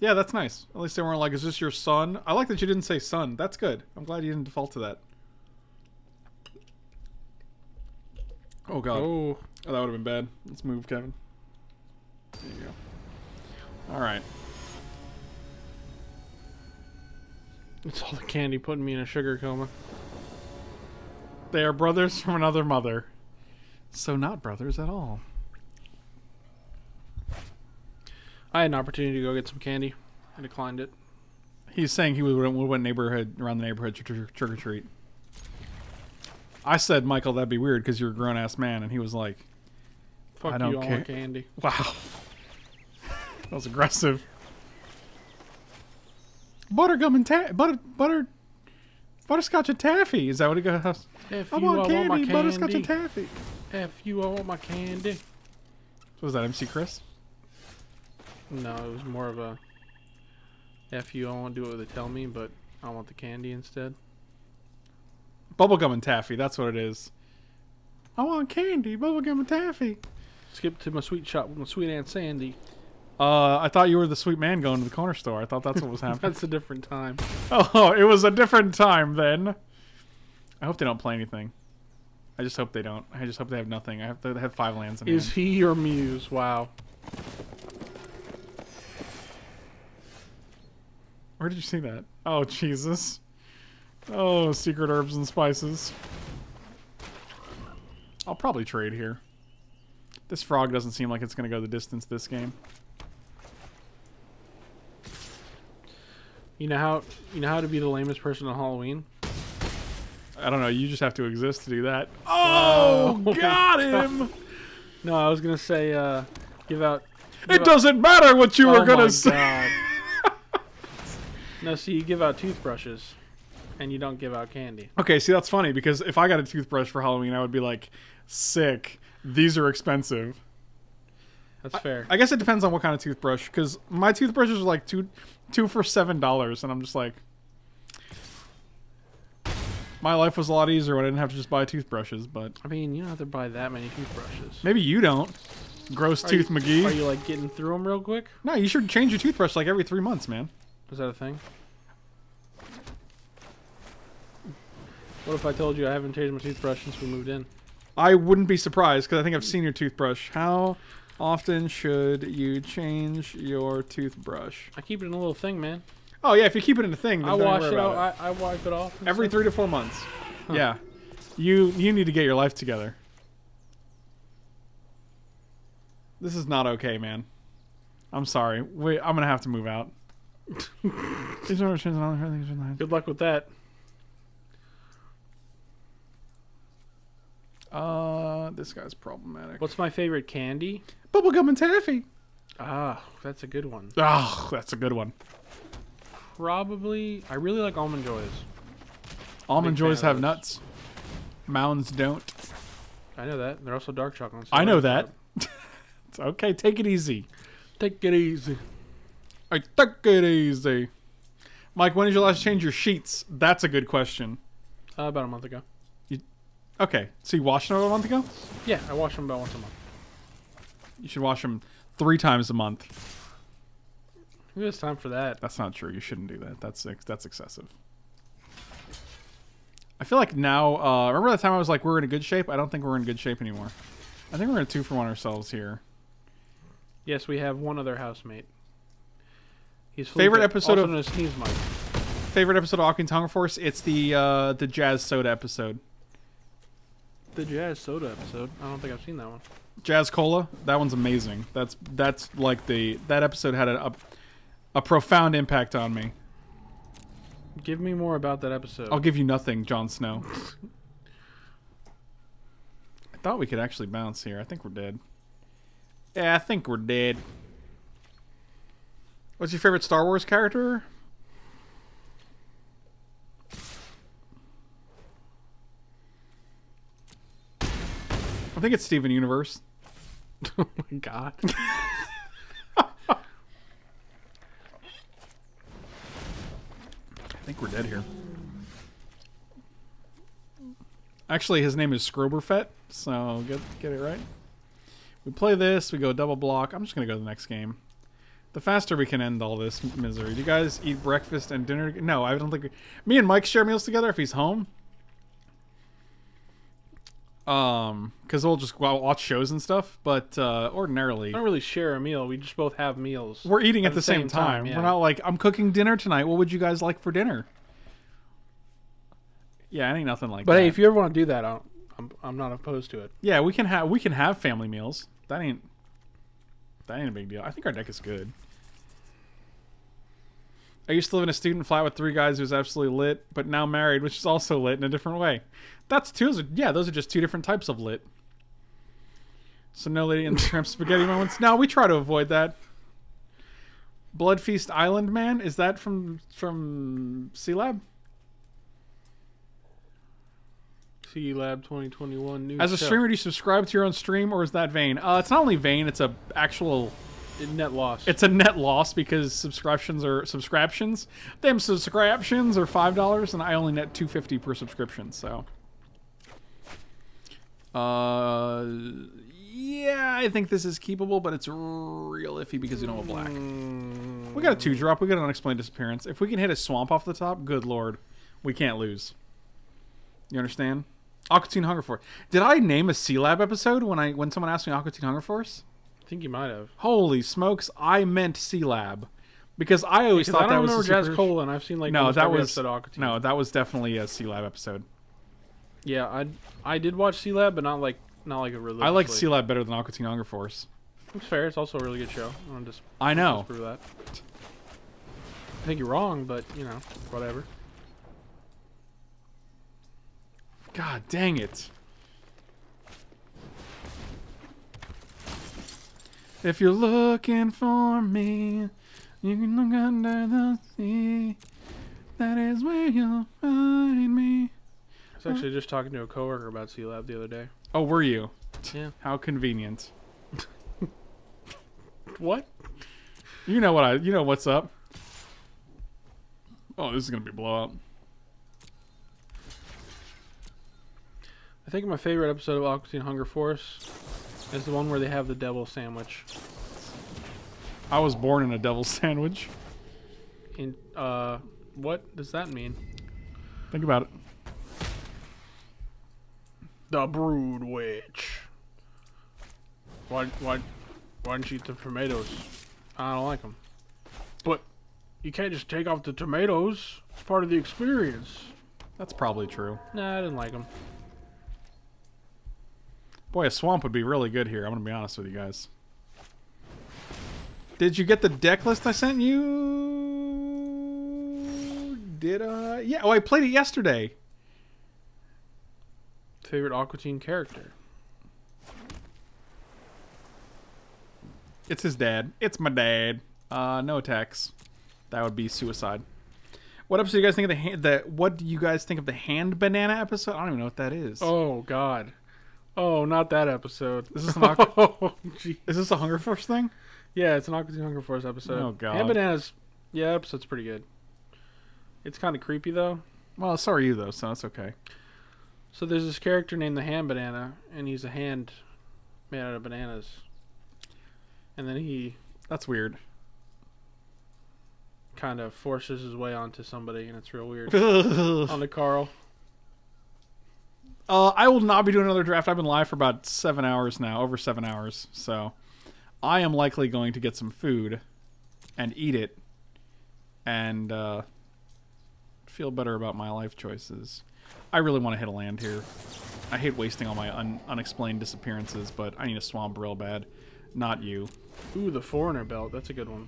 Yeah, that's nice. At least they weren't like, is this your son? I like that you didn't say son. That's good. I'm glad you didn't default to that. Oh, God. Oh, oh that would have been bad. Let's move, Kevin. There you go. All right. It's all the candy putting me in a sugar coma. They are brothers from another mother. So not brothers at all. I had an opportunity to go get some candy. I declined it. He's saying he would went neighborhood around the neighborhood trick-or-treat. I said, Michael, that'd be weird because you're a grown-ass man. And he was like, fuck I don't you, care. I want candy. Wow. That was aggressive. Buttergum and ta butter butter butterscotch and taffy. Is that what it goes? If I, you, want, I candy, want my candy, butterscotch and taffy. F you, I want my candy. So was that M C Chris? No, it was more of a F you, I won't do what they tell me, but I want the candy instead. Bubblegum and taffy, that's what it is. I want candy, bubblegum and taffy. Skip to my sweet shop with my sweet Aunt Sandy. Uh, I thought you were the sweet man going to the corner store. I thought that's what was happening. That's a different time. Oh, it was a different time then. I hope they don't play anything. I just hope they don't. I just hope they have nothing. I hope they have five lands in hand. Is he your muse? Wow. Where did you see that? Oh, Jesus. Oh, secret herbs and spices. I'll probably trade here. This frog doesn't seem like it's going to go the distance this game. You know how you know how to be the lamest person on Halloween? I don't know. You just have to exist to do that. Oh, oh got him! No, I was gonna say, uh, give out. Give it out. Doesn't matter what you oh were gonna my say. God. No, see, you give out toothbrushes, and you don't give out candy. Okay, see, that's funny because if I got a toothbrush for Halloween, I would be like, sick. These are expensive. That's fair. I, I guess it depends on what kind of toothbrush, because my toothbrushes are like two, two for seven dollars, and I'm just like, my life was a lot easier when I didn't have to just buy toothbrushes. But I mean, you don't have to buy that many toothbrushes. Maybe you don't. Gross are tooth you, McGee. Are you like getting through them real quick? No, you should change your toothbrush like every three months, man. Is that a thing? What if I told you I haven't changed my toothbrush since we moved in? I wouldn't be surprised because I think I've seen your toothbrush. How often should you change your toothbrush? I keep it in a little thing, man. Oh yeah, if you keep it in a thing, then I wash it out. I, I wipe it off every three to four months. Huh. Yeah, you you need to get your life together. This is not okay, man. I'm sorry. Wait, I'm gonna have to move out. Good luck with that. Uh, this guy's problematic. What's my favorite candy? Bubblegum and taffy. Ah, that's a good one. Ah, that's a good one. Probably, I really like almond joys. Almond Joys have nuts. Mounds don't. I know that. They're also dark chocolates. So I know that. It's okay, take it easy. Take it easy. I take it easy. Mike, when did you last change your sheets? That's a good question. Uh, about a month ago. You, okay, so you washed them about a month ago? Yeah, I wash them about once a month. You should wash them three times a month. Maybe it's time for that. That's not true. You shouldn't do that. That's that's excessive. I feel like now... Uh, remember that time I was like, we're in a good shape? I don't think we're in good shape anymore. I think we're in a two for one ourselves here. Yes, we have one other housemate. He's favorite episode of... Sneeze Mike. Favorite episode of Hawking Tongue Force? It's the uh, the Jazz Soda episode. The Jazz Soda episode? I don't think I've seen that one. Jazz Cola? That one's amazing. That's that's like the... That episode had a, a, a profound impact on me. Give me more about that episode. I'll give you nothing, Jon Snow. I thought we could actually bounce here. I think we're dead. Yeah, I think we're dead. What's your favorite Star Wars character? I think it's Steven Universe. Oh my god. I think we're dead here. Actually, his name is Scroberfett, so get get it right. We play this, we go double block. I'm just gonna go to the next game. The faster we can end all this misery. Do you guys eat breakfast and dinner? No, I don't think we, me and Mike share meals together if he's home. Um, because we'll just go out, watch shows and stuff. But uh, ordinarily, I don't really share a meal. We just both have meals. We're eating at, at the, the same, same time. time yeah. We're not like, I'm cooking dinner tonight. What would you guys like for dinner? Yeah, it ain't nothing like but that. But hey, if you ever want to do that, I'll, I'm I'm not opposed to it. Yeah, we can have we can have family meals. That ain't that ain't a big deal. I think our deck is good. I used to live in a student flat with three guys who was absolutely lit, but now married, which is also lit in a different way. That's two. Yeah, those are just two different types of lit. So no lady in the tramp spaghetti moments. No, we try to avoid that. Blood Feast Island Man, is that from from C-Lab? C-Lab twenty twenty-one new. As a show. Streamer, do you subscribe to your own stream, or is that vain? Uh, it's not only vain; it's a actual. Net loss. It's a net loss because subscriptions are subscriptions. Them subscriptions are five dollars, and I only net two fifty per subscription. So, uh, yeah, I think this is keepable, but it's real iffy because you know what black. Mm. We got a two drop. We got an unexplained disappearance. If we can hit a swamp off the top, good lord, we can't lose. You understand? Aquatine Hunger Force. Did I name a C-Lab episode when I when someone asked me Aquatine Hunger Force? I think you might have. Holy smokes! I meant C-Lab, because I always because thought I don't that remember was Jazz super... Cole, and I've seen like no, that was no, that was definitely a C-Lab episode. Yeah, I I did watch C-Lab, but not like not like a really. I like C-Lab better than Aquatine Hunger Force. It's fair. It's also a really good show. I don't dis I know. Disprove that. I think you're wrong, but you know, whatever. God dang it. If you're looking for me, you can look under the sea. That is where you'll find me. I was actually just talking to a coworker about C-Lab the other day. Oh, were you? Yeah. How convenient. What? You know what I? You know what's up. Oh, this is gonna be a blowout. I think my favorite episode of Aquatine Hunger Force. It's the one where they have the devil sandwich. I was born in a devil sandwich. In, uh, what does that mean? Think about it. The brood witch. Why, why, why didn't you eat the tomatoes? I don't like them. But you can't just take off the tomatoes. It's part of the experience. That's probably true. Nah, I didn't like them. Boy, a swamp would be really good here. I'm going to be honest with you guys. Did you get the deck list I sent you? Did I? Yeah, oh, I played it yesterday. Favorite Aquatine character? It's his dad. It's my dad. Uh, no attacks. That would be suicide. What episode do you guys think of the hand, the what do you guys think of the hand banana episode? I don't even know what that is. Oh god. Oh, not that episode. Is this an oh, Is this a Hunger Force thing? Yeah, it's an Aqua Teen Hunger Force episode. Oh god. Hand bananas. Yeah, episode's pretty good. It's kind of creepy though. Well, so are you though, so that's okay. So there's this character named the Hand Banana, and he's a hand made out of bananas. And then he... That's weird. Kind of forces his way onto somebody, and it's real weird. Onto Carl. Uh, I will not be doing another draft. I've been live for about seven hours now, over seven hours. So I am likely going to get some food and eat it and uh, feel better about my life choices. I really want to hit a land here. I hate wasting all my un unexplained disappearances, but I need a swamp real bad. Not you. Ooh, the Foreigner Belt. That's a good one.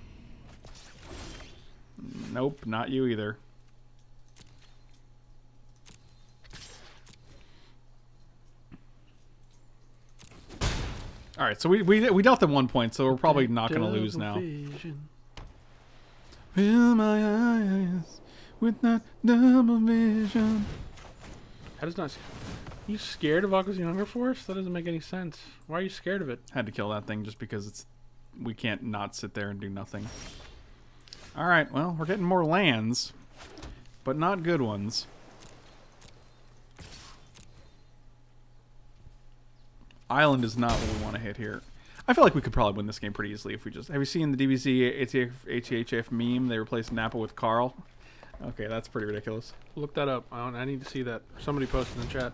Nope, not you either. All right, so we we we dealt them one point, so we're probably not going to lose now. Fill my eyes with that double vision. How does not? You scared of Aqua's Hunger Force? That doesn't make any sense. Why are you scared of it? Had to kill that thing just because it's. We can't not sit there and do nothing. All right, well, we're getting more lands, but not good ones. Island is not what we want to hit here. I feel like we could probably win this game pretty easily if we just... Have you seen the D B Z A T H F meme? They replaced Napa with Carl. Okay, that's pretty ridiculous. Look that up. I, don't, I need to see that. Somebody posted in the chat.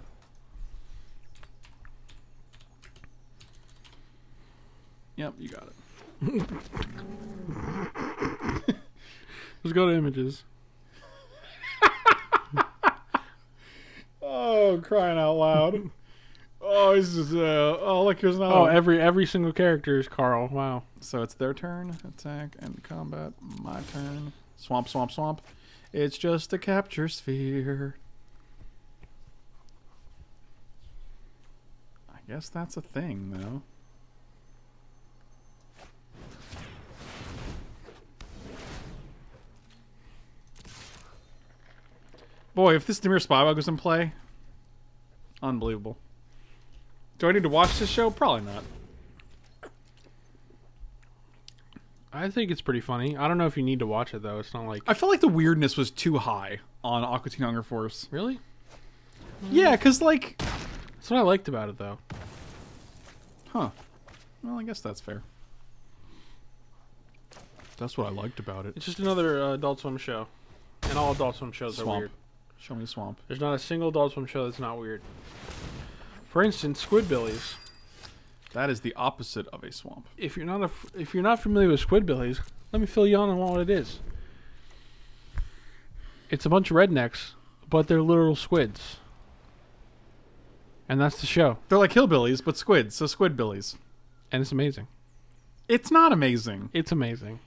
Yep, you got it. Let's go to images. Oh, crying out loud. Oh, this is uh, oh look, here's another. Oh, one. every every single character is Carl. Wow. So it's their turn, attack and combat. My turn. Swamp, swamp, swamp. It's just a capture sphere. I guess that's a thing, though. Boy, if this Dimir Spybug was in play, unbelievable. Do I need to watch this show? Probably not. I think it's pretty funny. I don't know if you need to watch it, though. It's not like... I feel like the weirdness was too high on Aqua Teen Hunger Force. Really? Yeah, because, like... That's what I liked about it, though. Huh. Well, I guess that's fair. That's what I liked about it. It's just another uh, Adult Swim show. And all Adult Swim shows swamp. are weird. Show me the swamp. There's not a single Adult Swim show that's not weird. For instance, Squidbillies. That is the opposite of a swamp. If you're not a, if you're not familiar with Squidbillies, let me fill you on on what it is. It's a bunch of rednecks, but they're literal squids. And that's the show. They're like hillbillies, but squids, so Squidbillies. And it's amazing. It's not amazing. It's amazing.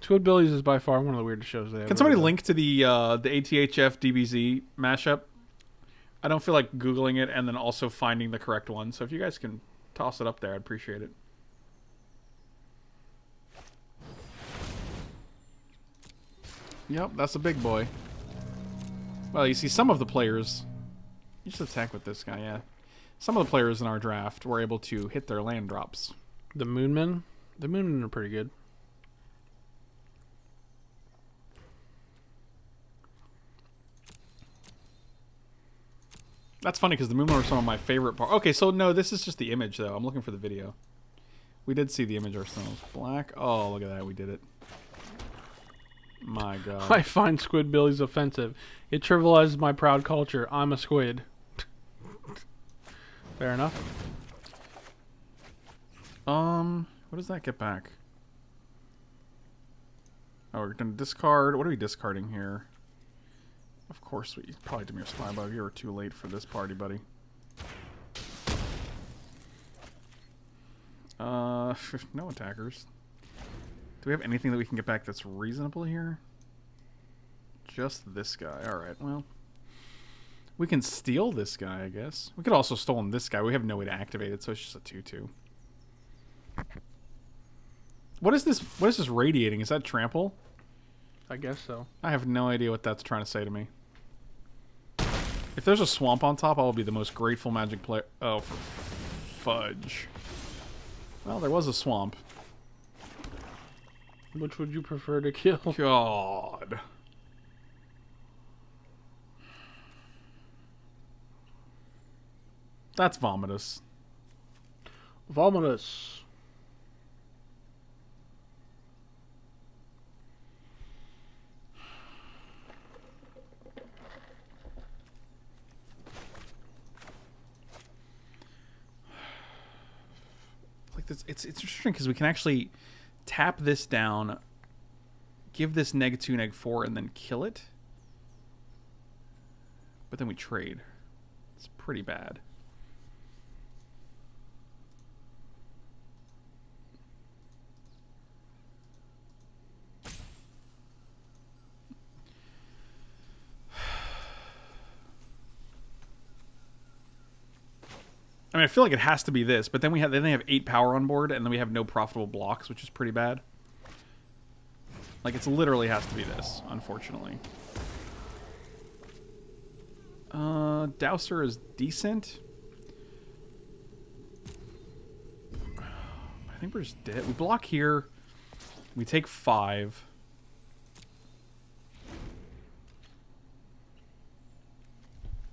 Squidbillies is by far one of the weirdest shows they ever. Can somebody done. link to the uh, the A T H F D B Z mashup? I don't feel like Googling it and then also finding the correct one. So if you guys can toss it up there, I'd appreciate it. Yep, that's a big boy. Well, you see, some of the players... You just attack with this guy, yeah. Some of the players in our draft were able to hit their land drops. The Moonmen? The Moonmen are pretty good. That's funny because the Moonmen are some of my favorite parts. Okay, so no, this is just the image, though. I'm looking for the video. We did see the image ourselves. Black. Oh, look at that. We did it. My God. I find Squidbillies offensive. It trivializes my proud culture. I'm a squid. Fair enough. Um, what does that get back? Oh, we're going to discard. What are we discarding here? Of course, we probably Dimir Spybug. You were too late for this party, buddy. Uh, no attackers. Do we have anything that we can get back that's reasonable here? Just this guy. All right. Well, we can steal this guy, I guess. We could also stolen this guy. We have no way to activate it, so it's just a two-two. What is this? What is this radiating? Is that trample? I guess so. I have no idea what that's trying to say to me. If there's a swamp on top, I will be the most grateful Magic player. Oh, for fudge. Well, there was a swamp. Which would you prefer to kill? God. That's vomitous. Vomitous. Like this, it's, it's interesting because we can actually tap this down, give this neg two, neg four, and then kill it. But then we trade. It's pretty bad. I mean, I feel like it has to be this, but then we have then they have eight power on board, and then we have no profitable blocks, which is pretty bad. Like, it's literally has to be this, unfortunately. Uh, Douser is decent. I think we're just dead. We block here. We take five.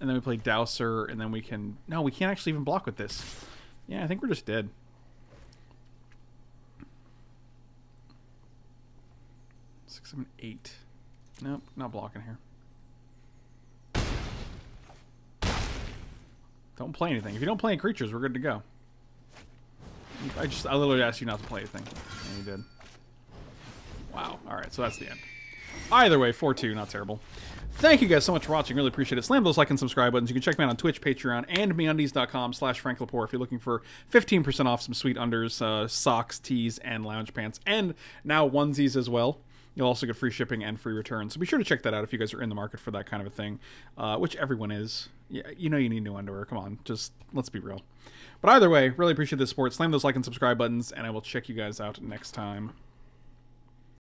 And then we play Douser, and then we can... No, we can't actually even block with this. Yeah, I think we're just dead. Six, seven, eight. Nope, not blocking here. Don't play anything. If you don't play any creatures, we're good to go. I just... I literally asked you not to play anything. And you did. Wow. Alright, so that's the end. Either way, four two, not terrible. Thank you guys so much for watching. Really appreciate it. Slam those like and subscribe buttons. You can check me out on Twitch, Patreon, and meundies dot com slash Frank Lepore if you're looking for fifteen percent off some sweet unders, uh, socks, tees, and lounge pants, and now onesies as well. You'll also get free shipping and free returns. So be sure to check that out if you guys are in the market for that kind of a thing, uh, which everyone is. Yeah, you know you need new underwear. Come on. Just let's be real. But either way, really appreciate the support. Slam those like and subscribe buttons, and I will check you guys out next time.